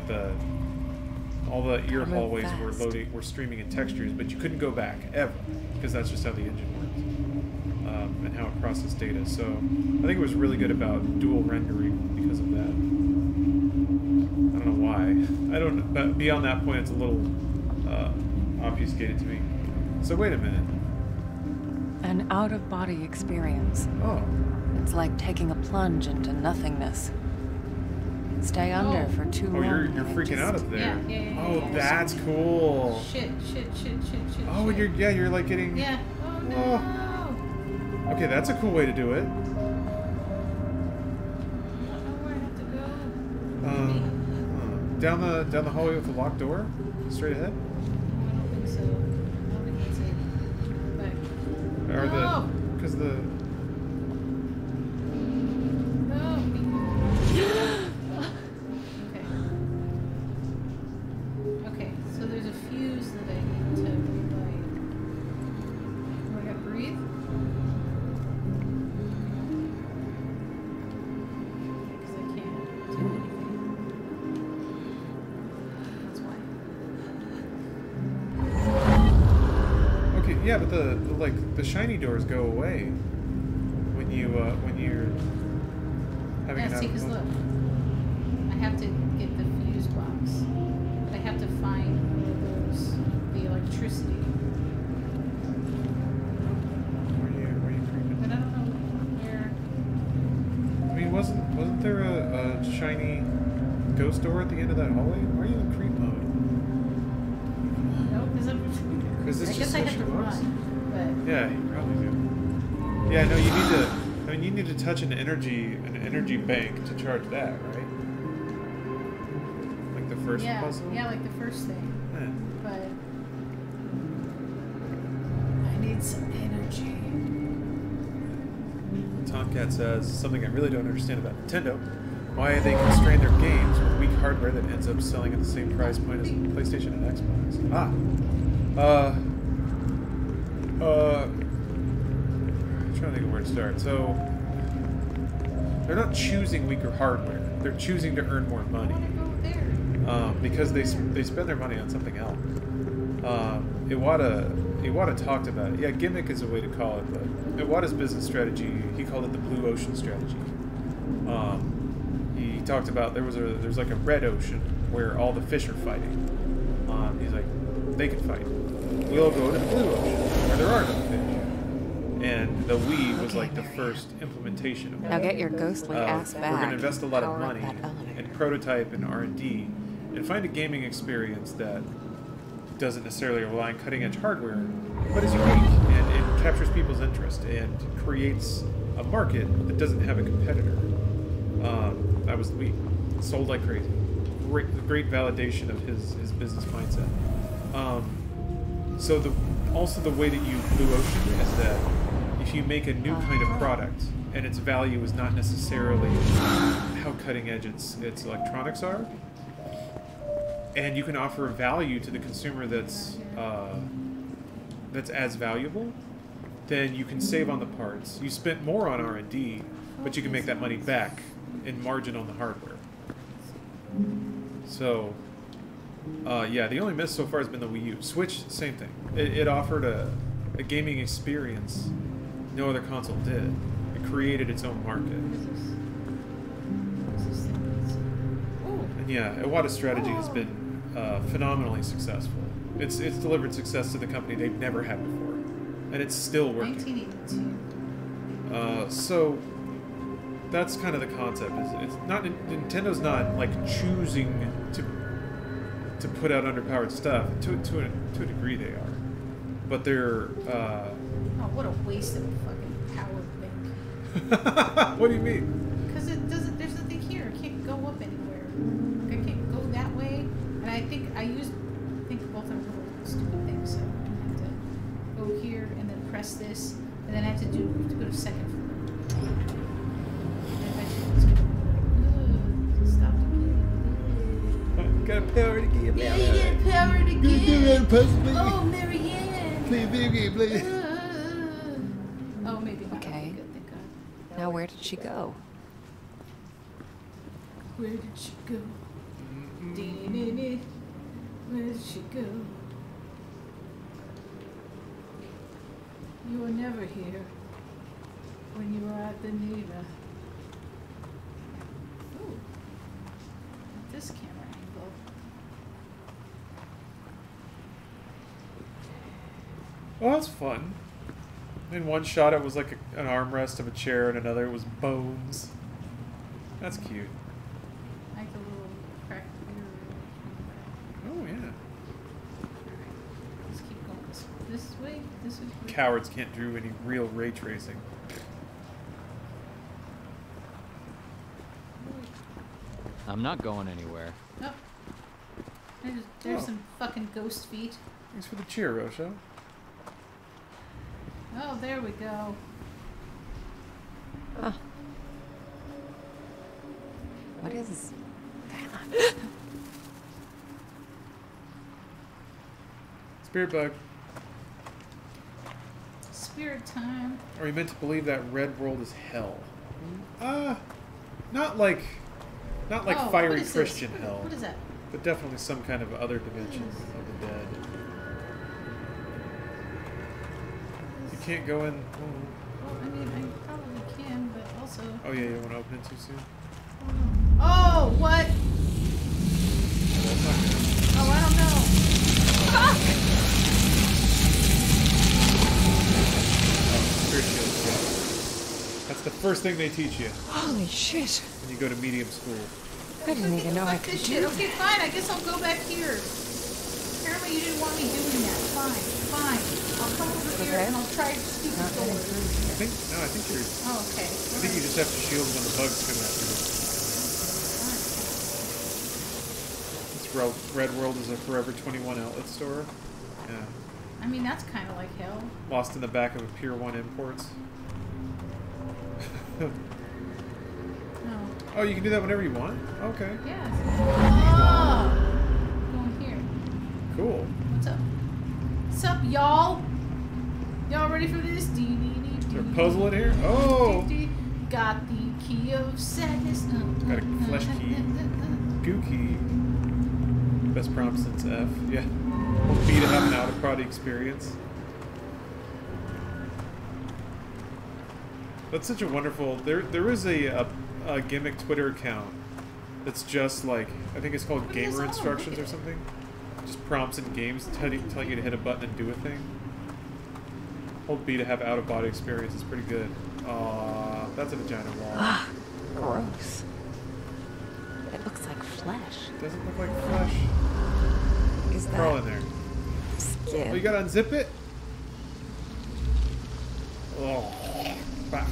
all the ear hallways were streaming in textures, but you couldn't go back ever because that's just how the engine worked and how it processed data. So I think it was really good about dual rendering because of that. I don't know why. I don't. But beyond that point, it's a little. Obfuscated to me. So wait a minute. An out-of-body experience. Oh. It's like taking a plunge into nothingness. Stay under for too long. Oh, you're freaking out up there. Yeah. Oh, that's cool. Shit. Oh, you're like getting. Yeah. Oh no. Oh. Okay, that's a cool way to do it. I don't know where I have to go. Down the hallway with the locked door, straight ahead. Or no. Because the... No. Okay, yeah, but the like the shiny doors go away when you when you're having an see, because look, I have to get the fuse box, but I have to find where those the electricity. Wasn't there a shiny ghost door at the end of that hallway? Why are you in creep mode? Nope, because I guess I have to run. But... yeah, you probably do. Yeah, no, you need to. I mean, you need to touch an energy bank to charge that, right? Like the first puzzle. Yeah, like the first thing. Yeah. But I need some energy. Tomcat says, something I really don't understand about Nintendo, why they constrain their games with weak hardware that ends up selling at the same price point as PlayStation and Xbox. I'm trying to think of where to start. So, they're not choosing weaker hardware. They're choosing to earn more money. Because they spend their money on something else. Iwata talked about it. Yeah, gimmick is a way to call it, but Iwata's business strategy, he called it the Blue Ocean strategy. He talked about there's like a red ocean where all the fish are fighting. He's like, they can fight. We'll go to the Blue Ocean where there are no fish. And the Wii was like the first implementation of that. Now get your ghostly ass back. We're going to invest a lot of money in prototype and R&D and find a gaming experience that doesn't necessarily rely on cutting-edge hardware, but is unique, and it captures people's interest and creates a market that doesn't have a competitor. That was the Wii. Sold like crazy. Great validation of his business mindset. So also the way that you Blue Ocean is that if you make a new kind of product and its value is not necessarily how cutting-edge its electronics are, and you can offer value to the consumer that's as valuable, then you can save on the parts. You spent more on R&D, but you can make that money back in margin on the hardware. So, yeah, the only miss so far has been the Wii U. Switch, same thing. It offered a gaming experience no other console did. It created its own market. Yeah, Iwata's strategy has been phenomenally successful. It's delivered success to the company they've never had before, and it's still working. 1982. So that's kind of the concept. It's not Nintendo's not like choosing to put out underpowered stuff. To a degree they are, but they're. Oh, what a waste of fucking power bank. What do you mean? Because it doesn't. There's nothing here. It can't go up anymore. I can't go that way, and I think both of them were stupid things. So I have to go here and then press this, and then I have to go to second floor. And eventually it's gonna stop the game. Gotta power it again. Yeah, you gotta power it again. Oh, Marianne. Play a video game, please. Oh, maybe. Okay. Good, thank God. Now where did she go? Where did she go? Where did she go? You were never here when you were at the Neva. Ooh. At this camera angle. Well, that's fun. In one shot it was like an armrest of a chair, and another it was bones. That's cute. Cowards can't do any real ray tracing. I'm not going anywhere. Nope. There's some fucking ghost feet. Thanks for the cheer, Rosha. Oh, there we go. Huh. What is that? Spirit bug. Spirit time. Are you meant to believe that red world is hell? Not like Not like fiery Christian hell. What is that? But definitely some kind of other dimension of the dead. You can't go in. Well, I mean, I probably can, but also. Oh yeah, you want to open it too soon? Oh, what? Oh, I don't know. Fuck! Oh, that's the first thing they teach you. Holy shit. When you go to medium school. I didn't even know I could do that. Okay, fine. I guess I'll go back here. Apparently you didn't want me doing that. Fine. Fine. I'll come over here and I'll try to speak the door. No, I think you're... Oh, okay. I think you just have to shield when the bugs come after you. This Red World is a Forever 21 outlet store. Yeah. I mean, that's kind of like hell. Lost in the back of a Pier 1 Imports. No. Oh, you can do that whenever you want? Okay. Yes. Oh! Going here. Cool. What's up? What's up, y'all? Y'all ready for this? Is there a puzzle in here? Oh! Got the key of sadness. Got a flesh key. Goo key. Best prompt since F. Yeah. B to have an out-of-body experience. That's such a wonderful... There is a gimmick Twitter account that's just like... I think it's called Gamer Instructions or something. Just prompts in games telling you to hit a button and do a thing. Hold B to have out-of-body experience is pretty good. Aw, that's a vagina wall. Ah, gross. It looks like flesh. It doesn't look like flesh. Is that... Crawl in there. Skin. Oh, you gotta unzip it? Oh. But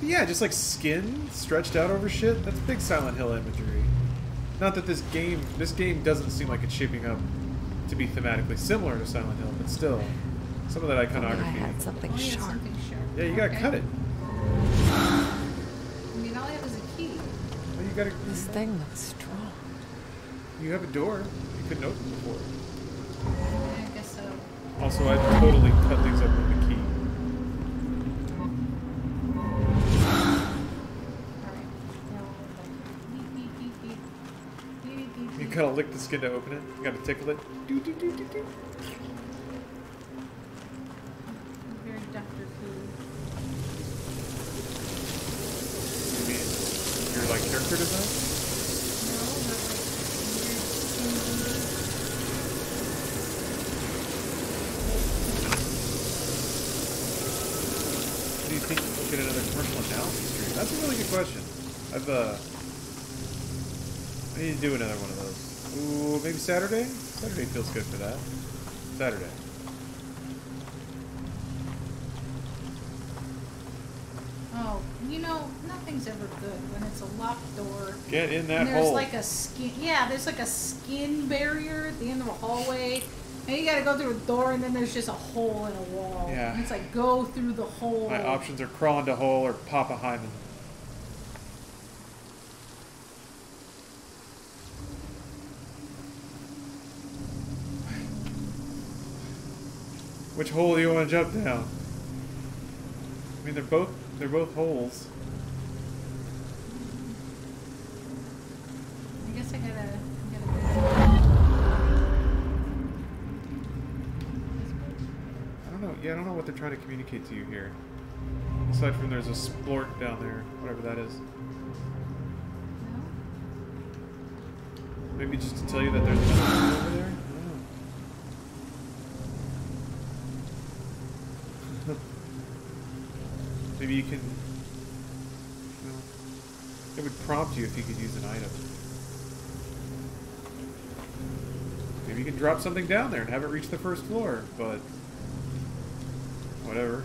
yeah, just like skin stretched out over shit. That's big Silent Hill imagery. Not that this game doesn't seem like it's shaping up to be thematically similar to Silent Hill, but still, some of that iconography. I had something sharp. Yeah, you gotta cut it. I mean, all I have is a key. Well, you gotta. This thing looks strong. You have a door. You couldn't open it before. Yeah, I guess so. Also, I totally cut things up with the key. You gotta lick the skin to open it. You gotta tickle it. Do, do, do, do, do. Very Dr. Who. You mean your like character design? No, not like. Do you think we'll get another commercial analysis here? That's a really good question. I need to do another one of those. Ooh, maybe Saturday? Saturday feels good for that. Saturday. Oh, you know, nothing's ever good when it's a locked door. Get in that hole. There's like a skin... Yeah, there's like a skin barrier at the end of a hallway. And you gotta go through a door and then there's just a hole in a wall. Yeah. And it's like, go through the hole. My options are crawl into a hole or pop a hymen. Which hole do you want to jump down? I mean, they're both holes. I guess I don't know. Yeah, I don't know what they're trying to communicate to you here. Aside from there's a splort down there, whatever that is. No. Maybe just to tell you that there's another hole over there. Maybe you can, you know, it would prompt you if you could use an item. Maybe you can drop something down there and have it reach the first floor, but whatever.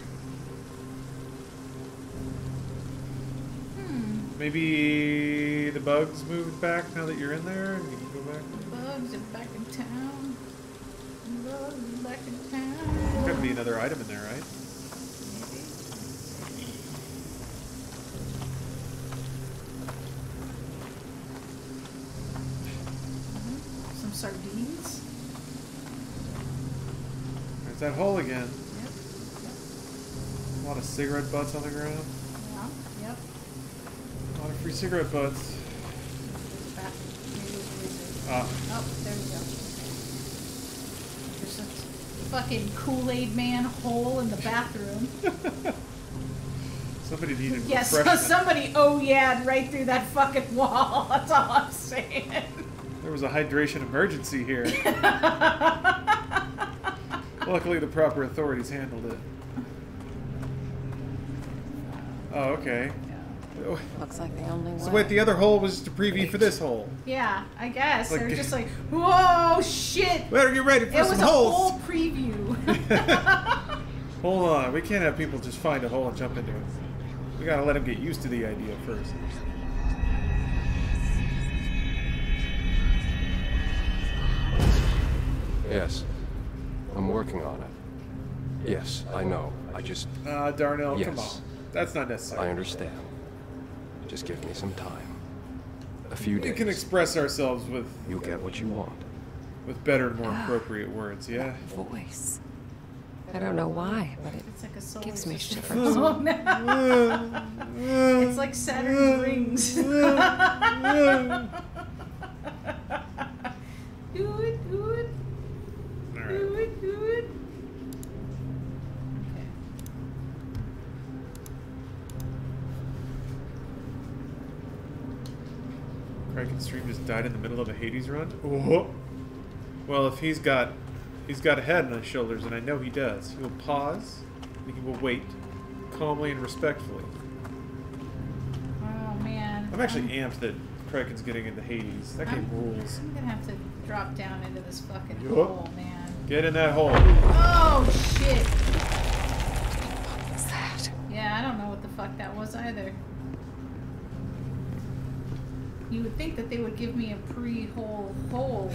Maybe the bugs moved back now that you're in there and you can go back. The bugs are back in town. The bugs are back in town. There's got to be another item in there, right? Sardines. There's that hole again. Yep. A lot of cigarette butts on the ground. Yeah. Yep. A lot of Free cigarette butts. Ah. Oh, there we go. There's a fucking Kool-Aid man hole in the bathroom. Somebody needed refreshment. Yes, somebody OH'd right through that fucking wall. That's all I'm saying. There was a hydration emergency here. Luckily, the proper authorities handled it. Oh, okay. Looks like the only one. So wait, the other hole was just a preview for this hole. Yeah, I guess. Like, they were just like, whoa, shit. Better get ready for some holes. It was a hole preview. Hold on. We can't have people just find a hole and jump into it. We gotta let them get used to the idea first. Yes. I'm working on it. Yes, I know. I just... Darnell, yes. Come on. That's not necessary. I understand. Just give me some time. A few days. We can express ourselves with... You'll get what you want. With better, more appropriate words, yeah? Voice. I don't know why, but it like gives me shivers. Oh, no. It's like Saturn rings. Do it, do it. All right. Do it, do it. Kraken Stream just died in the middle of a Hades run? Whoa. Well, if he's got a head on his shoulders, and I know he does, he will pause, and he will wait, calmly and respectfully. Oh, man. I'm actually amped that Kraken's getting into Hades. That game rules. I'm gonna have to drop down into this fucking hole, man. Get in that hole. Oh, shit. What was that? Yeah, I don't know what the fuck that was either. You would think that they would give me a pre-hole.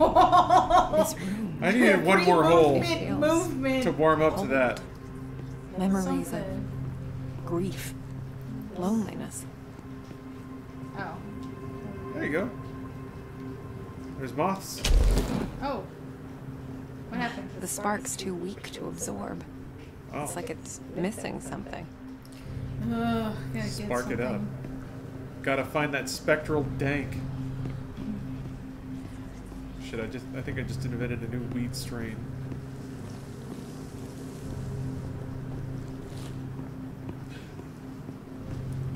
I needed one more hole to warm up to that. Memories of grief, loneliness. Oh. There you go. There's moths. Oh. What happened? The spark's too weak to absorb. Oh. It's like it's missing something. Ugh, gotta spark it up. Gotta find that spectral dank. Shit, I think I just invented a new weed strain.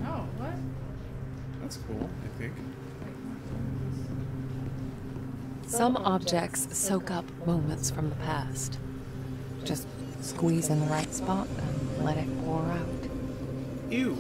Oh, what? That's cool, I think. Some objects soak up moments from the past. Just squeeze in the right spot and let it pour out. Ew.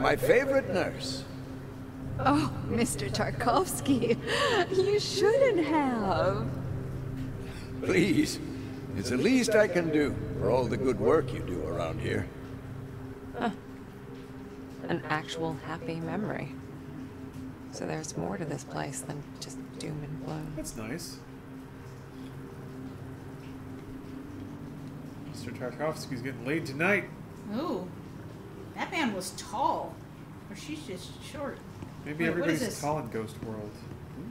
My favorite nurse. Oh, Mr. Tarkovsky, you shouldn't have. Please, it's the least I can do for all the good work you do around here. An actual happy memory. So there's more to this place than just doom and gloom. That's nice. Mr. Tarkovsky's getting laid tonight. Ooh. That man was tall, or she's just short. Maybe wait, everybody's tall in Ghost World.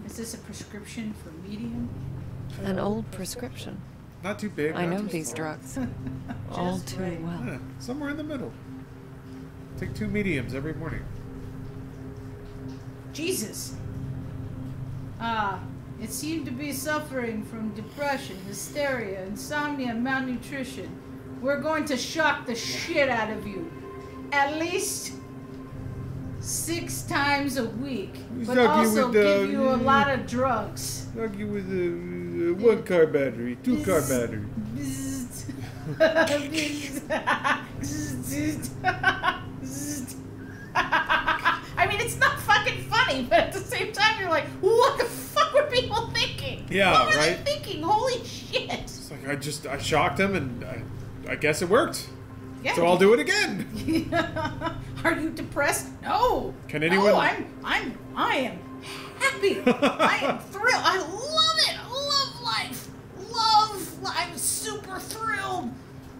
Is this a prescription for medium? An old prescription. Not too big. I know these drugs all too well. Yeah, somewhere in the middle. Take 2 mediums every morning. Jesus. It seemed to be suffering from depression, hysteria, insomnia, and malnutrition. We're going to shock the shit out of you. At least 6 times a week, but also give you a lot of drugs. Drug you with a 1-car battery, 2-car battery. I mean, it's not fucking funny, but at the same time, you're like, what the fuck were people thinking? Yeah, what were they thinking? Holy shit! It's like I shocked him, and I guess it worked. Yeah. So I'll do it again. Are you depressed? No. Can anyone? No, I am happy. I am thrilled. I love it. I love life. I'm super thrilled.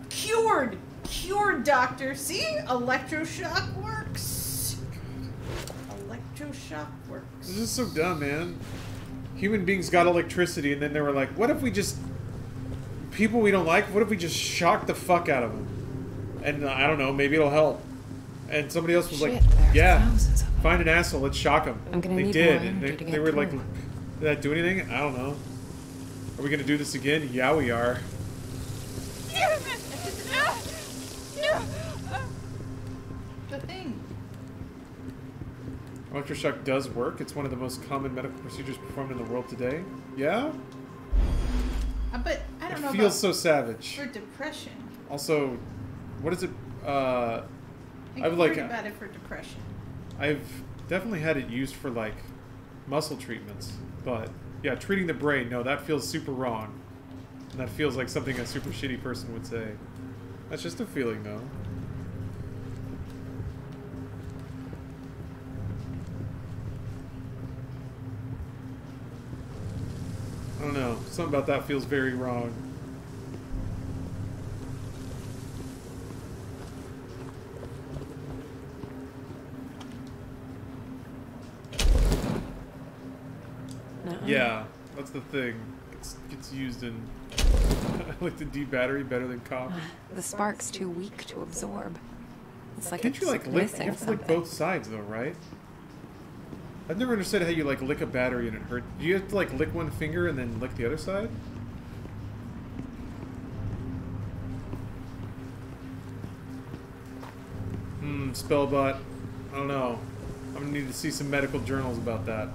Cured. Cured, doctor. See? Electroshock works. Electroshock works. This is so dumb, man. Human beings got electricity, and then they were like, what if we just... people we don't like, what if we just shock the fuck out of them? And I don't know, maybe it'll help. And somebody else was like, yeah, find an asshole, let's shock him. They did, and they were like, did that do anything? I don't know. Are we gonna do this again? Yeah, we are. The thing. Electroshock does work. It's one of the most common medical procedures performed in the world today. Yeah? But I don't know. It feels so savage. For depression. Also, what is it? I've heard about it for depression. I've definitely had it used for like muscle treatments, but yeah, treating the brain. No, that feels super wrong. And that feels like something a super shitty person would say. That's just a feeling, though. I don't know. Something about that feels very wrong. No. Yeah, that's the thing. It's used in... I like the D battery better than copper. The spark's too weak to absorb. It's like it's missing something. You have to lick both sides, though, right? I've never understood how you like lick a battery and it hurts. Do you have to like lick one finger and then lick the other side? Hmm, Spellbot. I don't know. I'm gonna need to see some medical journals about that.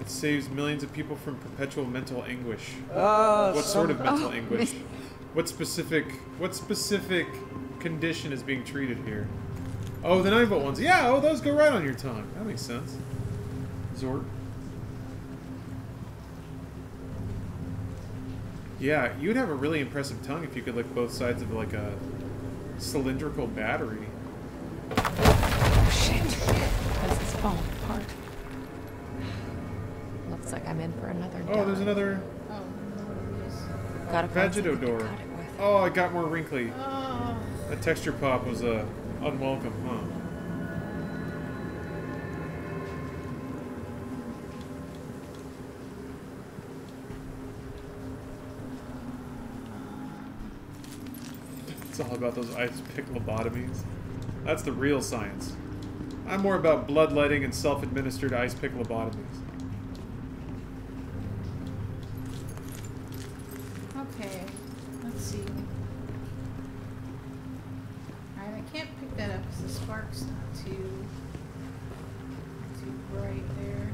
It saves millions of people from perpetual mental anguish. What sort of mental anguish? What specific condition is being treated here? Oh, the 9-volt ones. Yeah, oh, those go right on your tongue. That makes sense. Zork. Yeah, you'd have a really impressive tongue if you could lick both sides of, like, a cylindrical battery. Oh, shit. This is falling apart. Looks like I'm in for another door. Oh, there's another... Oh. Got a Vagidodor. Oh, I got more wrinkly. Oh. That texture pop was, unwelcome, huh? It's all about those ice pick lobotomies. That's the real science. I'm more about bloodletting and self-administered ice pick lobotomies. Okay, let's see. That up because the spark's not too bright there.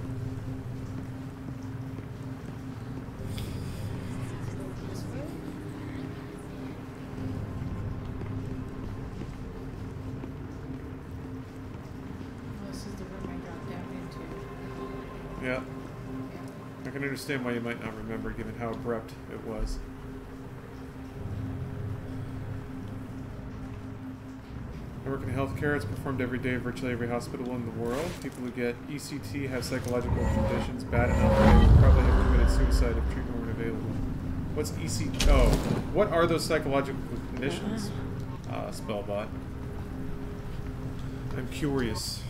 This way. Well, this is the room I dropped down into. Yeah. I can understand why you might not remember, given how abrupt it was. I work in healthcare. It's performed every day at virtually every hospital in the world. People who get ECT have psychological conditions bad enough that they would probably have committed suicide if treatment weren't available. What's ECT? Oh, what are those psychological conditions? Spellbot. I'm curious.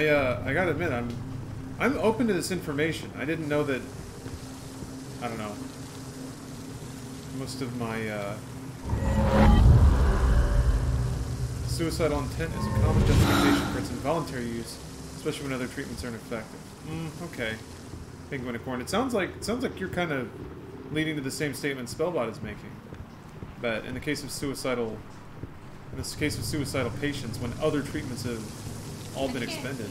I gotta admit, I'm open to this information. I didn't know that. I don't know. Most of my suicidal intent is a common justification for its involuntary use, especially when other treatments aren't effective. Okay. Penguinicorn. It sounds like you're kind of leading to the same statement Spellbot is making. But in the case of suicidal patients, when other treatments have all been expended.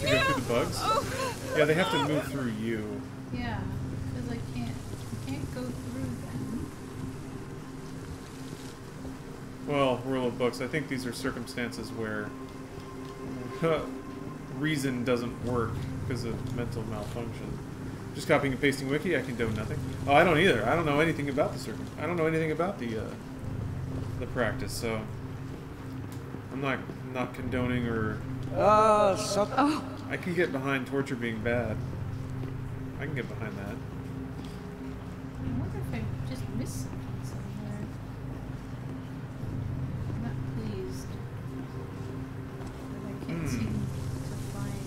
To go through the bugs? Oh. Yeah, they have to move through you. Yeah, because I can't go through them. Well, rule of books, I think these are circumstances where reason doesn't work because of mental malfunction. Just copying and pasting wiki, I can do nothing. Oh, I don't either. I don't know anything about the circuit. I don't know anything about the practice, so I'm not condoning or. Oh. I can get behind torture being bad. I can get behind that. I wonder if I just missed something somewhere. I'm not pleased. But I can't seem to find.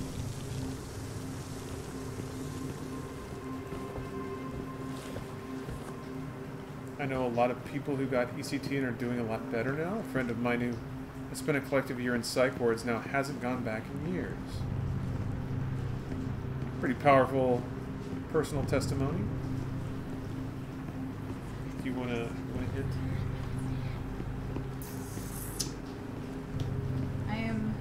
I know a lot of people who got ECT and are doing a lot better now. A friend of mine who has spent a collective year in psych wards now hasn't gone back in years. Pretty powerful personal testimony. Do you want to hit? I'm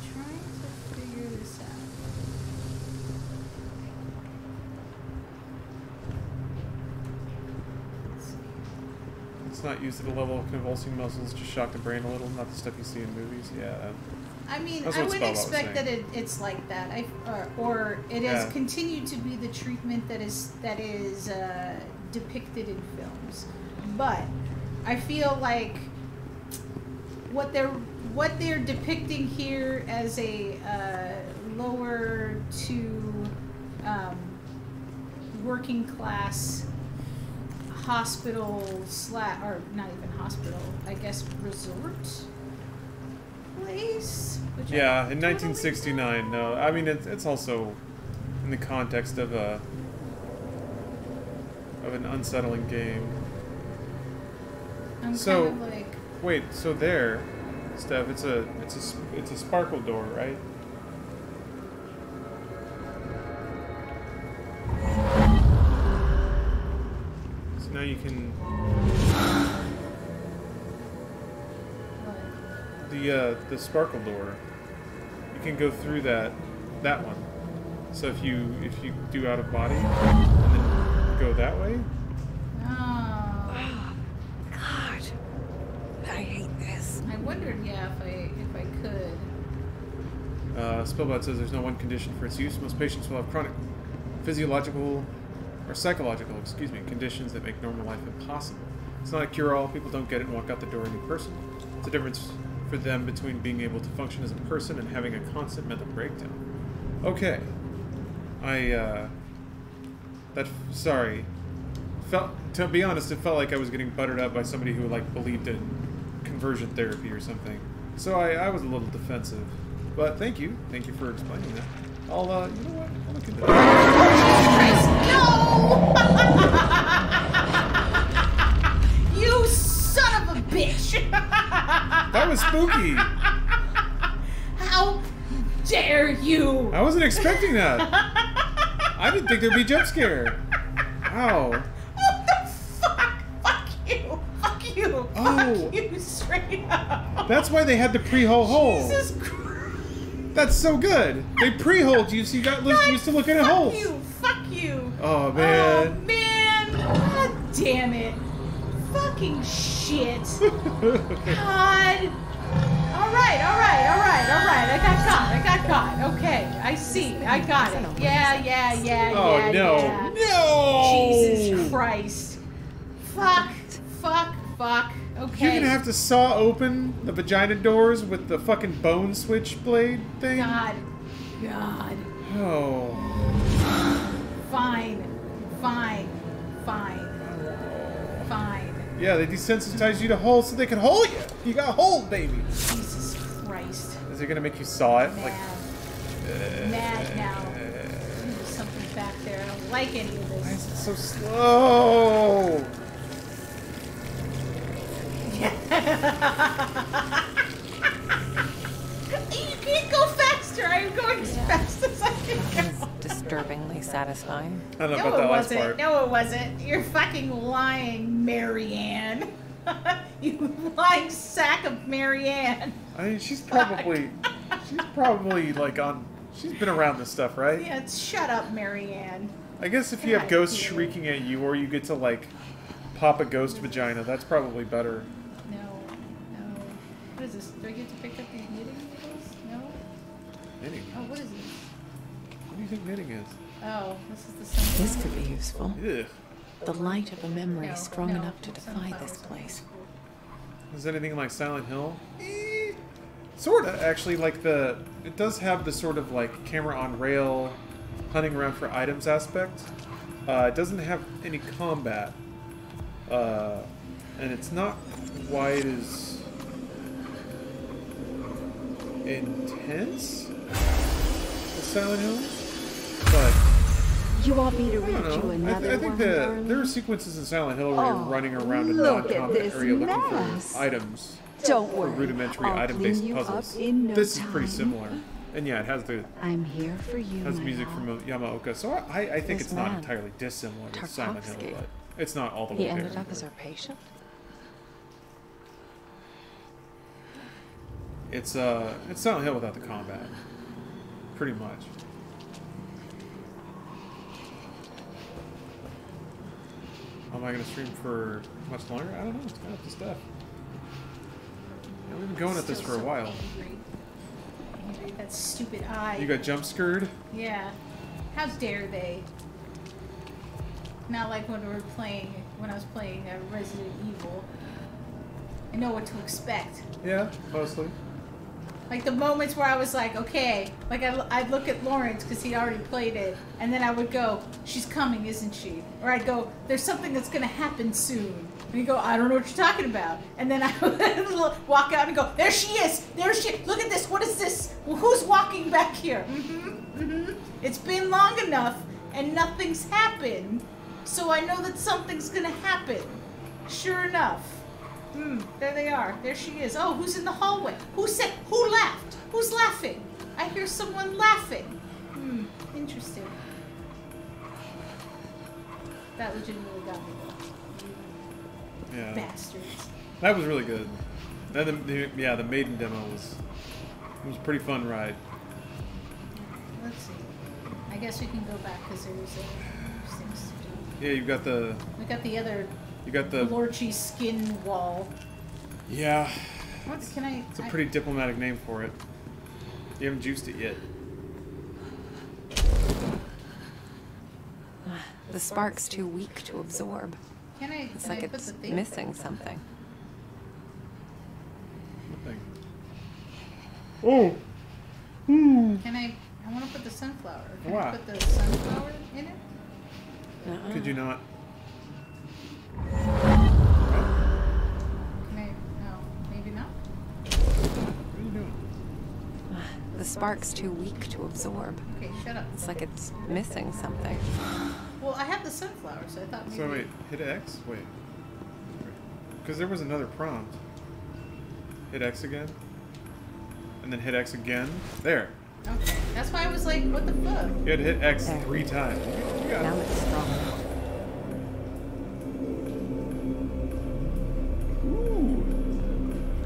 trying to figure this out. Let's see. It's not used at the level of convulsing muscles to shock the brain a little. Not the stuff you see in movies. Yeah. I mean, I wouldn't expect that it's like that. Or it has continued to be the treatment that is depicted in films. But I feel like what they're depicting here as a lower to working class hospital or not even hospital, I guess resort. Place, yeah, in 1969. No, I mean it's also in the context of an unsettling game. I'm so kind of like... wait, so there, Steph, it's a sparkle door, right? So now you can. The sparkle door. You can go through that one. So if you do out of body and then go that way. Oh God. I hate this. I wondered if I could. Spellbot says there's no one condition for its use. Most patients will have chronic physiological or psychological, conditions that make normal life impossible. It's not a cure-all, people don't get it and walk out the door a new person. It's a difference for them between being able to function as a person and having a constant mental breakdown. Okay. To be honest, it felt like I was getting buttered up by somebody who, like, believed in conversion therapy or something. So I was a little defensive. But thank you. Thank you for explaining that. I'll, you know what? I'll look into that. Jesus Christ, no! You son of a bitch! That was spooky. How dare you? I wasn't expecting that. I didn't think there'd be jump scare. Wow. What the fuck? Fuck you. Fuck you. Oh. Fuck you straight up. That's why they had to pre-hole hole. Jesus Christ. That's so good. They pre-holed you so you got used to looking at holes. Fuck you. Fuck you. Oh, man. Oh, man. God damn it. Fucking shit. God. All right. I got caught. Okay, I see. I got it. Yeah. Oh, no. Jesus Christ. Fuck. Okay. You're gonna have to saw open the vagina doors with the fucking bone switchblade thing? God. Oh. Fine. Yeah, they desensitized you to hole so they could hole you. You got holed, baby. Jesus Christ. Is it gonna make you saw it? Mad. Like, mad now. There's something back there. I don't like any of this. Why is it so slow? You can't go faster. I'm going as fast as I can go. Disturbingly satisfying. I don't know about that last part. No, it wasn't. You're fucking lying, Marianne. You lying sack of Marianne. I mean, she's probably like on. She's been around this stuff, right? Yeah. Shut up, Marianne. I guess if you have ghosts shrieking at you, or you get to like pop a ghost vagina, that's probably better. What is this? Do I get to pick up these knitting needles? No? Knitting? Oh, what is this? What do you think knitting is? Oh, this is the same. This could be useful. Ugh. The light of a memory strong enough to defy this place. Is anything like Silent Hill? Sorta, actually. Like it does have the sort of like camera on rail, hunting around for items aspect. It doesn't have any combat, and it's not quite as intense as Silent Hill, but. You want me to read you another I think that there are sequences in Silent Hill where you're running around a non-combat area looking for items. Don't worry. Or rudimentary item-based puzzles. This is pretty similar. And yeah, it has the music from Yamaoka. So I think it's not entirely dissimilar to Silent Hill, but it's not all the way there. He ended up as our patient. It's Silent Hill without the combat. Pretty much. Am I going to stream for much longer? I don't know. It's kind of the stuff. Yeah, we've been going at this for a while. Angry. That stupid eye. You got jump scared? Yeah. How dare they? Not like when we were playing, when I was playing Resident Evil. I know what to expect. Yeah, mostly. Like the moments where I was like, okay, like I'd look at Lawrence because he already played it, and then I would go, she's coming, isn't she? Or I'd go, there's something that's going to happen soon. And he'd go, I don't know what you're talking about. And then I would walk out and go, there she is, there she is, look at this, what is this? Well, who's walking back here? Mm-hmm, mm-hmm. It's been long enough, and nothing's happened, so I know that something's going to happen, sure enough. There they are. There she is. Oh, who's in the hallway? Who said? Who laughed? Who's laughing? I hear someone laughing. Interesting. That legitimately got me. Yeah. Bastards. That was really good. Yeah, the Maiden demo was a pretty fun ride. Let's see. I guess we can go back because there was things to do. Yeah, you've got the. We got the other. You got the Lorchy skin wall. Yeah. What can I? It's a pretty diplomatic name for it. You haven't juiced it yet. The spark's too weak to absorb. Can I? It's like it's missing something. Nothing. Oh. Hmm. Can I? I want to put the sunflower. Can I put the sunflower in it? Uh-uh. Could you not? No, maybe not. What are you doing? The spark's too weak to absorb. Okay, shut up. It's like it's missing something. Well, I have the sunflower, so I thought maybe... So wait, hit X? Wait. Because there was another prompt. Hit X again. And then hit X again. There. Okay, that's why I was like, what the fuck? You had to hit X 3 times. You got it. Now it's strong.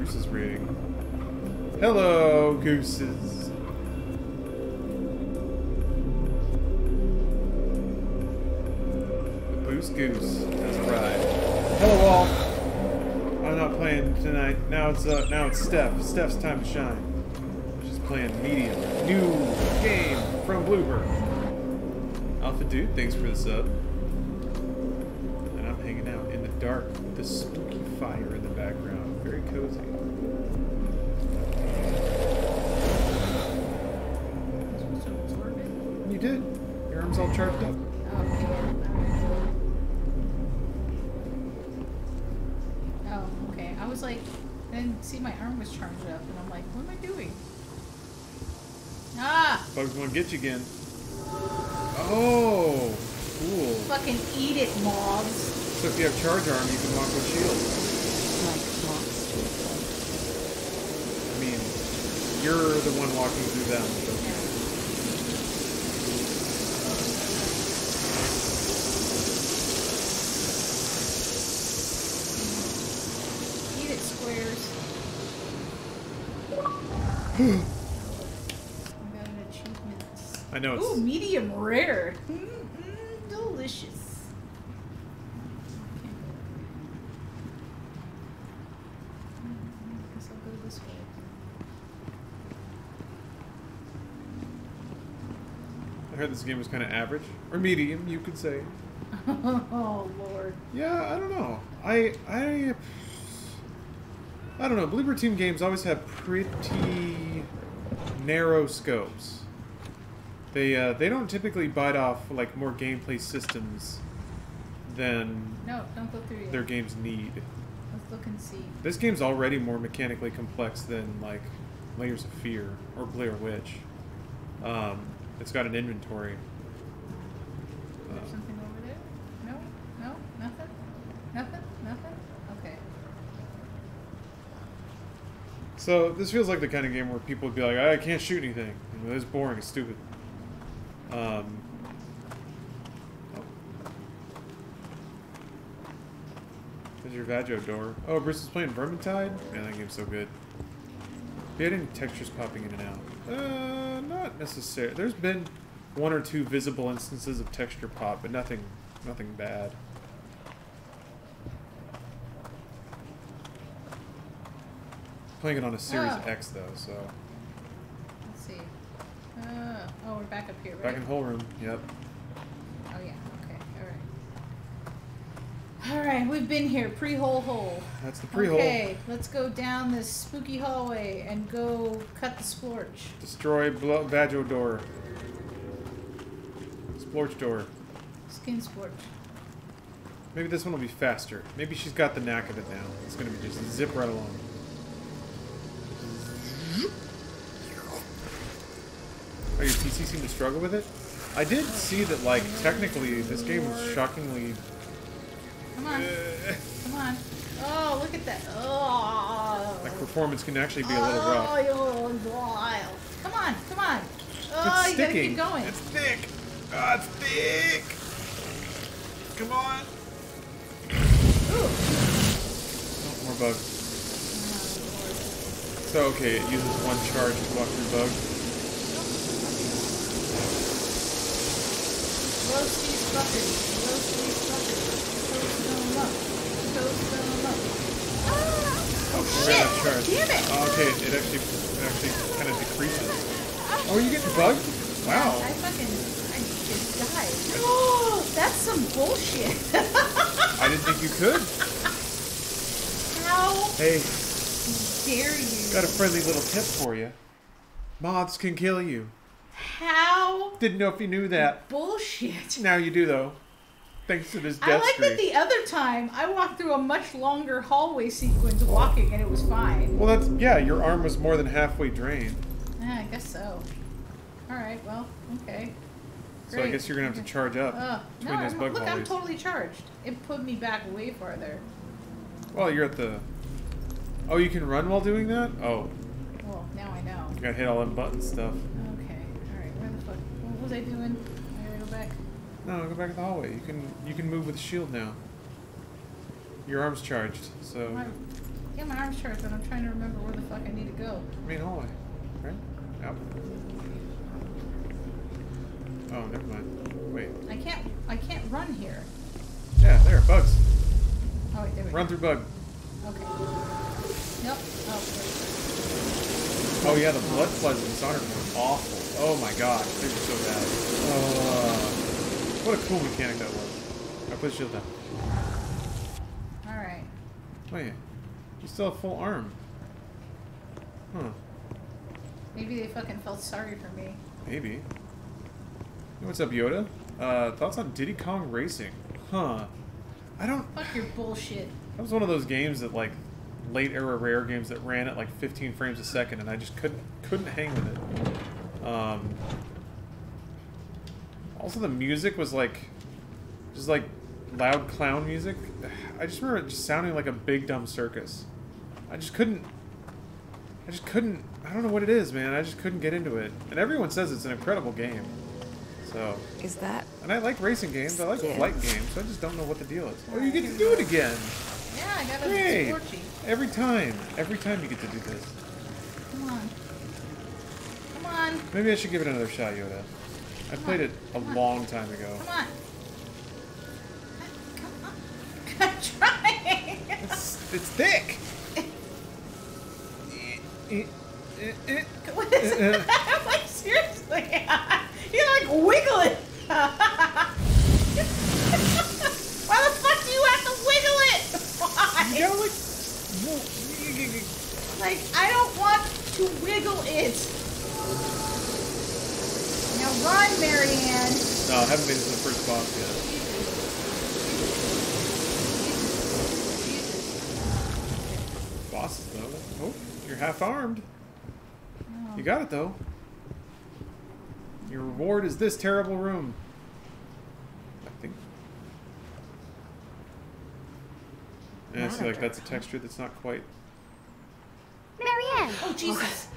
Is reading. Hello, gooses. The Boost Goose has arrived. Hello, all. I'm not playing tonight. Now it's Steph. Steph's time to shine. She's playing Medium, new game from Bloober. Alpha Dude, thanks for the sub. And I'm hanging out in the dark with the spooky fire in the background. Very cozy. You did. Your arm's all charged up. Oh, okay. I was like, I didn't see my arm was charged up, and I'm like, what am I doing? Ah! Bugs won't get you again. Oh! Cool. Fucking eat it, mobs. So if you have charge arm, you can walk with shields. I mean, you're the one walking through them. So. I know it's... Ooh, medium rare. Mm-mm, delicious. Okay. I guess I'll go this way. heard this game was kind of average. Or medium, you could say. Oh, Lord. Yeah, I don't know. I don't know. Bloober Team games always have pretty narrow scopes. They don't typically bite off like more gameplay systems than their games need. Let's look and see. This game's already more mechanically complex than like Layers of Fear or Blair Witch. It's got an inventory. Is there something over there? No, no, nothing, nothing, nothing. Okay. So this feels like the kind of game where people would be like, "I can't shoot anything. You know, it's boring. It's stupid." There's your Vajo door. Oh, Bruce is playing Vermintide? Man, that game's so good. Do you have any textures popping in and out? Not necessarily. There's been one or two visible instances of texture pop, but nothing bad. Playing it on a Series X, though, so... Let's see. Oh, we're back up here, right? Back in the whole room, yep. Oh, yeah. Okay, alright. Alright, we've been here. Pre-hole hole. That's the pre-hole. Okay, let's go down this spooky hallway and go cut the splorch. Destroy Vajo door. Splorch door. Skin splorch. Maybe this one will be faster. Maybe she's got the knack of it now. It's going to be just zip right along. Oh, your PC seemed to struggle with it? I did see that, like, technically, this game was shockingly... Come on. Come on. Oh, look at that. Oh. Like, performance can actually be a little rough. Oh, wild. Come on. Come on. Oh, it's sticking. You gotta keep going. It's thick. Oh, it's thick. Come on. Ooh. Oh, more bugs. So, okay, it uses one charge to block through bugs. Roast these fuckers. Roast these fuckers. Toast them up. Toast them up. Ah! Oh, shit! Damn it! Oh, okay, it actually kind of decreases. Oh, are you getting bugged? Wow. I fucking... I just died. Oh, that's some bullshit. I didn't think you could. How? Hey. Dare you? Got a friendly little tip for you. Moths can kill you. How? Didn't know if you knew that. Bullshit. Now you do, though. Thanks to this death streak. That the other time I walked through a much longer hallway sequence walking, and it was fine. Well, that's... Yeah, your arm was more than halfway drained. Yeah, I guess so. All right, well, okay. Great. So I guess you're going to have to charge up between those bug volleys. I'm totally charged. It put me back way farther. Well, you're at the... Oh, you can run while doing that? Oh. Well, now I know. You got to hit all them button stuff. What was I doing? I gotta go back. No, go back to the hallway. You can move with the shield now. Your arm's charged, so... Yeah, my arm's charged, but I'm trying to remember where the fuck I need to go. Main hallway, right? Yep. Oh, never mind. Wait. I can't run here. Yeah, there, bugs. Oh, wait, there we go. Run through bug. Okay. Nope. Oh, wait. Oh, yeah, the blood floods in this honor were awful. Oh my god, things are so bad. What a cool mechanic that was. I put shield down. Alright. Wait, you still have full arm. Huh. Maybe they fucking felt sorry for me. Maybe. Hey, what's up, Yoda? Thoughts on Diddy Kong Racing? Huh. I don't... Fuck your bullshit. That was one of those games that, like, late-era Rare games that ran at, like, 15 frames a second, and I just couldn't hang with it. Also the music was just loud clown music. I just remember it just sounding like a big dumb circus. I don't know what it is, man. I just couldn't get into it. And everyone says it's an incredible game. So. Is that? And I like racing games. I like flight games. So I just don't know what the deal is. Oh, you get to do it again. Yeah, I got a scorchy. Every time you get to do this. Come on. Maybe I should give it another shot, Yoda. I played it a long time ago. Come on. I'm trying. It's thick. What is that? Like, seriously. You like wiggle Now run, Marianne. No, I haven't been to the first boss yet. Jesus. Bosses, though. Oh, you're half-armed. Oh. You got it, though. Your reward is this terrible room. I think. And I see, like, that's a texture that's not quite... Marianne! Oh, Jesus!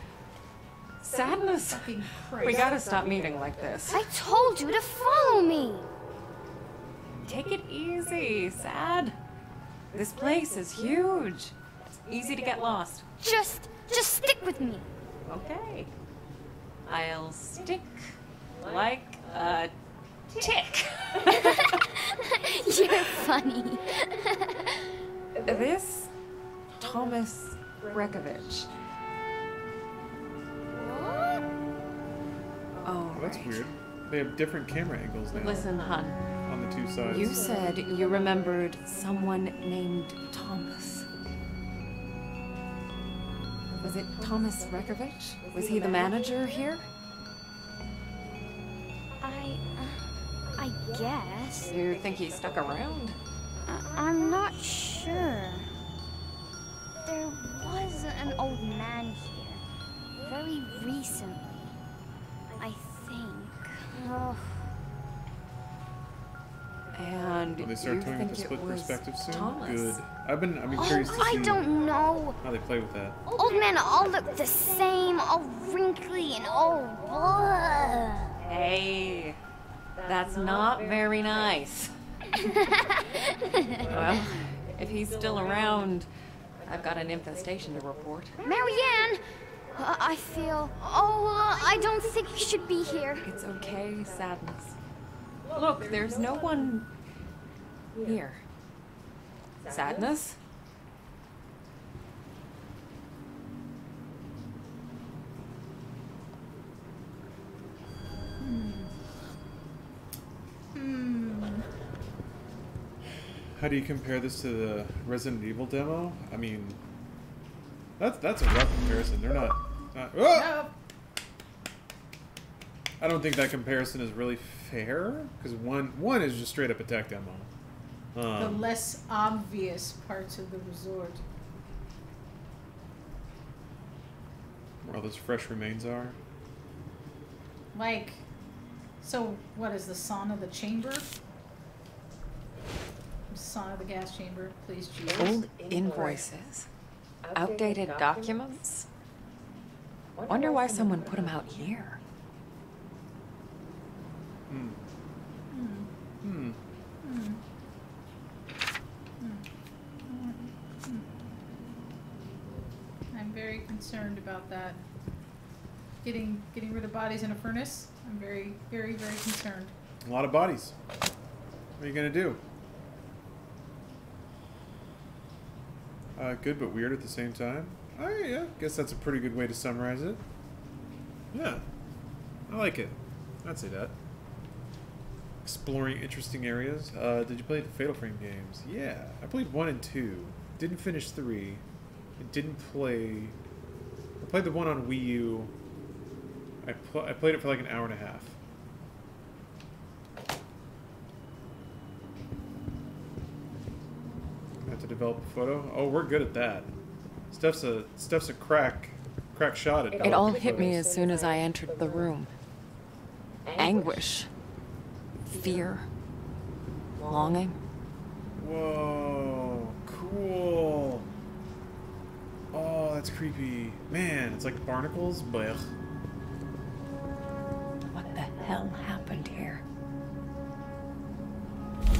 Sadness! We gotta stop meeting like this. I told you to follow me! Take it easy, Sad. This place is huge. It's easy to get lost. Just stick with me. Okay. I'll stick like a tick. You're funny. This Thomas Rekovich. What? Oh, that's weird. They have different camera angles now. Listen, hon. On the two sides. You said you remembered someone named Thomas. Was it Thomas Rekovich? Was he the manager here? I guess. You think he stuck around? I'm not sure. There was an old man here. Very recently. I think. Ugh. And will they start doing it with a split perspective soon? Thomas. Good. I've been curious to see. I don't know how they play with that. Old men all look the same, all wrinkly and all blah. Hey, that's not very nice. Well, if he's still around, I've got an infestation to report. Marianne! I feel... I don't think you should be here. It's okay, Sadness. Look, there's no one here. Sadness? How do you compare this to the Resident Evil demo? I mean, that's a rough comparison. They're not oh! I don't think that comparison is really fair, because one is just straight up a tech demo. The less obvious parts of the resort. Where all those fresh remains are. Like, so what is the sauna, the chamber? Sauna, the gas chamber, please, Jesus. Old invoices. Outdated documents. Wonder why someone put them out here. Hmm. Hmm. Hmm. Hmm. I'm very concerned about that. Getting rid of bodies in a furnace. I'm very, very, very concerned. A lot of bodies. What are you gonna do? Good but weird at the same time. Yeah, guess that's a pretty good way to summarize it. Yeah, I like it. I'd say that. Exploring interesting areas. Did you play the Fatal Frame games? Yeah, I played 1 and 2. Didn't finish 3. I played the one on Wii U. I played it for like an hour and a half. I have to develop a photo. Oh, we're good at that. Stuff's a crack shot at. It all hit me as soon as I entered the room. Anguish. Fear. Longing. Whoa. Cool. Oh, that's creepy. Man, it's like barnacles. Blech. What the hell happened here?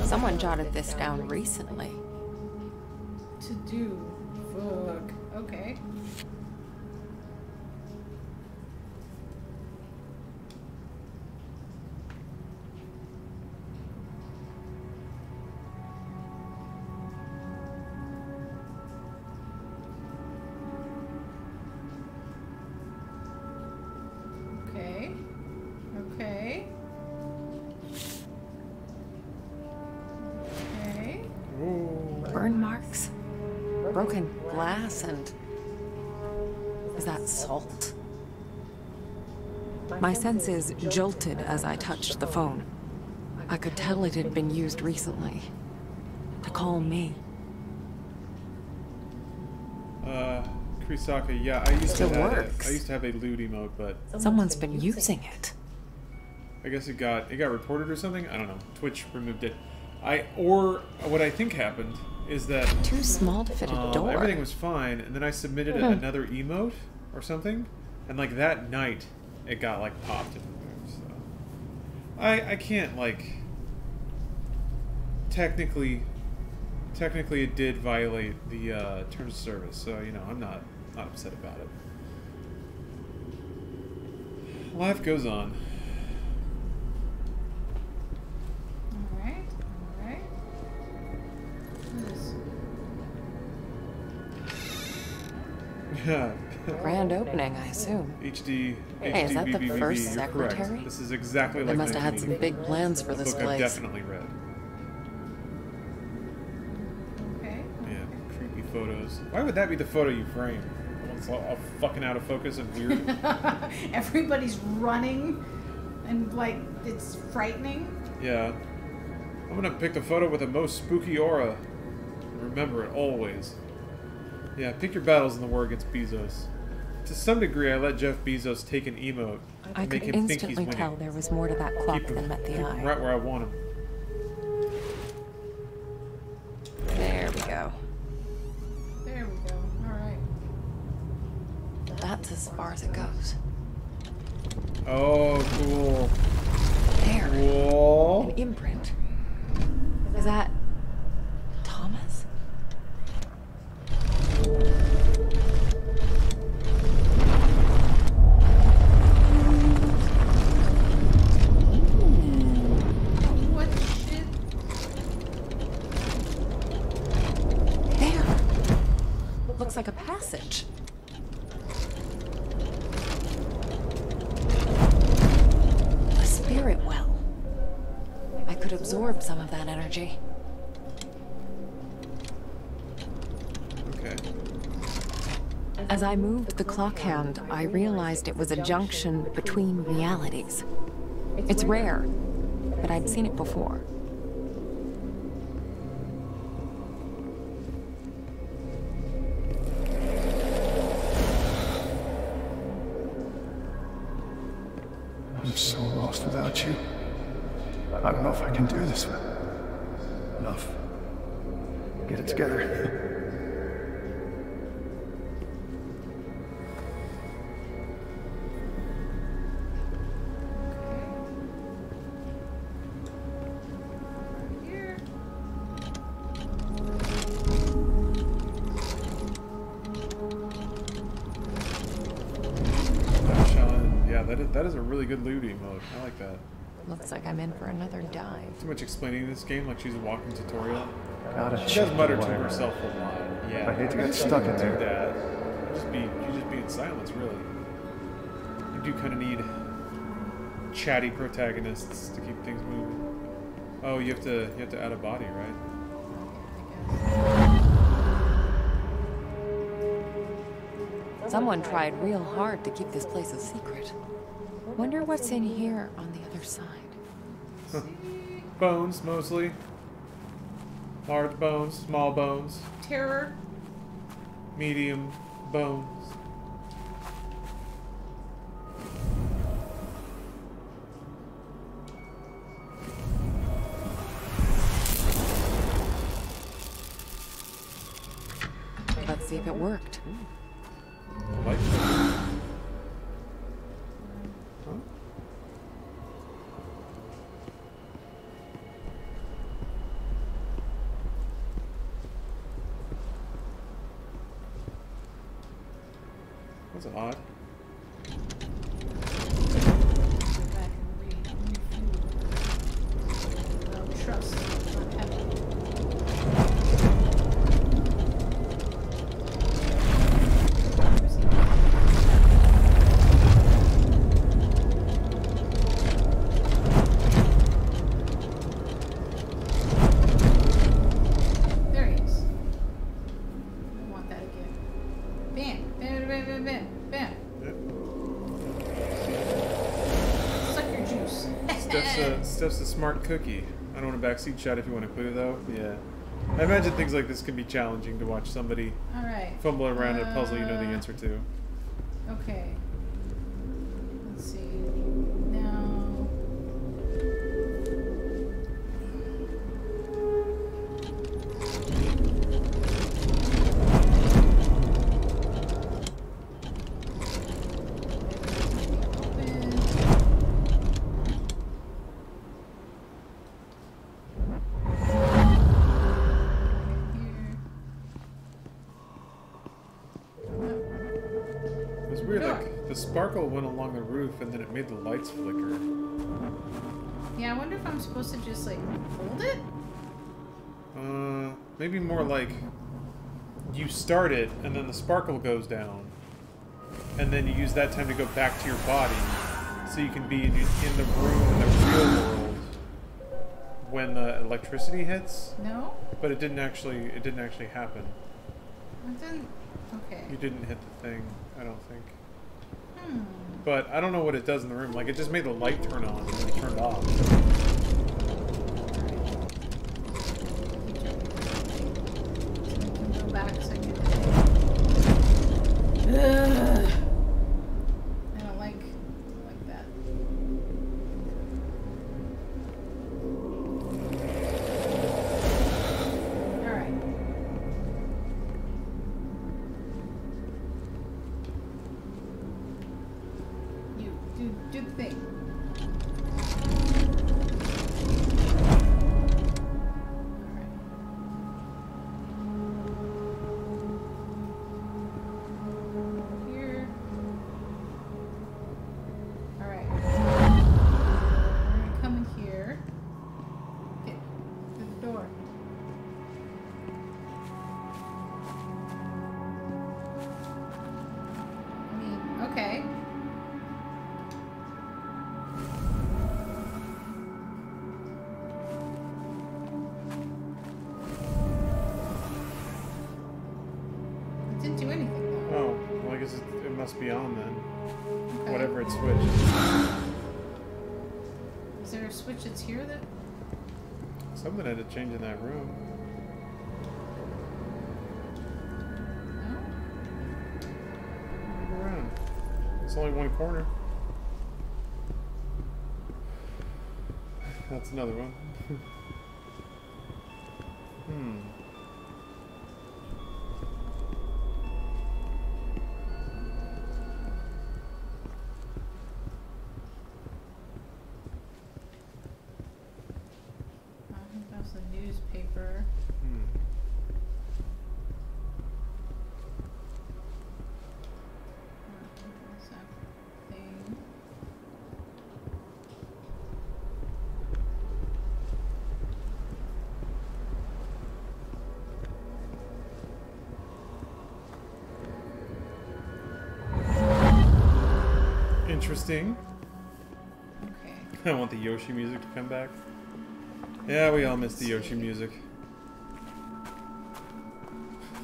Someone jotted this down recently. To do. Fuck. Okay. My senses jolted as I touched the phone. I could tell it had been used recently. To call me. Krisaka, yeah, I used to have a lewd emote, but... Someone's been using it. I guess it got reported or something? I don't know. Twitch removed it. What I think happened is that... Too small to fit a door. Everything was fine, and then I submitted another emote or something, and like that night, it got like popped and removed, so... I can't, like... Technically, it did violate the terms of service, so, you know, I'm not upset about it. Life goes on. Alright, alright. Yeah. Grand opening, I assume. Hey, is that the first secretary? This is exactly like... They must have had some big plans for this place. I've definitely read. Photos. Why would that be the photo you frame? It's all fucking out of focus and weird. Everybody's running and like it's frightening. Yeah. I'm gonna pick the photo with the most spooky aura. Remember it always. Yeah, pick your battles in the war against Bezos. To some degree, I let Jeff Bezos take an emote and make him think he's winning. I could instantly tell there was more to that clock than met the eye. Right where I want him. There we go. There we go. All right. That's as far as it goes. Oh, cool. There. Whoa. An imprint. Is that Thomas? Looks like a passage. A spirit well. I could absorb some of that energy. Okay. As I moved the clock hand, I realized it was a junction between realities. It's rare, but I'd seen it before. I'm so lost without you. I don't know if I can do this. Enough. Get it together. Here. That is a really good loot emote. I like that. Looks like I'm in for another dive. Too much explaining this game, like she's a walking tutorial. She does mutter to herself a lot. Yeah. I hate to get stuck in there. You just be in silence, really. You do kind of need chatty protagonists to keep things moving. Oh, you have to add a body, right? Someone tried real hard to keep this place a secret. Wonder what's in here on the other side. Huh. Bones, mostly. Large bones, small bones. Terror. Medium bones. Let's see if it worked. I like that. That's odd. Bam, bam, bam, bam, bam, bam. Steph's a smart cookie. I don't want a backseat shot if you want to quit it though. Yeah. I imagine things like this can be challenging to watch somebody fumble around in a puzzle you know the answer to. Okay. Let's see. Now. Sparkle went along the roof and then it made the lights flicker. Yeah, I wonder if I'm supposed to just like hold it? Maybe more like you start it and then the sparkle goes down and then you use that time to go back to your body so you can be in the room in the real world when the electricity hits. No? But it didn't actually happen. It didn't. Okay. You didn't hit the thing, I don't think. But I don't know what it does in the room. Like, it just made the light turn on and it turned off. Go back a second. I don't like that. All right. Do the thing. All right. Here. All right. We're gonna come in here. Get through the door. I mean, okay. Beyond then. Okay. Whatever it switched. Is there a switch that's here that... Something had to change in that room. No? Look around. It's only one corner. That's another one. Interesting. Okay. I want the Yoshi music to come back. Yeah, we all miss the Yoshi music.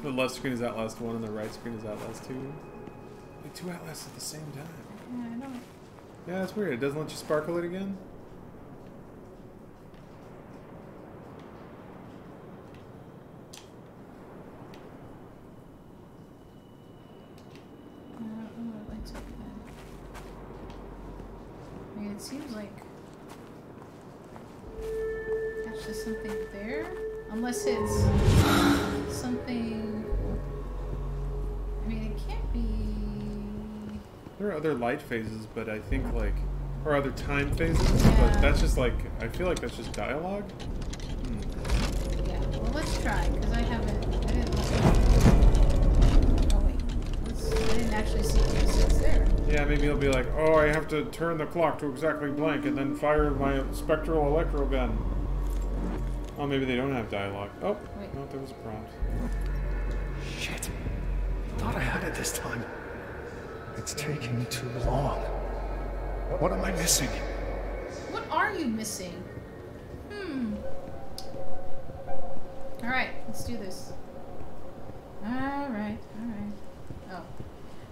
The left screen is Outlast 1 and the right screen is Outlast 2. The two Outlasts at the same time. Yeah, I know. Yeah, that's weird. It doesn't let you sparkle it again? Light phases, but I think like, or other time phases, but that's just like, I feel like that's just dialogue. Yeah, well let's try, because I didn't actually see what it says there. Yeah, maybe he'll be like, oh, I have to turn the clock to exactly blank and then fire my spectral electro gun. Oh, maybe they don't have dialogue. Oh, wait. No, there was a prompt. Shit, thought I had it this time. It's taking too long. What am I missing? What are you missing? Alright, let's do this. Alright. Oh.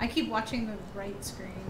I keep watching the right screen.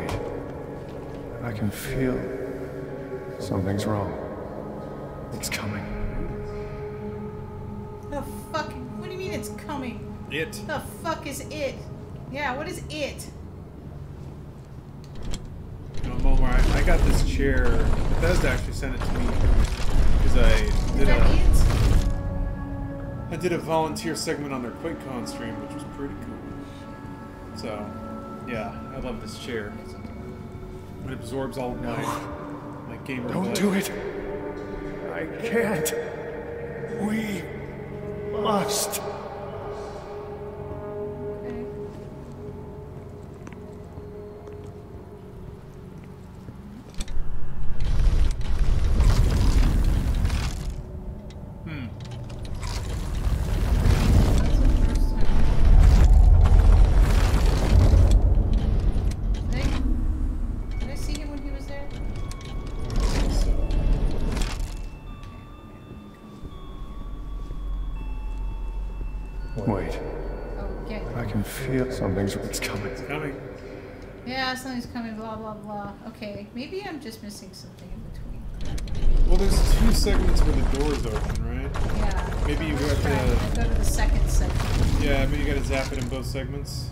worried. I can feel something's wrong. It's coming. The fuck? What do you mean it's coming? It. The fuck is it? Yeah, what is it? No, Momar, I got this chair. Bethesda actually sent it to me because I did a volunteer segment on their QuakeCon stream, which was pretty cool. So, yeah, I love this chair. It absorbs all of my gamer life. Don't do it. I can't. We must. Okay. Something's coming, blah, blah, blah. Okay, maybe I'm just missing something in between. Well, there's two segments where the door's open, right? Yeah. Maybe you got to... go to the second segment. Yeah, maybe you got to zap it in both segments.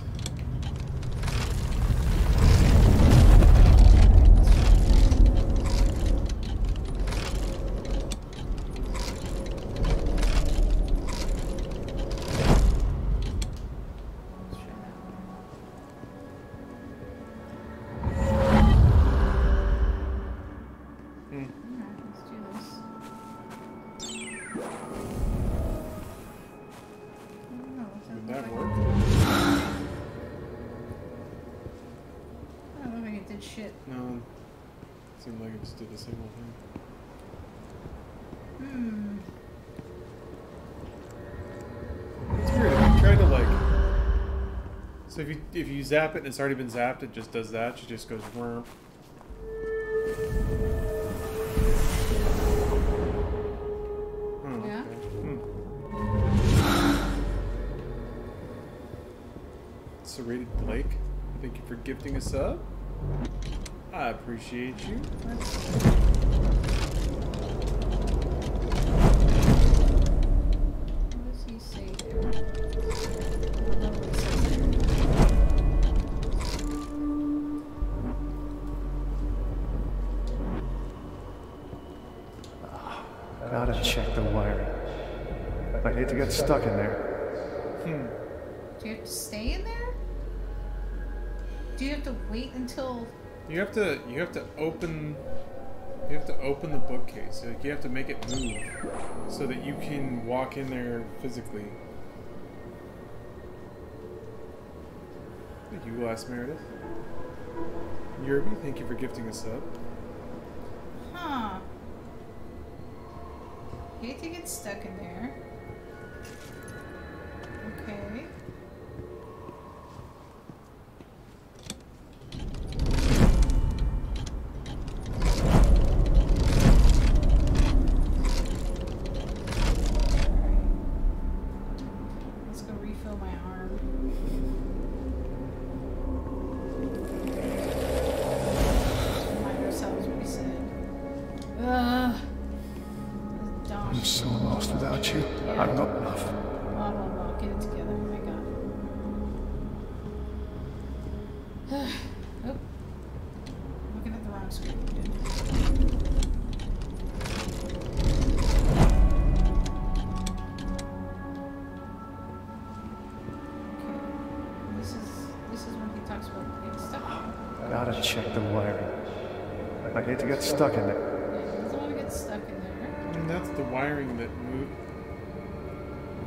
So if you zap it and it's already been zapped, it just does that. She just goes worm. Yeah. Hmm. Serrated Blake, thank you for gifting us up. I appreciate you. What does he say there? Gotta check the wiring. I hate to get stuck in there. Hmm. Do you have to stay in there? Do you have to wait until? You have to open the bookcase. Like, you have to make it move so that you can walk in there physically. Thank you, Glass Meredith. Yerby, thank you for gifting us up. Huh. Hate to get stuck in there. Okay. Let's go refill my arm. Remind ourselves what we said. I'm so lost without you. Yeah. I'm not enough. Blah, blah, blah. Get it together. I got it. Oh. I'm looking at the wrong screen. Okay. This is when he talks about getting stuck. I gotta check the wiring. I hate to get stuck in it. That's the wiring that moves.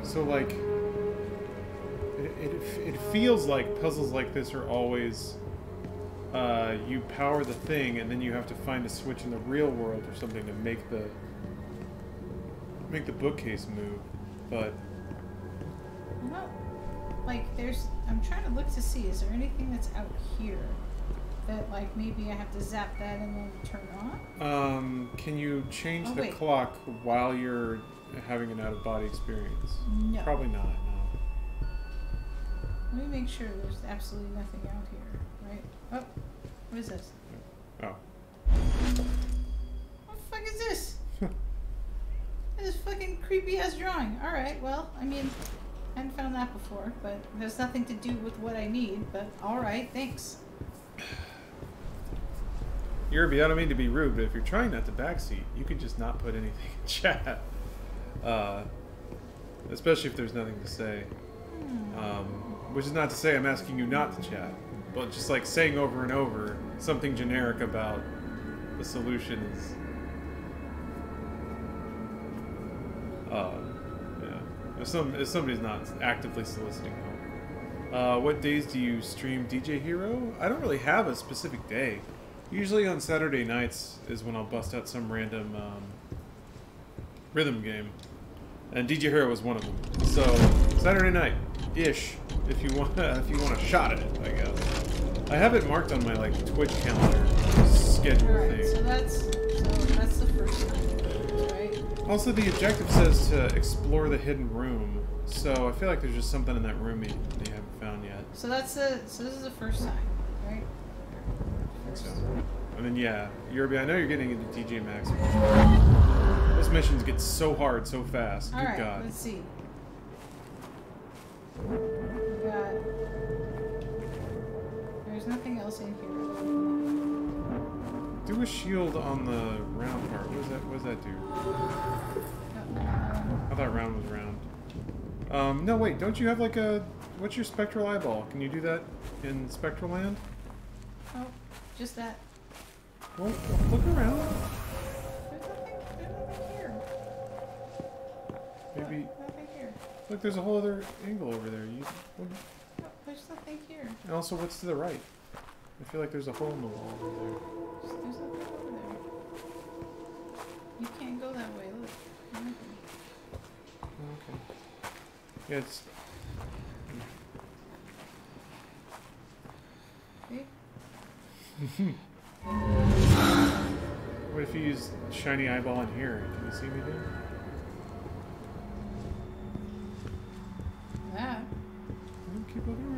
So like, it feels like puzzles like this are always, you power the thing and then you have to find a switch in the real world or something to make the bookcase move. But no, like I'm trying to look to see, is there anything that's out here that, like, maybe I have to zap that and then turn on? Can you change the clock while you're having an out-of-body experience? No. Probably not, no. Let me make sure there's absolutely nothing out here, right? Oh. What is this? Oh. What the fuck is this? This fucking creepy ass drawing. Alright, well, I mean, I hadn't found that before, but there's nothing to do with what I need, but alright, thanks. Yerby, I don't mean to be rude, but if you're trying not to backseat, you could just not put anything in chat. Especially if there's nothing to say. Which is not to say I'm asking you not to chat, but just like saying over and over something generic about the solution is... yeah. If somebody's not actively soliciting help. What days do you stream DJ Hero? I don't really have a specific day. Usually on Saturday nights is when I'll bust out some random rhythm game. And DJ Hero was one of them. So Saturday night-ish, if you want, a shot at it, I guess. I have it marked on my like Twitch calendar schedule thing. So that's the first one, right? Also, the objective says to explore the hidden room. So I feel like there's just something in that room they haven't found yet. So that's the this is the first time, right? So, I mean, yeah, Yerby, I know you're getting into DJ Max. Those missions get so hard so fast. All right, God. Let's see. We got... There's nothing else in here. Do a shield on the round part. What does that do? I thought round was round. No, wait, don't you have like a... What's your spectral eyeball? Can you do that in Spectral Land? Oh. Just that. Well, look around. There's nothing here. Maybe. Look, nothing here. Look, there's a whole other angle over there. No, there's nothing here. And also, what's to the right? I feel like there's a hole in the wall over there. There's nothing over there. You can't go that way. Look. There's nothing. Okay. Yeah, it's. See? What if you use shiny eyeball in here? Can you see me there? That. Keep looking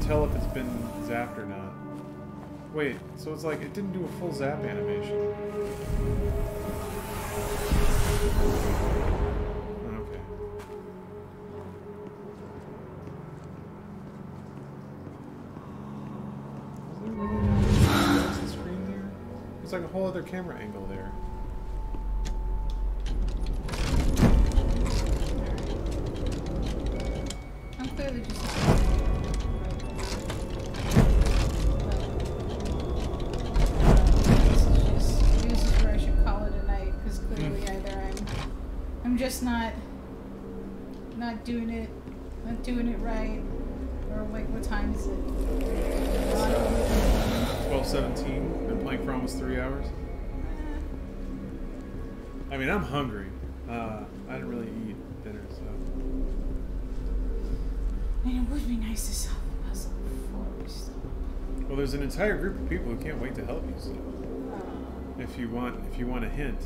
tell if it's been zapped or not. Wait, so it's like it didn't do a full zap animation. Okay. Is there really no screen there? There's like a whole other camera angle there. Doing it right, or like what time is it? 12:17. Been playing for almost 3 hours. I mean, I'm hungry. I didn't really eat dinner, so. Man, it would be nice to solve the puzzle before we stop. Well, there's an entire group of people who can't wait to help you. So, if you want a hint.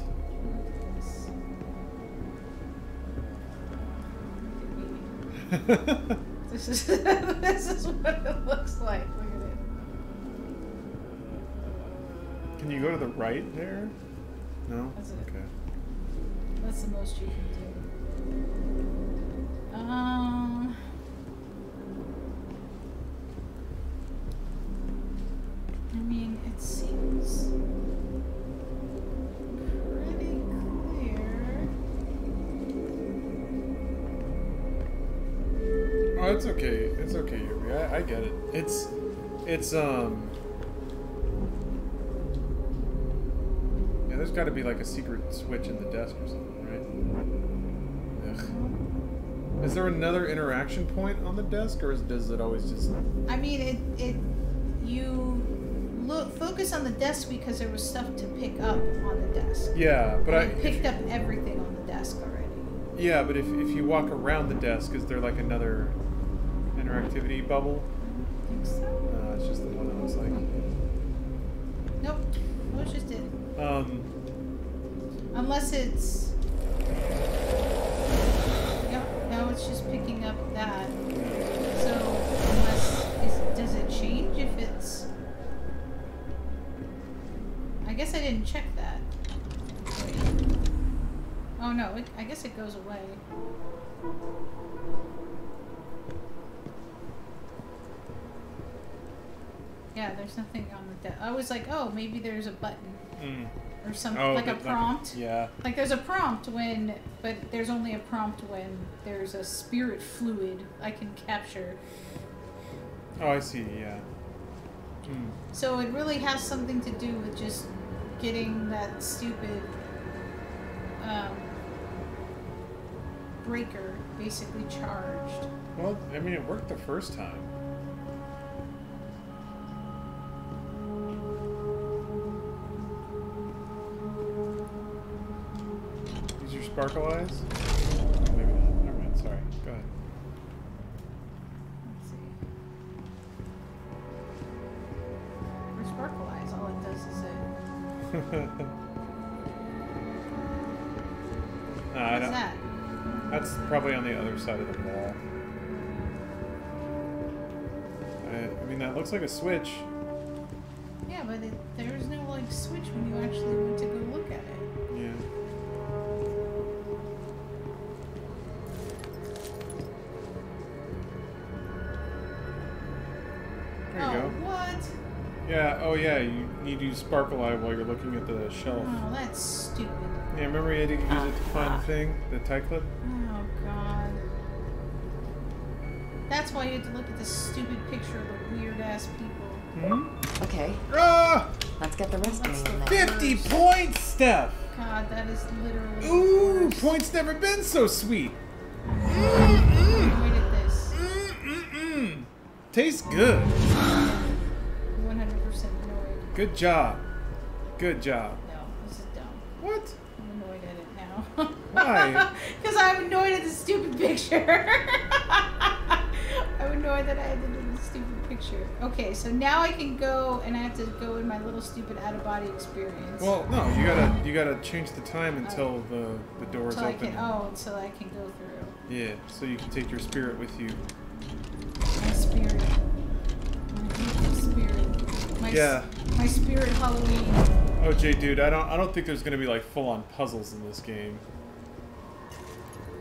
this is what it looks like. Look at it. Can you go to the right there? No? That's it. Okay. That's the most you can do. I mean, it seems... It's okay. It's okay, Yuri. I get it. It's yeah, there's got to be like a secret switch in the desk or something, right? Ugh. Is there another interaction point on the desk, or does it always just... I mean, you look, focus on the desk because there was stuff to pick up on the desk. Yeah, but I... picked up everything on the desk already. Yeah, but if you walk around the desk, is there, like, another interactivity bubble? I think so. No, it's just the one that was like... Nope. That was just it. Unless it's... Now it's just picking up that. So, unless... does it change if it's... I guess I didn't check that. Wait. Oh no, I guess it goes away. Yeah, there's nothing on the desk. I was like, oh, maybe there's a button. Mm. Or something, oh, like a prompt. Yeah. Like there's a prompt when, but there's only a prompt when there's a spirit fluid I can capture. Oh, I see, yeah. Mm. So it really has something to do with just getting that stupid breaker basically charged. Well, I mean, it worked the first time. Sparkle eyes? Oh, maybe not. Never mind. Sorry. Go ahead. Let's see. For sparkle eyes, all it does is it. What's that? That's probably on the other side of the wall. I mean, that looks like a switch. Yeah, but there's no like switch when you actually went to go look at it. Yeah. Yeah, oh yeah, you need to use Sparkle Eye while you're looking at the shelf. Oh, that's stupid. Yeah, remember you had to use it to find the thing? The tie clip? Oh, God. That's why you had to look at this stupid picture of the weird-ass people. Mm-hmm. Okay. Ah! Let's get the rest of them. 50 points, Steph! God, that is literally... Ooh, worse. Points never been so sweet. Mm-mm. Wait at this. Mm-mm-mm. Tastes good. Good job. Good job. No, this is dumb. What? I'm annoyed at it now. Why? Because I'm annoyed at the stupid picture. I'm annoyed that I had to do the stupid picture. Okay, so now I can go and I have to go in my little stupid out-of-body experience. Well, no, you gotta change the time until the door is open. Until I can go through. Yeah, so you can take your spirit with you. My spirit. My beautiful spirit. My spirit Halloween. Oh, Jay, dude, I don't think there's gonna be like full-on puzzles in this game.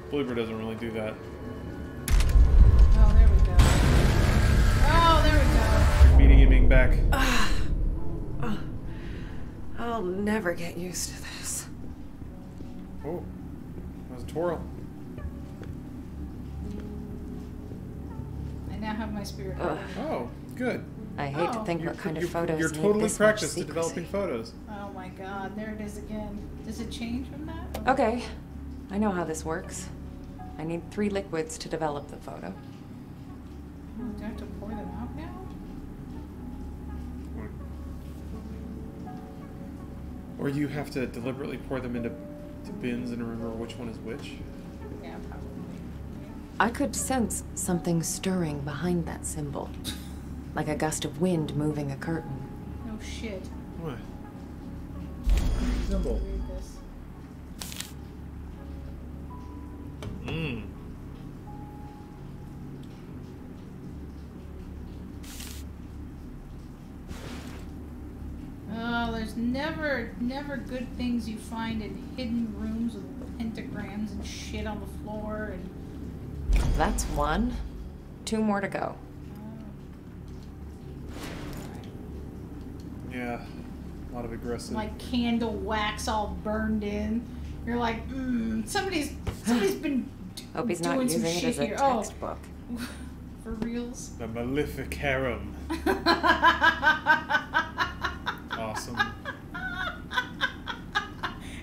Bloober doesn't really do that. Oh, there we go. Oh, there we go. Meeting and being back. Oh, I'll never get used to this. Oh, that was a twirl. I now have my spirit. Oh, good. I hate to think what kind of photos you're totally practiced at developing photos. Oh my God, there it is again. Does it change from that? Okay, I know how this works. I need 3 liquids to develop the photo. Oh, do I have to pour them out now? Or you have to deliberately pour them into bins and remember which one is which? Yeah, probably. I could sense something stirring behind that symbol. Like a gust of wind moving a curtain. No shit. What? Symbol. Mmm. Oh, there's never good things you find in hidden rooms with pentagrams and shit on the floor and... That's one. 2 more to go. Yeah, a lot of aggressive. Like candle wax all burned in. You're like, somebody's been Hope he's doing not some using shit it as a textbook. Oh. For reals? The Malefic Harem. Awesome.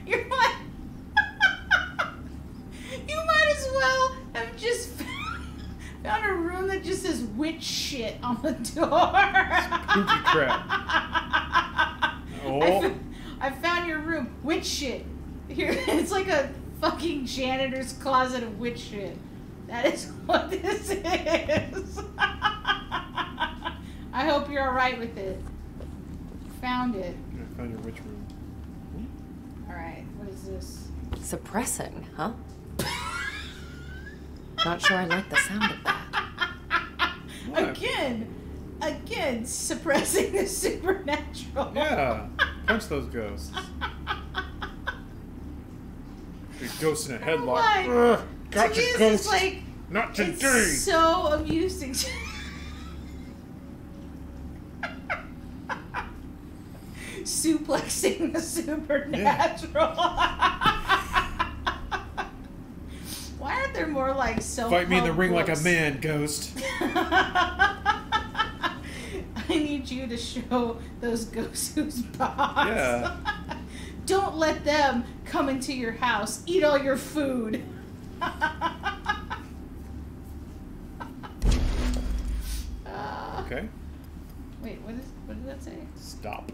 You're like, you might as Found a room that just says witch shit on the door. Spooky crap. Oh. I found your room. Witch shit. Here, it's like a fucking janitor's closet of witch shit. That is what this is. I hope you're alright with it. Found it. I found your witch room. Alright, what is this? Suppressing, huh? Not sure I like the sound of that. Again, suppressing the supernatural. Yeah, punch those ghosts. Your ghost in a headlock. Gotcha, ghost. Like, not today. It's so amusing. Suplexing the supernatural. Yeah. Why aren't there more like so? Fight me in the ring ghosts? Like a man, ghost. I need you to show those ghosts who's boss. Yeah. Don't let them come into your house. Eat all your food. Okay. Wait, what did that say? Stop.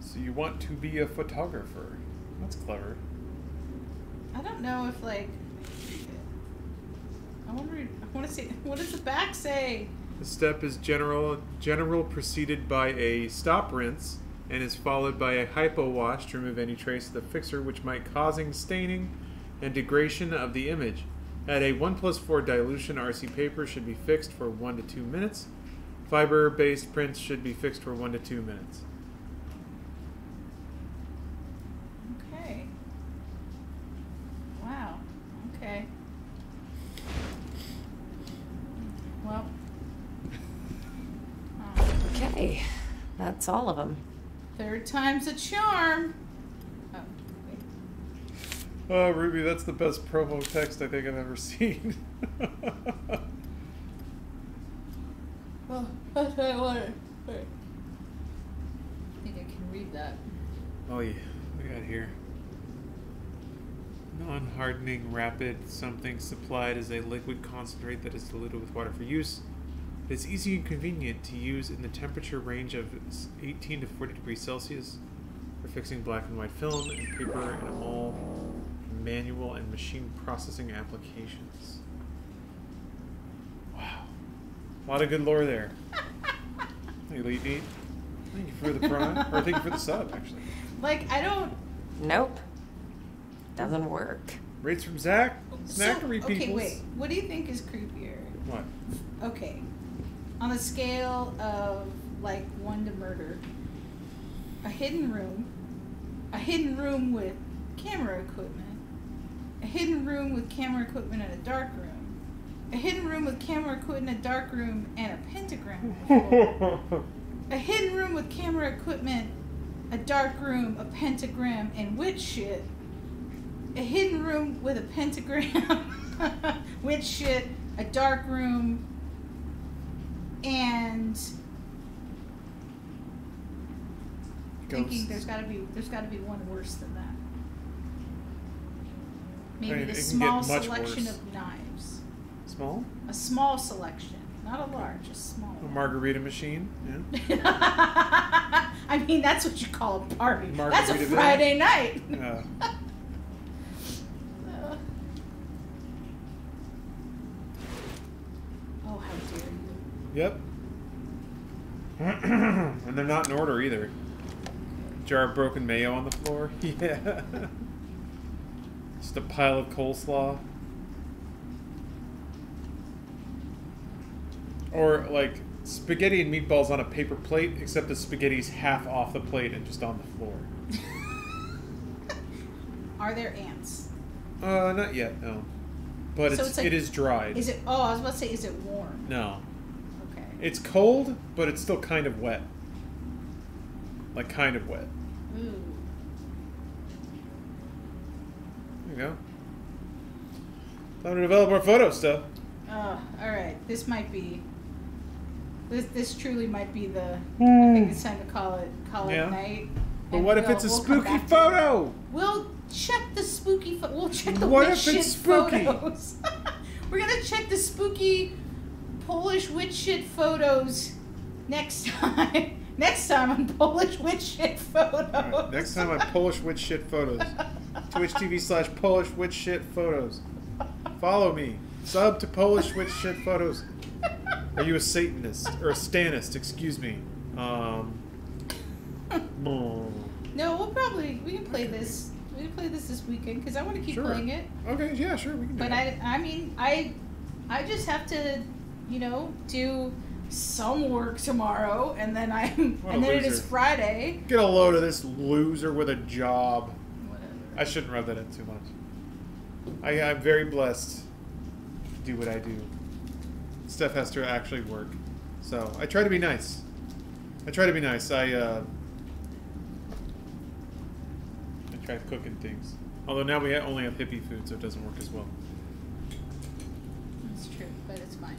So you want to be a photographer. That's clever. I don't know if like I wanna see what does the back say? The step is general preceded by a stop rinse and is followed by a hypo wash to remove any trace of the fixer which might causing staining and degradation of the image. At a 1+4 dilution, RC paper should be fixed for 1 to 2 minutes. Fiber based prints should be fixed for 1 to 2 minutes. Okay. Well. Okay. That's all of them. Third time's a charm. Oh, wait. Oh, Ruby, that's the best promo text I think I've ever seen. Well, that's what I wanted. I think I can read that. Oh, yeah. What do we got here? Non-hardening rapid something supplied as a liquid concentrate that is diluted with water for use. It is easy and convenient to use in the temperature range of 18 to 40 degrees Celsius for fixing black and white film and paper and all manual and machine processing applications. Wow. A lot of good lore there. Hey, Elite Neat. Thank you for the prime. Or thank you for the sub, actually. Like, I don't... Nope. Doesn't work. Rates from Zach? Snackery so, okay, peoples. Wait. What do you think is creepier? What? Okay. On a scale of, like, 1 to murder, a hidden room with camera equipment, a hidden room with camera equipment in a dark room, a hidden room with camera equipment in a dark room and a pentagram on a hidden room with camera equipment, a dark room, a pentagram, and witch shit. A hidden room with a pentagram, witch shit, a dark room, and ghosts. Thinking there's got to be one worse than that. Maybe the small selection of knives. Small? A small selection, not a large, a small. A margarita machine. Yeah. I mean, that's what you call a party. That's a Friday night. Yeah. Oh, how dare you. Yep. And they're not in order either. Jar of broken mayo on the floor. Yeah. Just a pile of coleslaw. Or, like, spaghetti and meatballs on a paper plate, except the spaghetti's half off the plate and just on the floor. Are there ants? Not yet, no. But so it's like, it is dried. Is it? Oh, I was about to say, is it warm? No. Okay. It's cold, but it's still kind of wet. Like, kind of wet. Ooh. There you go. Time to develop our photo stuff. All right. This might be... This truly might be the... I think it's time to call it night. But what if it's a spooky photo? We'll... Check the spooky. We'll check the witch shit photos. We're gonna check the spooky Polish witch shit photos next time. Next time on Polish witch shit photos. Right, next time on Polish witch shit photos. Twitch.tv/Polish witch shit photos. Follow me. Sub to Polish witch shit photos. Are you a Satanist or a Stanist? Excuse me. No, we can play this. We can play this weekend because I want to keep playing it. Okay, yeah, sure, we can. But I mean, I just have to, you know, do some work tomorrow, and then it is Friday. Get a load of this loser with a job. Whatever. I shouldn't rub that in too much. I'm very blessed to do what I do. Steph has to actually work, so I try to be nice. I tried cooking things. Although now we only have hippie food, so it doesn't work as well. That's true, but it's fine.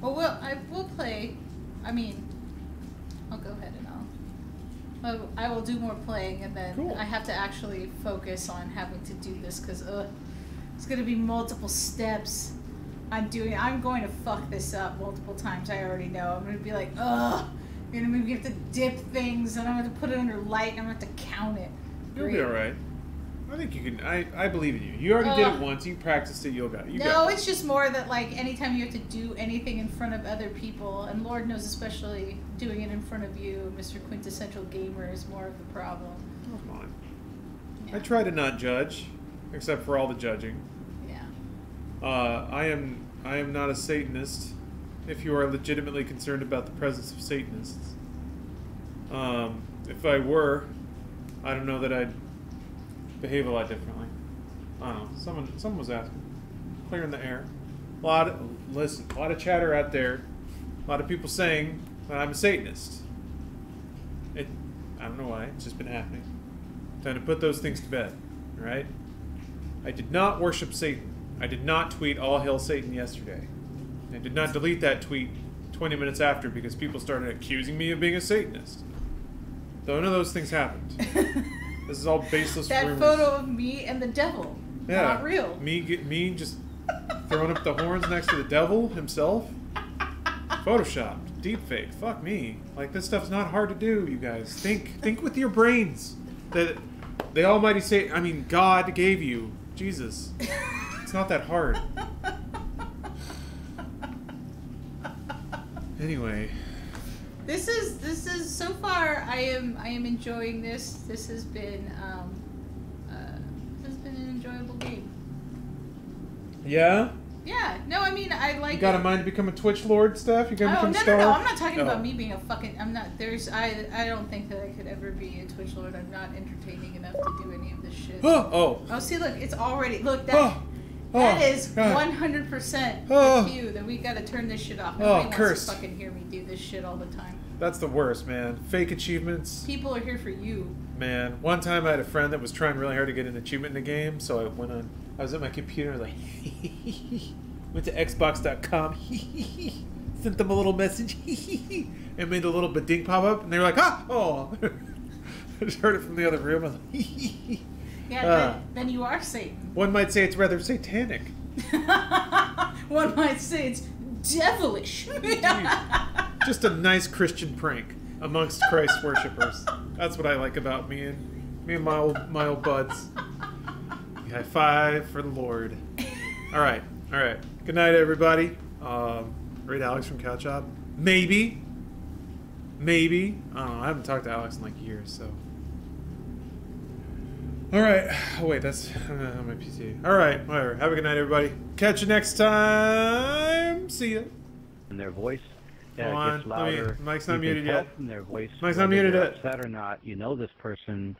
Well, I will play. I mean, I'll go ahead and I will do more playing, and then cool. I have to actually focus on having to do this because it's gonna be multiple steps. I'm going to fuck this up multiple times. I already know. I'm gonna be like, you know, we have to dip things, and I'm gonna have to put it under light, and I'm gonna have to count it. You'll be all right. I think you can. I believe in you. You already did it once. You practiced it. You'll got it. No, it's just more that, like, anytime you have to do anything in front of other people, and Lord knows, especially doing it in front of you, Mr. Quintessential Gamer, is more of the problem. Oh, come on. Yeah. I try to not judge, except for all the judging. Yeah. I am not a Satanist. If you are legitimately concerned about the presence of Satanists, if I were, I don't know that I'd behave a lot differently. I don't know. Someone was asking, clearing the air. A lot of chatter out there. A lot of people saying that I'm a Satanist. I don't know why. It's just been happening. Time to put those things to bed. All right. I did not worship Satan. I did not tweet "All Hail Satan" yesterday. I did not delete that tweet 20 minutes after because people started accusing me of being a Satanist. So none of those things happened. This is all baseless rumors. That photo of me and the devil. Yeah. Not real. Me just throwing up the horns next to the devil himself. Photoshopped. Deepfake. Fuck me. Like, this stuff's not hard to do, you guys. Think with your brains. That the almighty Satan, I mean, God gave you. Jesus. It's not that hard. Anyway, this is so far. I am enjoying this. This has been an enjoyable game. Yeah. Yeah. No, I mean, I like. You got a mind to become a Twitch lord, Steph? You gonna become a star? No, I'm not talking about me being a fucking. I'm not. There's. I don't think that I could ever be a Twitch lord. I'm not entertaining enough to do any of this shit. Oh. Oh, see, look, it's already that. Oh. That is 100% with you that we gotta turn this shit off. Nobody wants to fucking hear me do this shit all the time. That's the worst, man. Fake achievements. People are here for you. Man, one time I had a friend that was trying really hard to get an achievement in the game, so I was at my computer and I was like, went to Xbox.com, sent them a little message, and made a little badink pop up, and they were like, I just heard it from the other room. I was like, yeah, then you are Satan. One might say it's rather satanic. One might say it's devilish. Just a nice Christian prank amongst Christ worshippers. That's what I like about me and my old buds. High five for the Lord. All right. Good night, everybody. Read Alex from Couch Job. Maybe. I don't know. I haven't talked to Alex in like years, so. All right. Oh, wait, that's my PC. All right, whatever. Have a good night, everybody. Catch you next time. See ya. And their voice gets louder. Mic's not muted yet. Mic's not muted yet. Upset or not, you know this person.